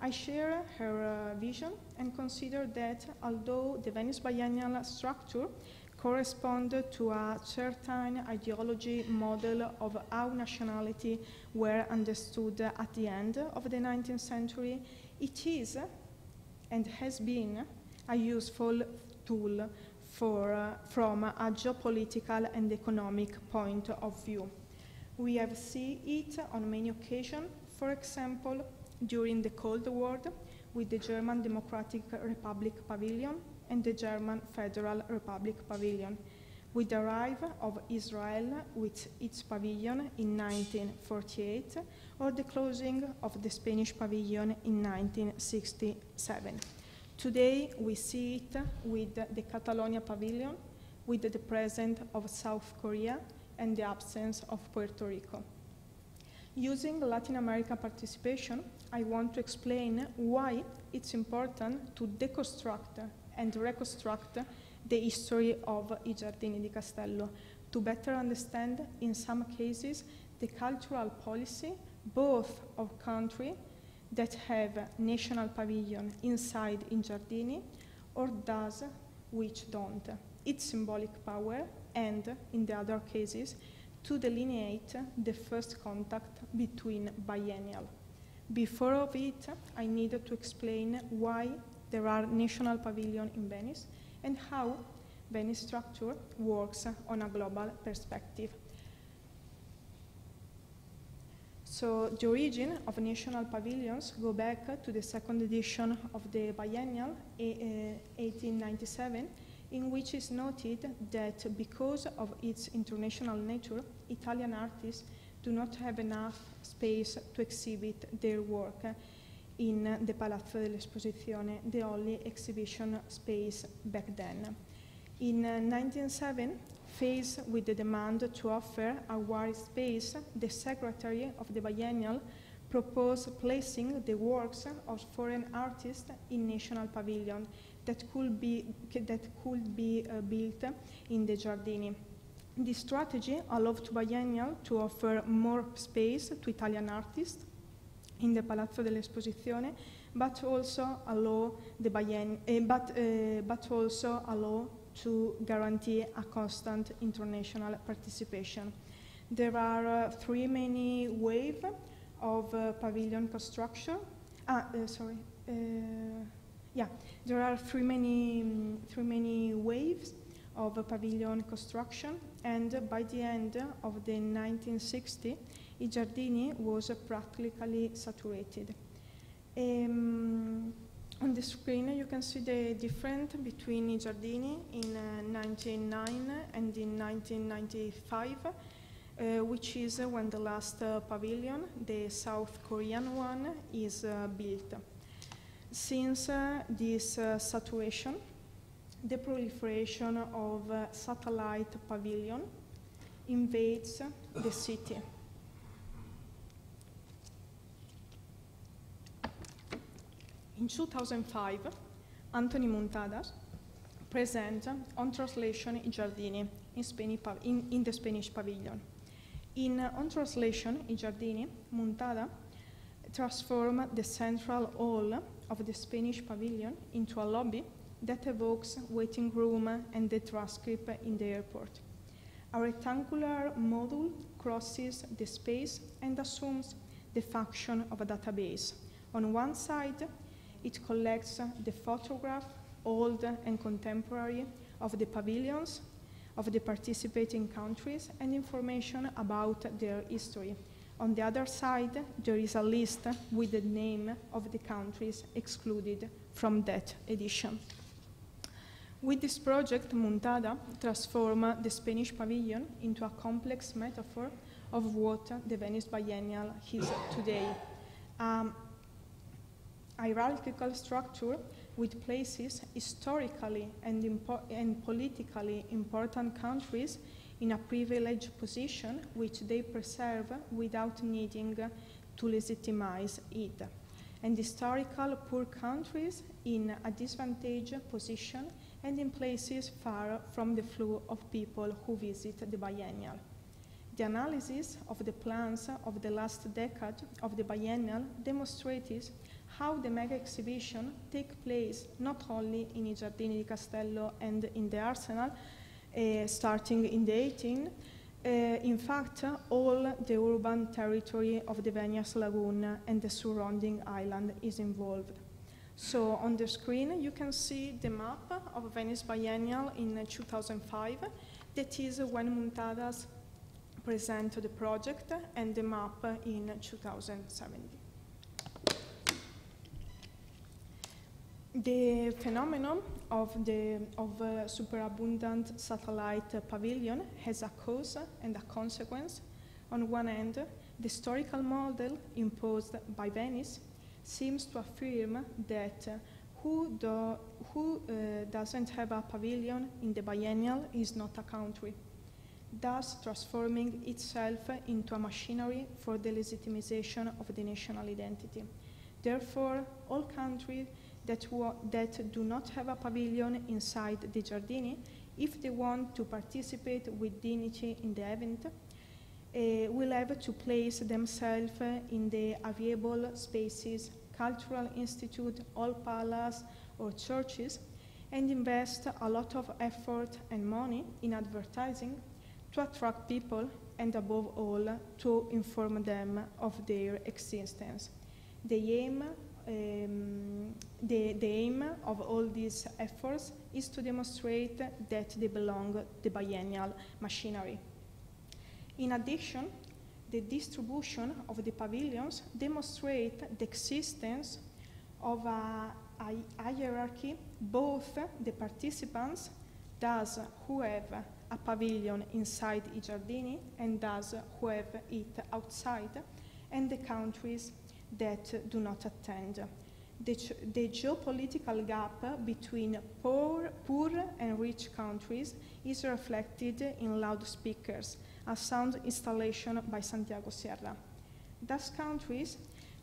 I share her vision and consider that although the Venice Biennial structure corresponds to a certain ideology model of how nationality were understood at the end of the 19th century, it is and has been a useful tool from a geopolitical and economic point of view. We have seen it on many occasions, for example, during the Cold War with the German Democratic Republic Pavilion and the German Federal Republic Pavilion, with the arrival of Israel with its pavilion in 1948, or the closing of the Spanish Pavilion in 1967. Today, we see it with the Catalonia Pavilion, with the presence of South Korea, and the absence of Puerto Rico. Using Latin America participation, I want to explain why it's important to deconstruct and reconstruct the history of I Giardini di Castello, to better understand, in some cases, the cultural policy, both of country, that have national pavilion inside in Giardini, or those which don't, its symbolic power, and, in the other cases, to delineate the first contact between biennial. Before of it, I needed to explain why there are national pavilion in Venice and how Venice structure works on a global perspective. So the origin of national pavilions go back to the second edition of the biennial, 1897, in which is noted that because of its international nature, Italian artists do not have enough space to exhibit their work in the Palazzo dell'Esposizione, the only exhibition space back then. In 1907, faced with the demand to offer a wide space, the secretary of the biennial proposed placing the works of foreign artists in national pavilion that could be built in the Giardini. This strategy allowed the biennial to offer more space to Italian artists in the Palazzo dell'Esposizione, but also allow to guarantee a constant international participation. There are three many waves of pavilion construction. There are three many waves of pavilion construction, and by the end of the 1960s, I Giardini was practically saturated. On the screen, you can see the difference between I Giardini in 1909 and in 1995, which is when the last pavilion, the South Korean one, is built. Since this saturation, the proliferation of satellite pavilion invades the city. In 2005, Anthony Muntadas presents on translation I Giardini in the Spanish pavilion. On translation, in Giardini, Muntada transformed the central hall of the Spanish pavilion into a lobby that evokes waiting room and the transcript in the airport. A rectangular module crosses the space and assumes the function of a database. On one side, it collects the photograph, old and contemporary, of the pavilions of the participating countries and information about their history. On the other side, there is a list with the name of the countries excluded from that edition. With this project, Muntada transformed the Spanish pavilion into a complex metaphor of what the Venice Biennial is today. Hierarchical structure with places historically and politically important countries in a privileged position which they preserve without needing to legitimize it, and historical poor countries in a disadvantaged position and in places far from the flow of people who visit the biennial. The analysis of the plans of the last decade of the biennial demonstrates how the mega exhibition takes place not only in I Giardini di Castello and in the Arsenal, starting in the 18th, in fact, all the urban territory of the Venice Lagoon and the surrounding island is involved. So on the screen, you can see the map of Venice Biennial in 2005. That is when Muntadas presented the project, and the map in 2017. The phenomenon of superabundant satellite pavilion has a cause and a consequence. On one end, the historical model imposed by Venice seems to affirm that who doesn't have a pavilion in the biennial is not a country, thus transforming itself into a machinery for the legitimization of the national identity. Therefore, all countries that do not have a pavilion inside the Giardini, if they want to participate with dignity in the event, will have to place themselves in the available spaces, cultural institute, old palace, or churches, and invest a lot of effort and money in advertising to attract people and, above all, to inform them of their existence. The aim of all these efforts is to demonstrate that they belong to the biennial machinery. In addition, the distribution of the pavilions demonstrates the existence of a hierarchy. Both the participants, those who have a pavilion inside I Giardini and those who have it outside, and the countries that do not attend. The geopolitical gap between poor and rich countries is reflected in loudspeakers, a sound installation by Santiago Sierra. Those countries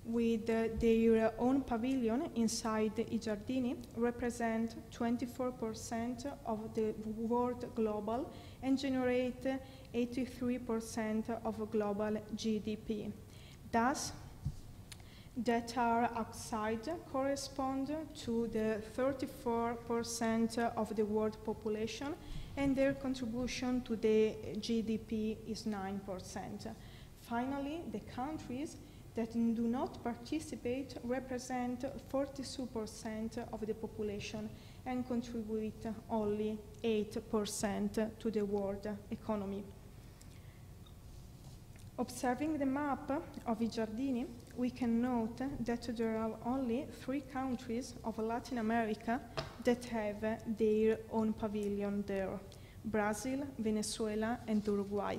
with their own pavilion inside I Giardini represent 24% of the world global and generate 83% of global GDP. Thus, that are outside correspond to the 34% of the world population, and their contribution to the GDP is 9%. Finally, the countries that do not participate represent 42% of the population and contribute only 8% to the world economy. Observing the map of I Giardini, we can note that there are only 3 countries of Latin America that have their own pavilion there: Brazil, Venezuela, and Uruguay.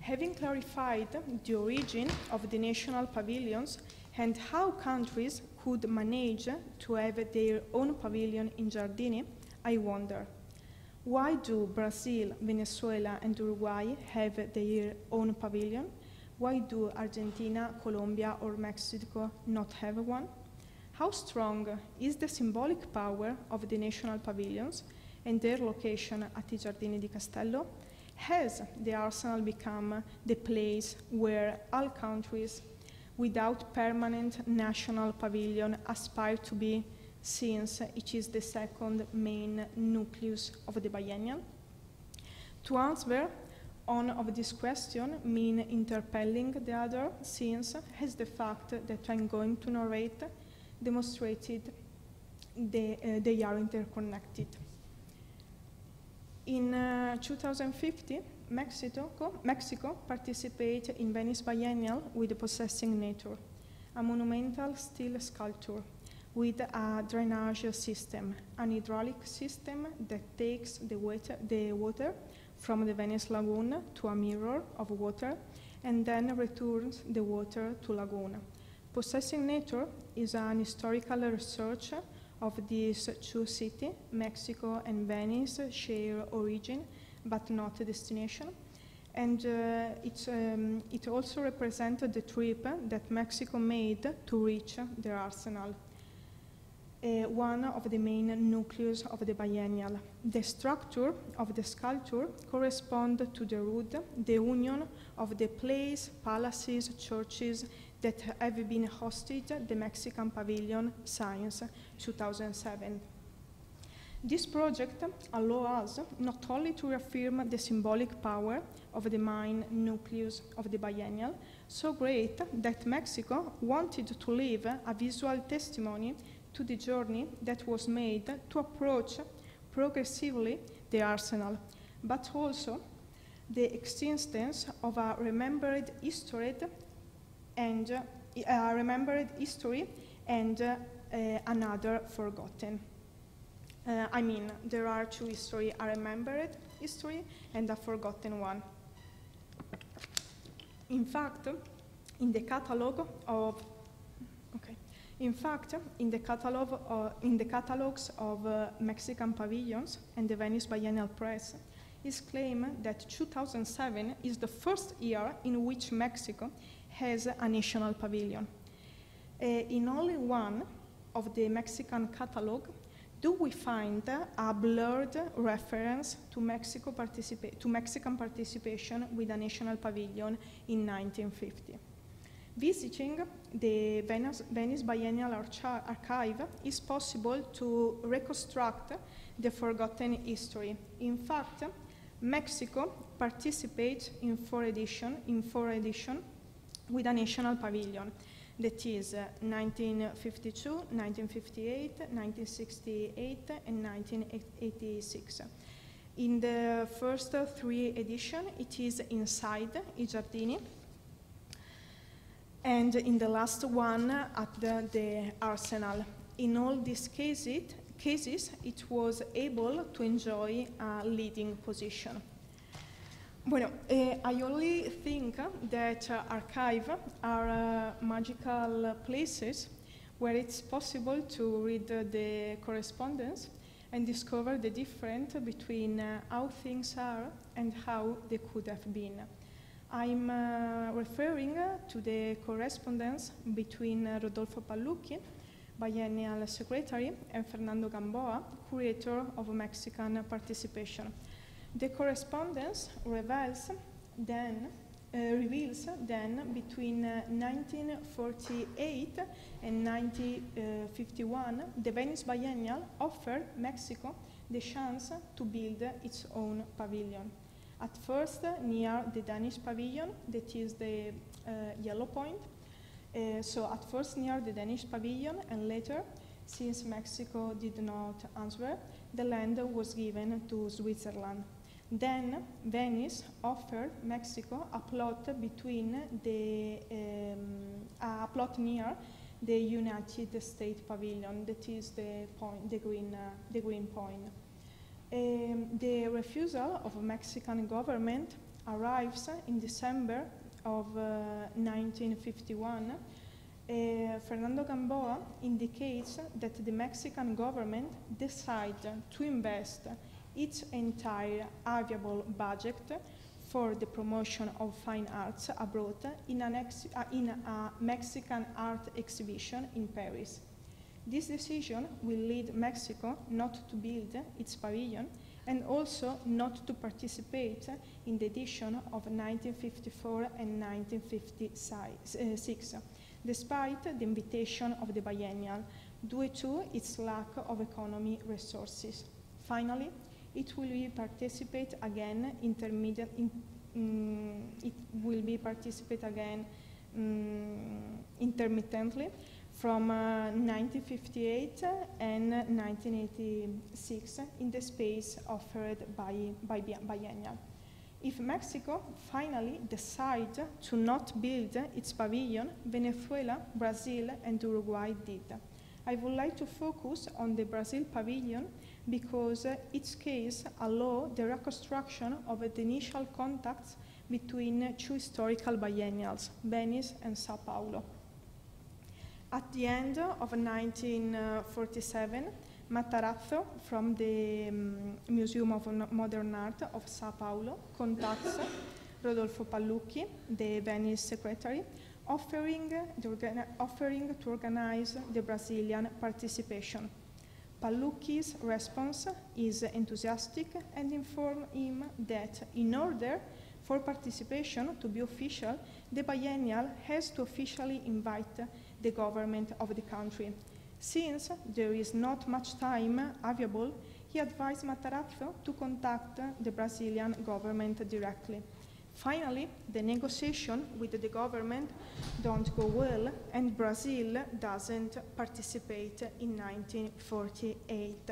Having clarified the origin of the national pavilions and how countries could manage to have their own pavilion in Giardini, I wonder, why do Brazil, Venezuela, and Uruguay have their own pavilion? Why do Argentina, Colombia, or Mexico not have one? How strong is the symbolic power of the national pavilions and their location at I Giardini di Castello? has the arsenal become the place where all countries without permanent national pavilion aspire to be, since it is the second main nucleus of the biennial? To answer one of this question mean interpelling the other, since has the fact that I'm going to narrate demonstrated they are interconnected. In 2050, Mexico participated in Venice Biennial with Possessing Nature, a monumental steel sculpture with a drainage system, an hydraulic system that takes the water from the Venice Lagoon to a mirror of water and then returns the water to Lagoon. Possessing Nature is an historical research of these two cities, Mexico and Venice, share origin but not a destination. And it also represented the trip that Mexico made to reach their arsenal, one of the main nucleus of the biennial. The structure of the sculpture corresponds to the road, the union of the place, palaces, churches that have been hosted the Mexican Pavilion since 2007. This project allows us not only to reaffirm the symbolic power of the main nucleus of the biennial, so great that Mexico wanted to leave a visual testimony to the journey that was made to approach progressively the arsenal, but also the existence of a remembered history and another forgotten. I mean, there are two histories, a remembered history and a forgotten one. In fact, in the catalogs of Mexican pavilions and the Venice Biennial Press, is claimed that 2007 is the first year in which Mexico has a national pavilion. In only one of the Mexican catalog, do we find a blurred reference to Mexican participation with a national pavilion in 1950. Visiting the Venice Biennial Archive is possible to reconstruct the forgotten history. In fact, Mexico participates in four editions with a national pavilion, that is 1952, 1958, 1968, and 1986. In the first three editions, it is inside I Giardini, and in the last one at the Arsenal. In all these cases, it was able to enjoy a leading position. Bueno, I only think that archives are magical places where it's possible to read the correspondence and discover the difference between how things are and how they could have been. I'm referring to the correspondence between Rodolfo Pallucchi, biennial secretary, and Fernando Gamboa, curator of Mexican participation. The correspondence reveals then between 1948 and 1951, the Venice Biennial offered Mexico the chance to build its own pavilion. At first, near the Danish pavilion, that is the yellow point. So at first near the Danish pavilion, and later, since Mexico did not answer, the land was given to Switzerland. Then Venice offered Mexico a plot near the United States Pavilion, that is the green point. The refusal of Mexican government arrives in December of 1951. Fernando Gamboa indicates that the Mexican government decided to invest its entire available budget for the promotion of fine arts abroad in a Mexican art exhibition in Paris. This decision will lead Mexico not to build its pavilion and also not to participate in the edition of 1954 and 1956, despite the invitation of the biennial, due to its lack of economic resources. Finally, it will be participate again intermittently from 1958 and 1986 in the space offered by biennial. If Mexico finally decides to not build its pavilion, Venezuela, Brazil, and Uruguay did. I would like to focus on the Brazil pavilion because its case allowed the reconstruction of the initial contacts between two historical biennials, Venice and Sao Paulo. At the end of 1947, Matarazzo from the Museum of Modern Art of Sao Paulo contacts Rodolfo Pallucchi, the Venice secretary, offering to organize the Brazilian participation. Pallucchi's response is enthusiastic and informs him that in order for participation to be official, the biennial has to officially invite the government of the country. Since there is not much time available, he advised Matarazzo to contact the Brazilian government directly. Finally, the negotiation with the government don't go well, and Brazil doesn't participate in 1948.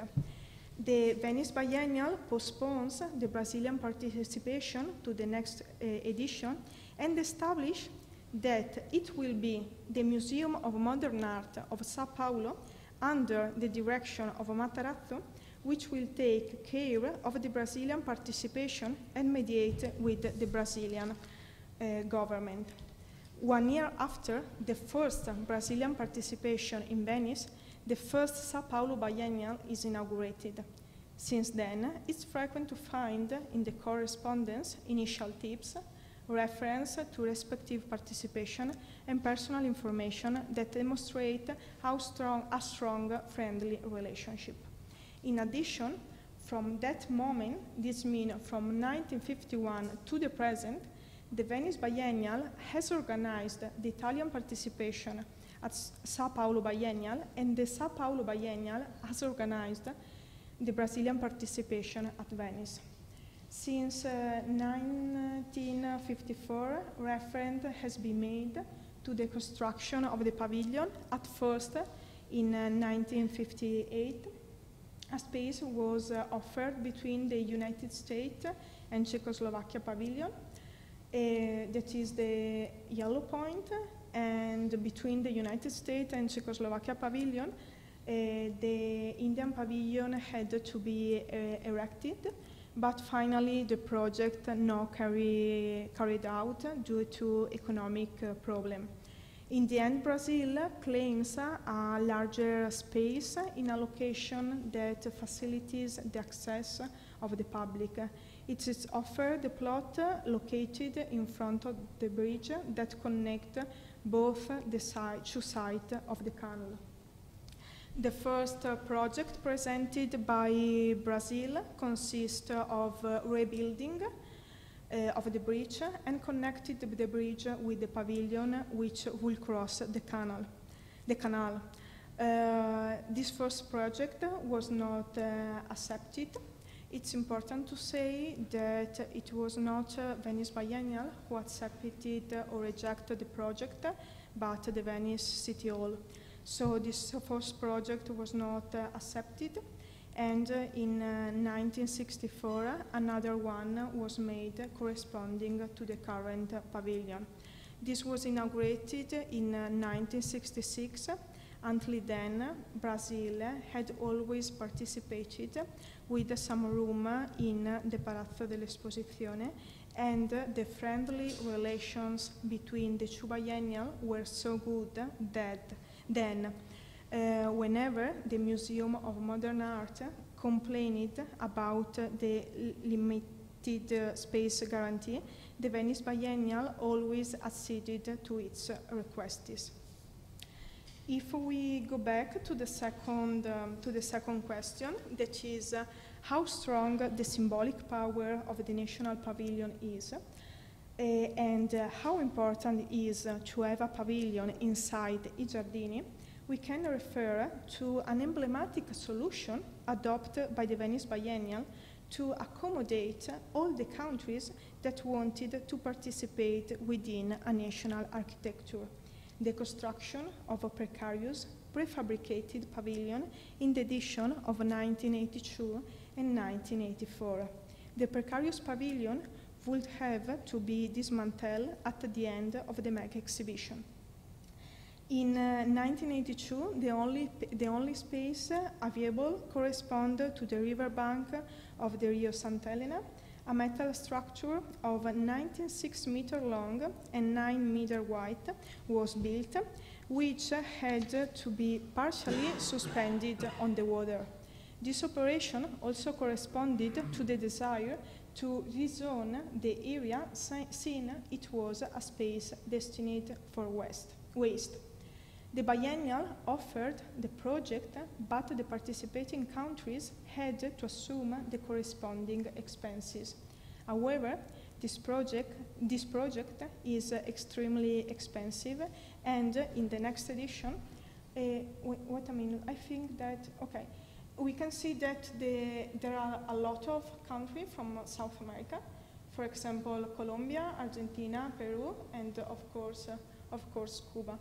The Venice Biennial postpones the Brazilian participation to the next edition and establishes that it will be the Museum of Modern Art of Sao Paulo under the direction of Matarazzo, which will take care of the Brazilian participation and mediate with the Brazilian government. 1 year after the first Brazilian participation in Venice, the first Sao Paulo Biennial is inaugurated. Since then, it's frequent to find in the correspondence initial tips, reference to respective participation, and personal information that demonstrate how strong a friendly relationship. In addition, from that moment, this means from 1951 to the present, the Venice Biennial has organized the Italian participation at Sao Paulo Biennial, and the Sao Paulo Biennial has organized the Brazilian participation at Venice. Since 1954, reference has been made to the construction of the pavilion, at first in 1958, a space was offered between the United States and Czechoslovakia pavilion, that is the yellow point, and between the United States and Czechoslovakia pavilion, the Indian pavilion had to be erected, but finally the project not carried out due to economic problem. In the end, Brazil claims a larger space in a location that facilitates the access of the public. It is offered the plot located in front of the bridge that connects both the two sides of the canal. The first project presented by Brazil consists of rebuilding of the bridge and connected the bridge with the pavilion, which will cross the canal. This first project was not accepted. It's important to say that it was not Venice Biennial who accepted or rejected the project, but the Venice City Hall. So this first project was not accepted. And in 1964, another one was made corresponding to the current pavilion. This was inaugurated in 1966. Until then, Brazil had always participated with some room in the Palazzo dell'Esposizione, and the friendly relations between the two biennial were so good that then, whenever the Museum of Modern Art complained about the limited space guarantee, the Venice Biennial always acceded to its requests. If we go back to the second question, that is how strong the symbolic power of the National Pavilion is, and how important it is to have a pavilion inside I Giardini, we can refer to an emblematic solution adopted by the Venice Biennial to accommodate all the countries that wanted to participate within a national architecture: the construction of a precarious, prefabricated pavilion in the edition of 1982 and 1984. The precarious pavilion would have to be dismantled at the end of the mega exhibition. In 1982, the only space available corresponded to the riverbank of the Rio Sant'Elena, a metal structure of 96 meters long and 9 meters wide was built, which had to be partially suspended on the water. This operation also corresponded to the desire to rezone the area, since it was a space destined for waste. The biennial offered the project, but the participating countries had to assume the corresponding expenses. However, this project is extremely expensive, and in the next edition, I think that, okay, we can see that there are a lot of countries from South America, for example, Colombia, Argentina, Peru, and of course, Cuba.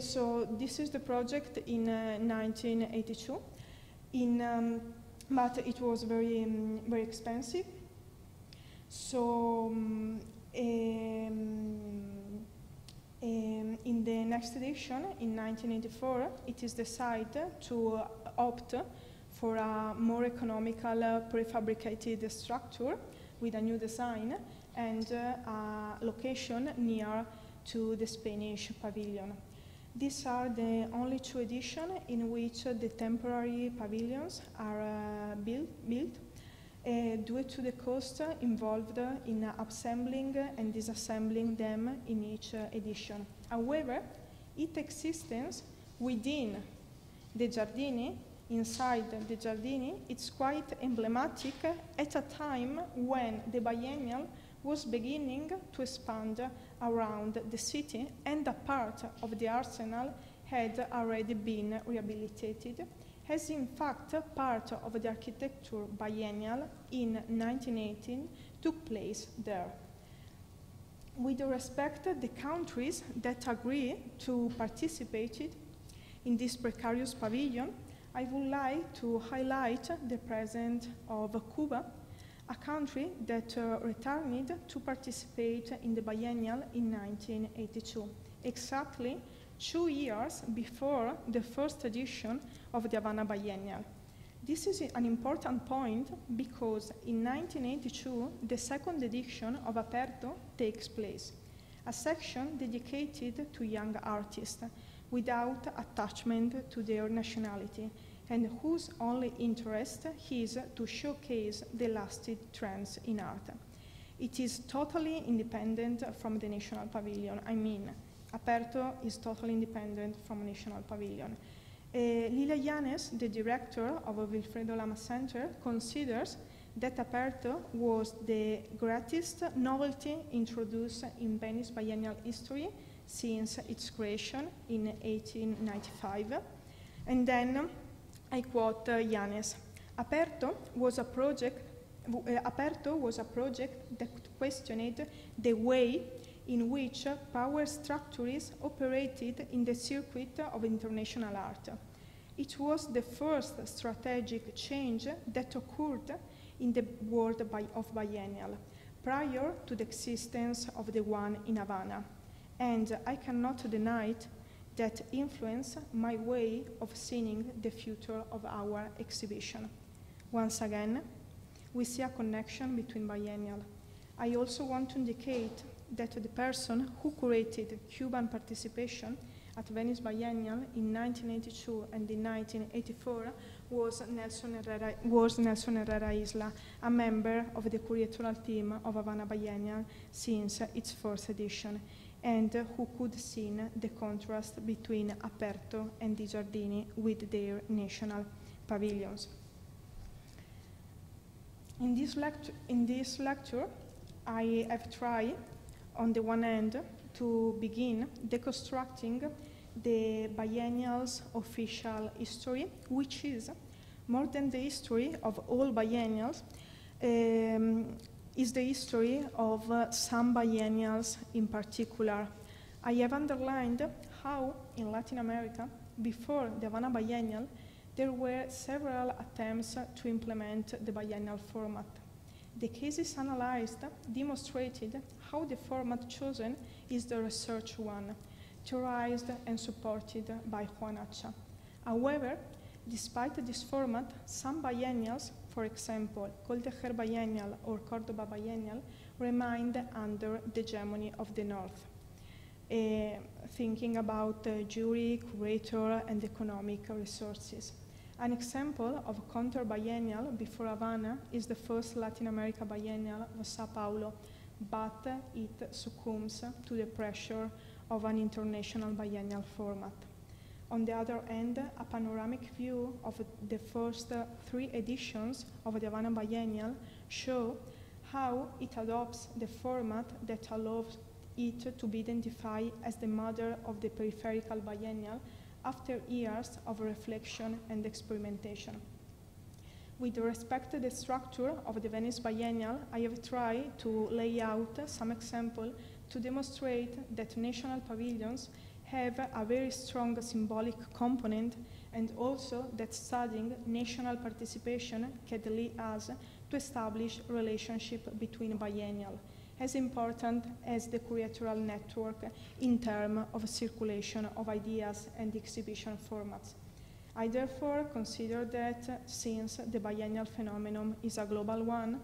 So this is the project in 1982, but it was very expensive. So in the next edition, in 1984, it is decided to opt for a more economical prefabricated structure with a new design and a location near to the Spanish pavilion. These are the only two editions in which the temporary pavilions are built due to the cost involved in assembling and disassembling them in each edition. However, its existence within the Giardini, inside the Giardini, it's quite emblematic at a time when the biennial was beginning to expand around the city, and a part of the arsenal had already been rehabilitated, as in fact part of the architecture biennial in 1918 took place there. With respect to the countries that agree to participate in this precarious pavilion, I would like to highlight the presence of Cuba, a country that returned to participate in the biennial in 1982, exactly 2 years before the first edition of the Havana Biennial. This is an important point because in 1982, the second edition of Aperto takes place, a section dedicated to young artists without attachment to their nationality, and whose only interest is to showcase the lasting trends in art. It is totally independent from the National Pavilion. I mean, Aperto is totally independent from National Pavilion. Lila Llanes, the director of Wilfredo Lam Center, considers that Aperto was the greatest novelty introduced in Venice biennial history since its creation in 1895. And then I quote Llanes: Aperto was a project that questioned the way in which power structures operated in the circuit of international art. It was the first strategic change that occurred in the world of biennial, prior to the existence of the one in Havana. And I cannot deny it, that influenced my way of seeing the future of our exhibition. Once again, we see a connection between biennial. I also want to indicate that the person who curated Cuban participation at Venice Biennial in 1982 and in 1984 was Nelson Herrera Isla, a member of the curatorial team of Havana Biennial since its first edition. and who could see the contrast between Aperto and Di Giardini with their national pavilions. In this lecture, I have tried, on the one hand, to begin deconstructing the biennial's official history, which is more than the history of all biennials, is the history of some biennials in particular. I have underlined how in Latin America, before the Havana Biennial, there were several attempts to implement the biennial format. The cases analyzed demonstrated how the format chosen is the research one, theorized and supported by Juan Acha. However, despite this format, some biennials, for example, Coltejer Biennial or Cordoba Biennial, remained under the hegemony of the North, thinking about jury, curator, and economic resources. An example of counter biennial before Havana is the first Latin America biennial of Sao Paulo, but it succumbs to the pressure of an international biennial format. On the other hand, a panoramic view of the first three editions of the Havana Biennial show how it adopts the format that allows it to be identified as the mother of the peripheral biennial after years of reflection and experimentation. With respect to the structure of the Venice Biennial, I have tried to lay out some examples to demonstrate that national pavilions have a very strong symbolic component, and also that studying national participation can lead us to establish relationship between biennial, as important as the curatorial network in terms of circulation of ideas and exhibition formats. I therefore consider that since the biennial phenomenon is a global one,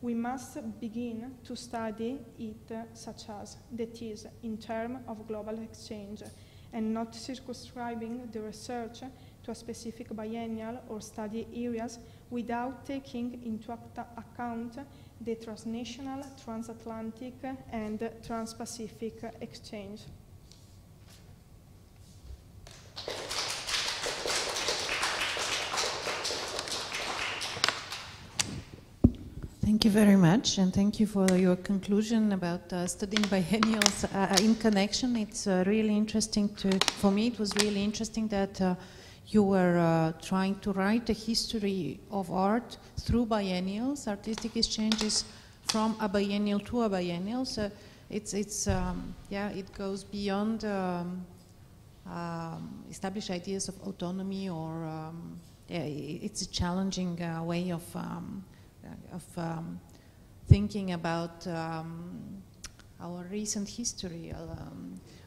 we must begin to study it such as, that is, in terms of global exchange, and not circumscribing the research to a specific biennial or study areas without taking into account the transnational, transatlantic, and transpacific exchange. Thank you very much, and thank you for your conclusion about studying biennials in connection. It's really interesting for me it was really interesting that you were trying to write a history of art through biennials, artistic exchanges from a biennial to a biennial. So it goes beyond established ideas of autonomy or, it's a challenging way of thinking about our recent history,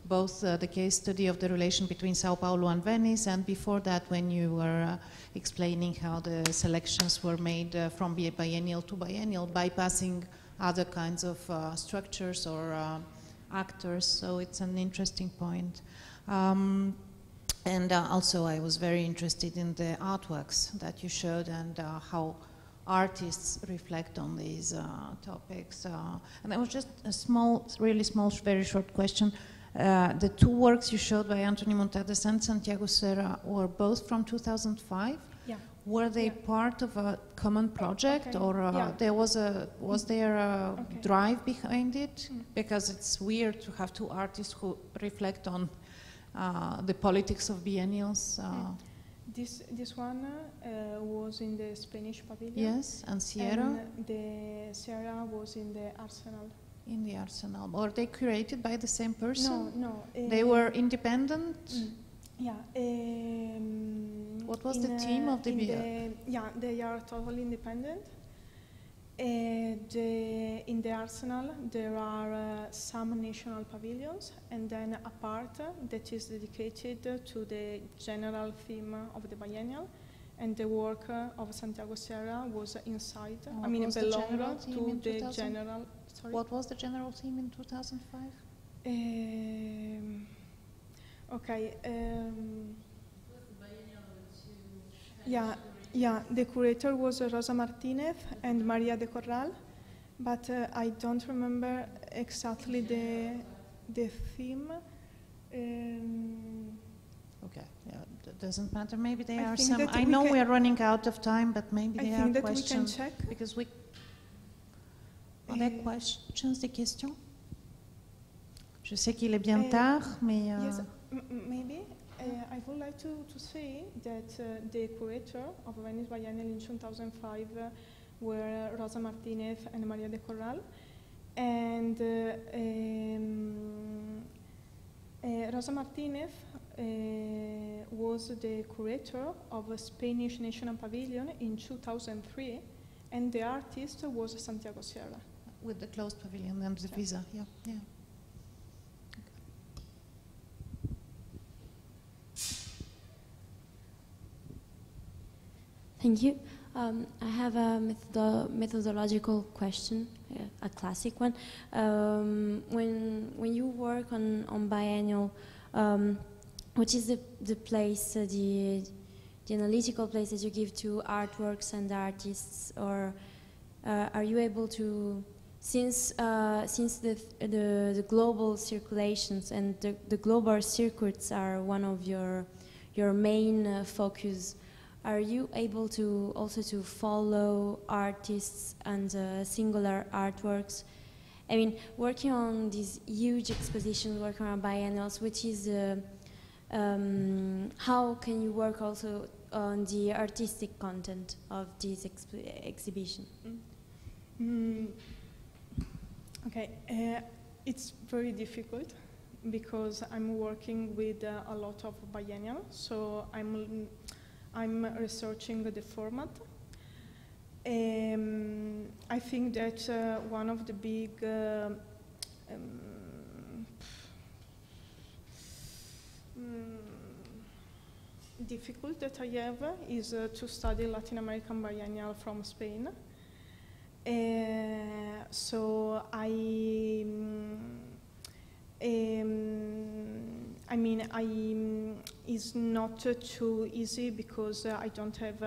both the case study of the relation between Sao Paulo and Venice, and before that when you were explaining how the selections were made from biennial to biennial, bypassing other kinds of structures or actors. So it's an interesting point. And also I was very interested in the artworks that you showed and how artists reflect on these topics. And that was just a small, really small, very short question. The two works you showed by Anthony Muntadas and Santiago Sierra were both from 2005. Yeah. Were they part of a common project, or was there a drive behind it? Mm. Because it's weird to have two artists who reflect on the politics of biennials. This one was in the Spanish pavilion. Yes, and Sierra? And the Sierra was in the Arsenal. In the Arsenal. Were they curated by the same person? No, no. They were independent? Yeah. What was the team of the BL? Yeah, they are totally independent. In the Arsenal, there are some national pavilions, and then a part that is dedicated to the general theme of the biennial, and the work of Santiago Sierra was inside. I mean, it belonged to the general. Sorry? What was the general theme in 2005? Yeah. Yeah, the curator was Rosa Martinez and Maria de Corral, but I don't remember exactly the the theme. Okay, yeah, that doesn't matter. Maybe there are some. I know we are running out of time, but maybe there are questions. I think that we can check. Because we. Are there questions? Des questions? Je sais qu'il est bien tard, mais. Yes, maybe. I would like to say that the curator of Venice Biennale in 2005 were Rosa Martinez and Maria de Corral. And Rosa Martinez was the curator of a Spanish National Pavilion in 2003, and the artist was Santiago Sierra. With the closed pavilion and the visa, yeah. Yeah. Thank you. I have a methodological question, a classic one. When you work on biennial, what is the place, the analytical place that you give to artworks and artists, or are you able to, since the global circulations and the global circuits are one of your main focus? Are you able to also to follow artists and singular artworks? I mean, working on these huge expositions, working on biennials, which is how can you work also on the artistic content of this exhibition? Mm. Okay, it's very difficult, because I'm working with a lot of biennials, so I'm researching the format. I think that one of the big difficulty that I have is to study Latin American biennial from Spain. So I mean, it's not too easy, because I don't have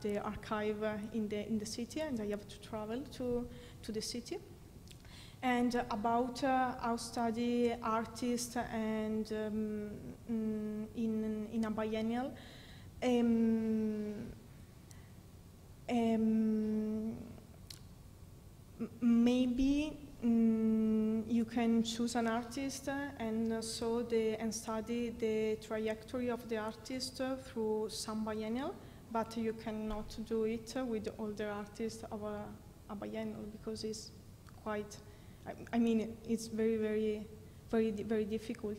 the archive in the city, and I have to travel to the city. And about how study artists and in a biennial, maybe. You can choose an artist and study the trajectory of the artist through some biennial, but you cannot do it with all the artists of a biennial, because it's quite, I mean, it's very, very, very, very difficult.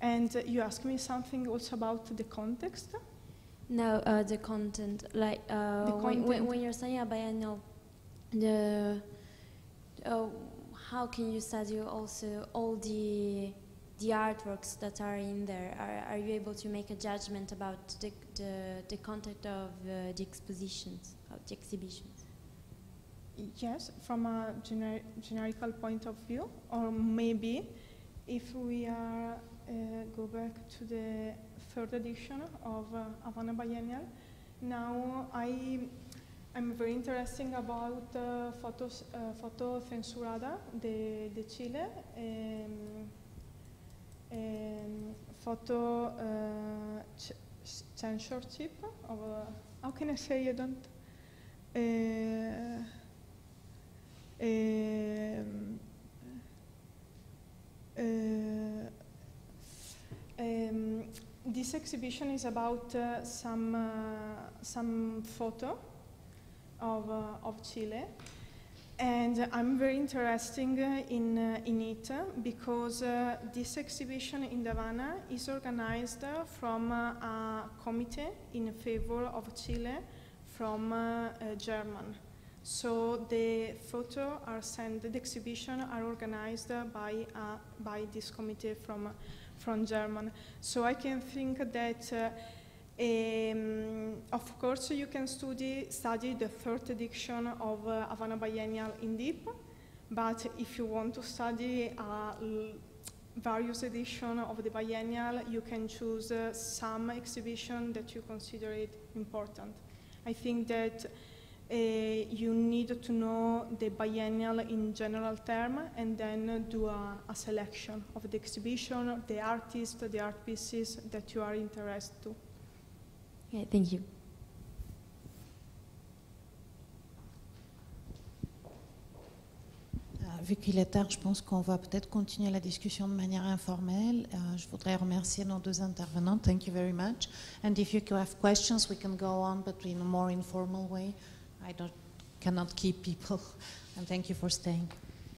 And you asked me something also about the context? No, the content. Like the content. When you're studying a biennial, how can you study also all the artworks that are in there? Are you able to make a judgment about the content of the exhibitions? Yes, from a generical point of view, or maybe if we are go back to the third edition of Havana Biennial. Now I'm very interested about Foto Censurada de Chile, Photo Censorship, of, how can I say, you don't? This exhibition is about some photo of Chile, and I'm very interested in it, because this exhibition in Havana is organized from a committee in favor of Chile from German. So the photo are sent, the exhibition are organized by this committee from German. So I can think that. Of course, you can study the third edition of Havana Biennial in deep, but if you want to study various editions of the biennial, you can choose some exhibition that you consider it important. I think that you need to know the biennial in general term and then do a selection of the exhibition, the artist, the art pieces that you are interested to. Yeah, thank you. Vu qu'il est tard, je pense qu'on va peut-être continuer la discussion de manière informelle. Je voudrais remercier nos deux intervenants. Thank you very much. And if you have questions, we can go on, but in a more informal way. I cannot keep people. And thank you for staying.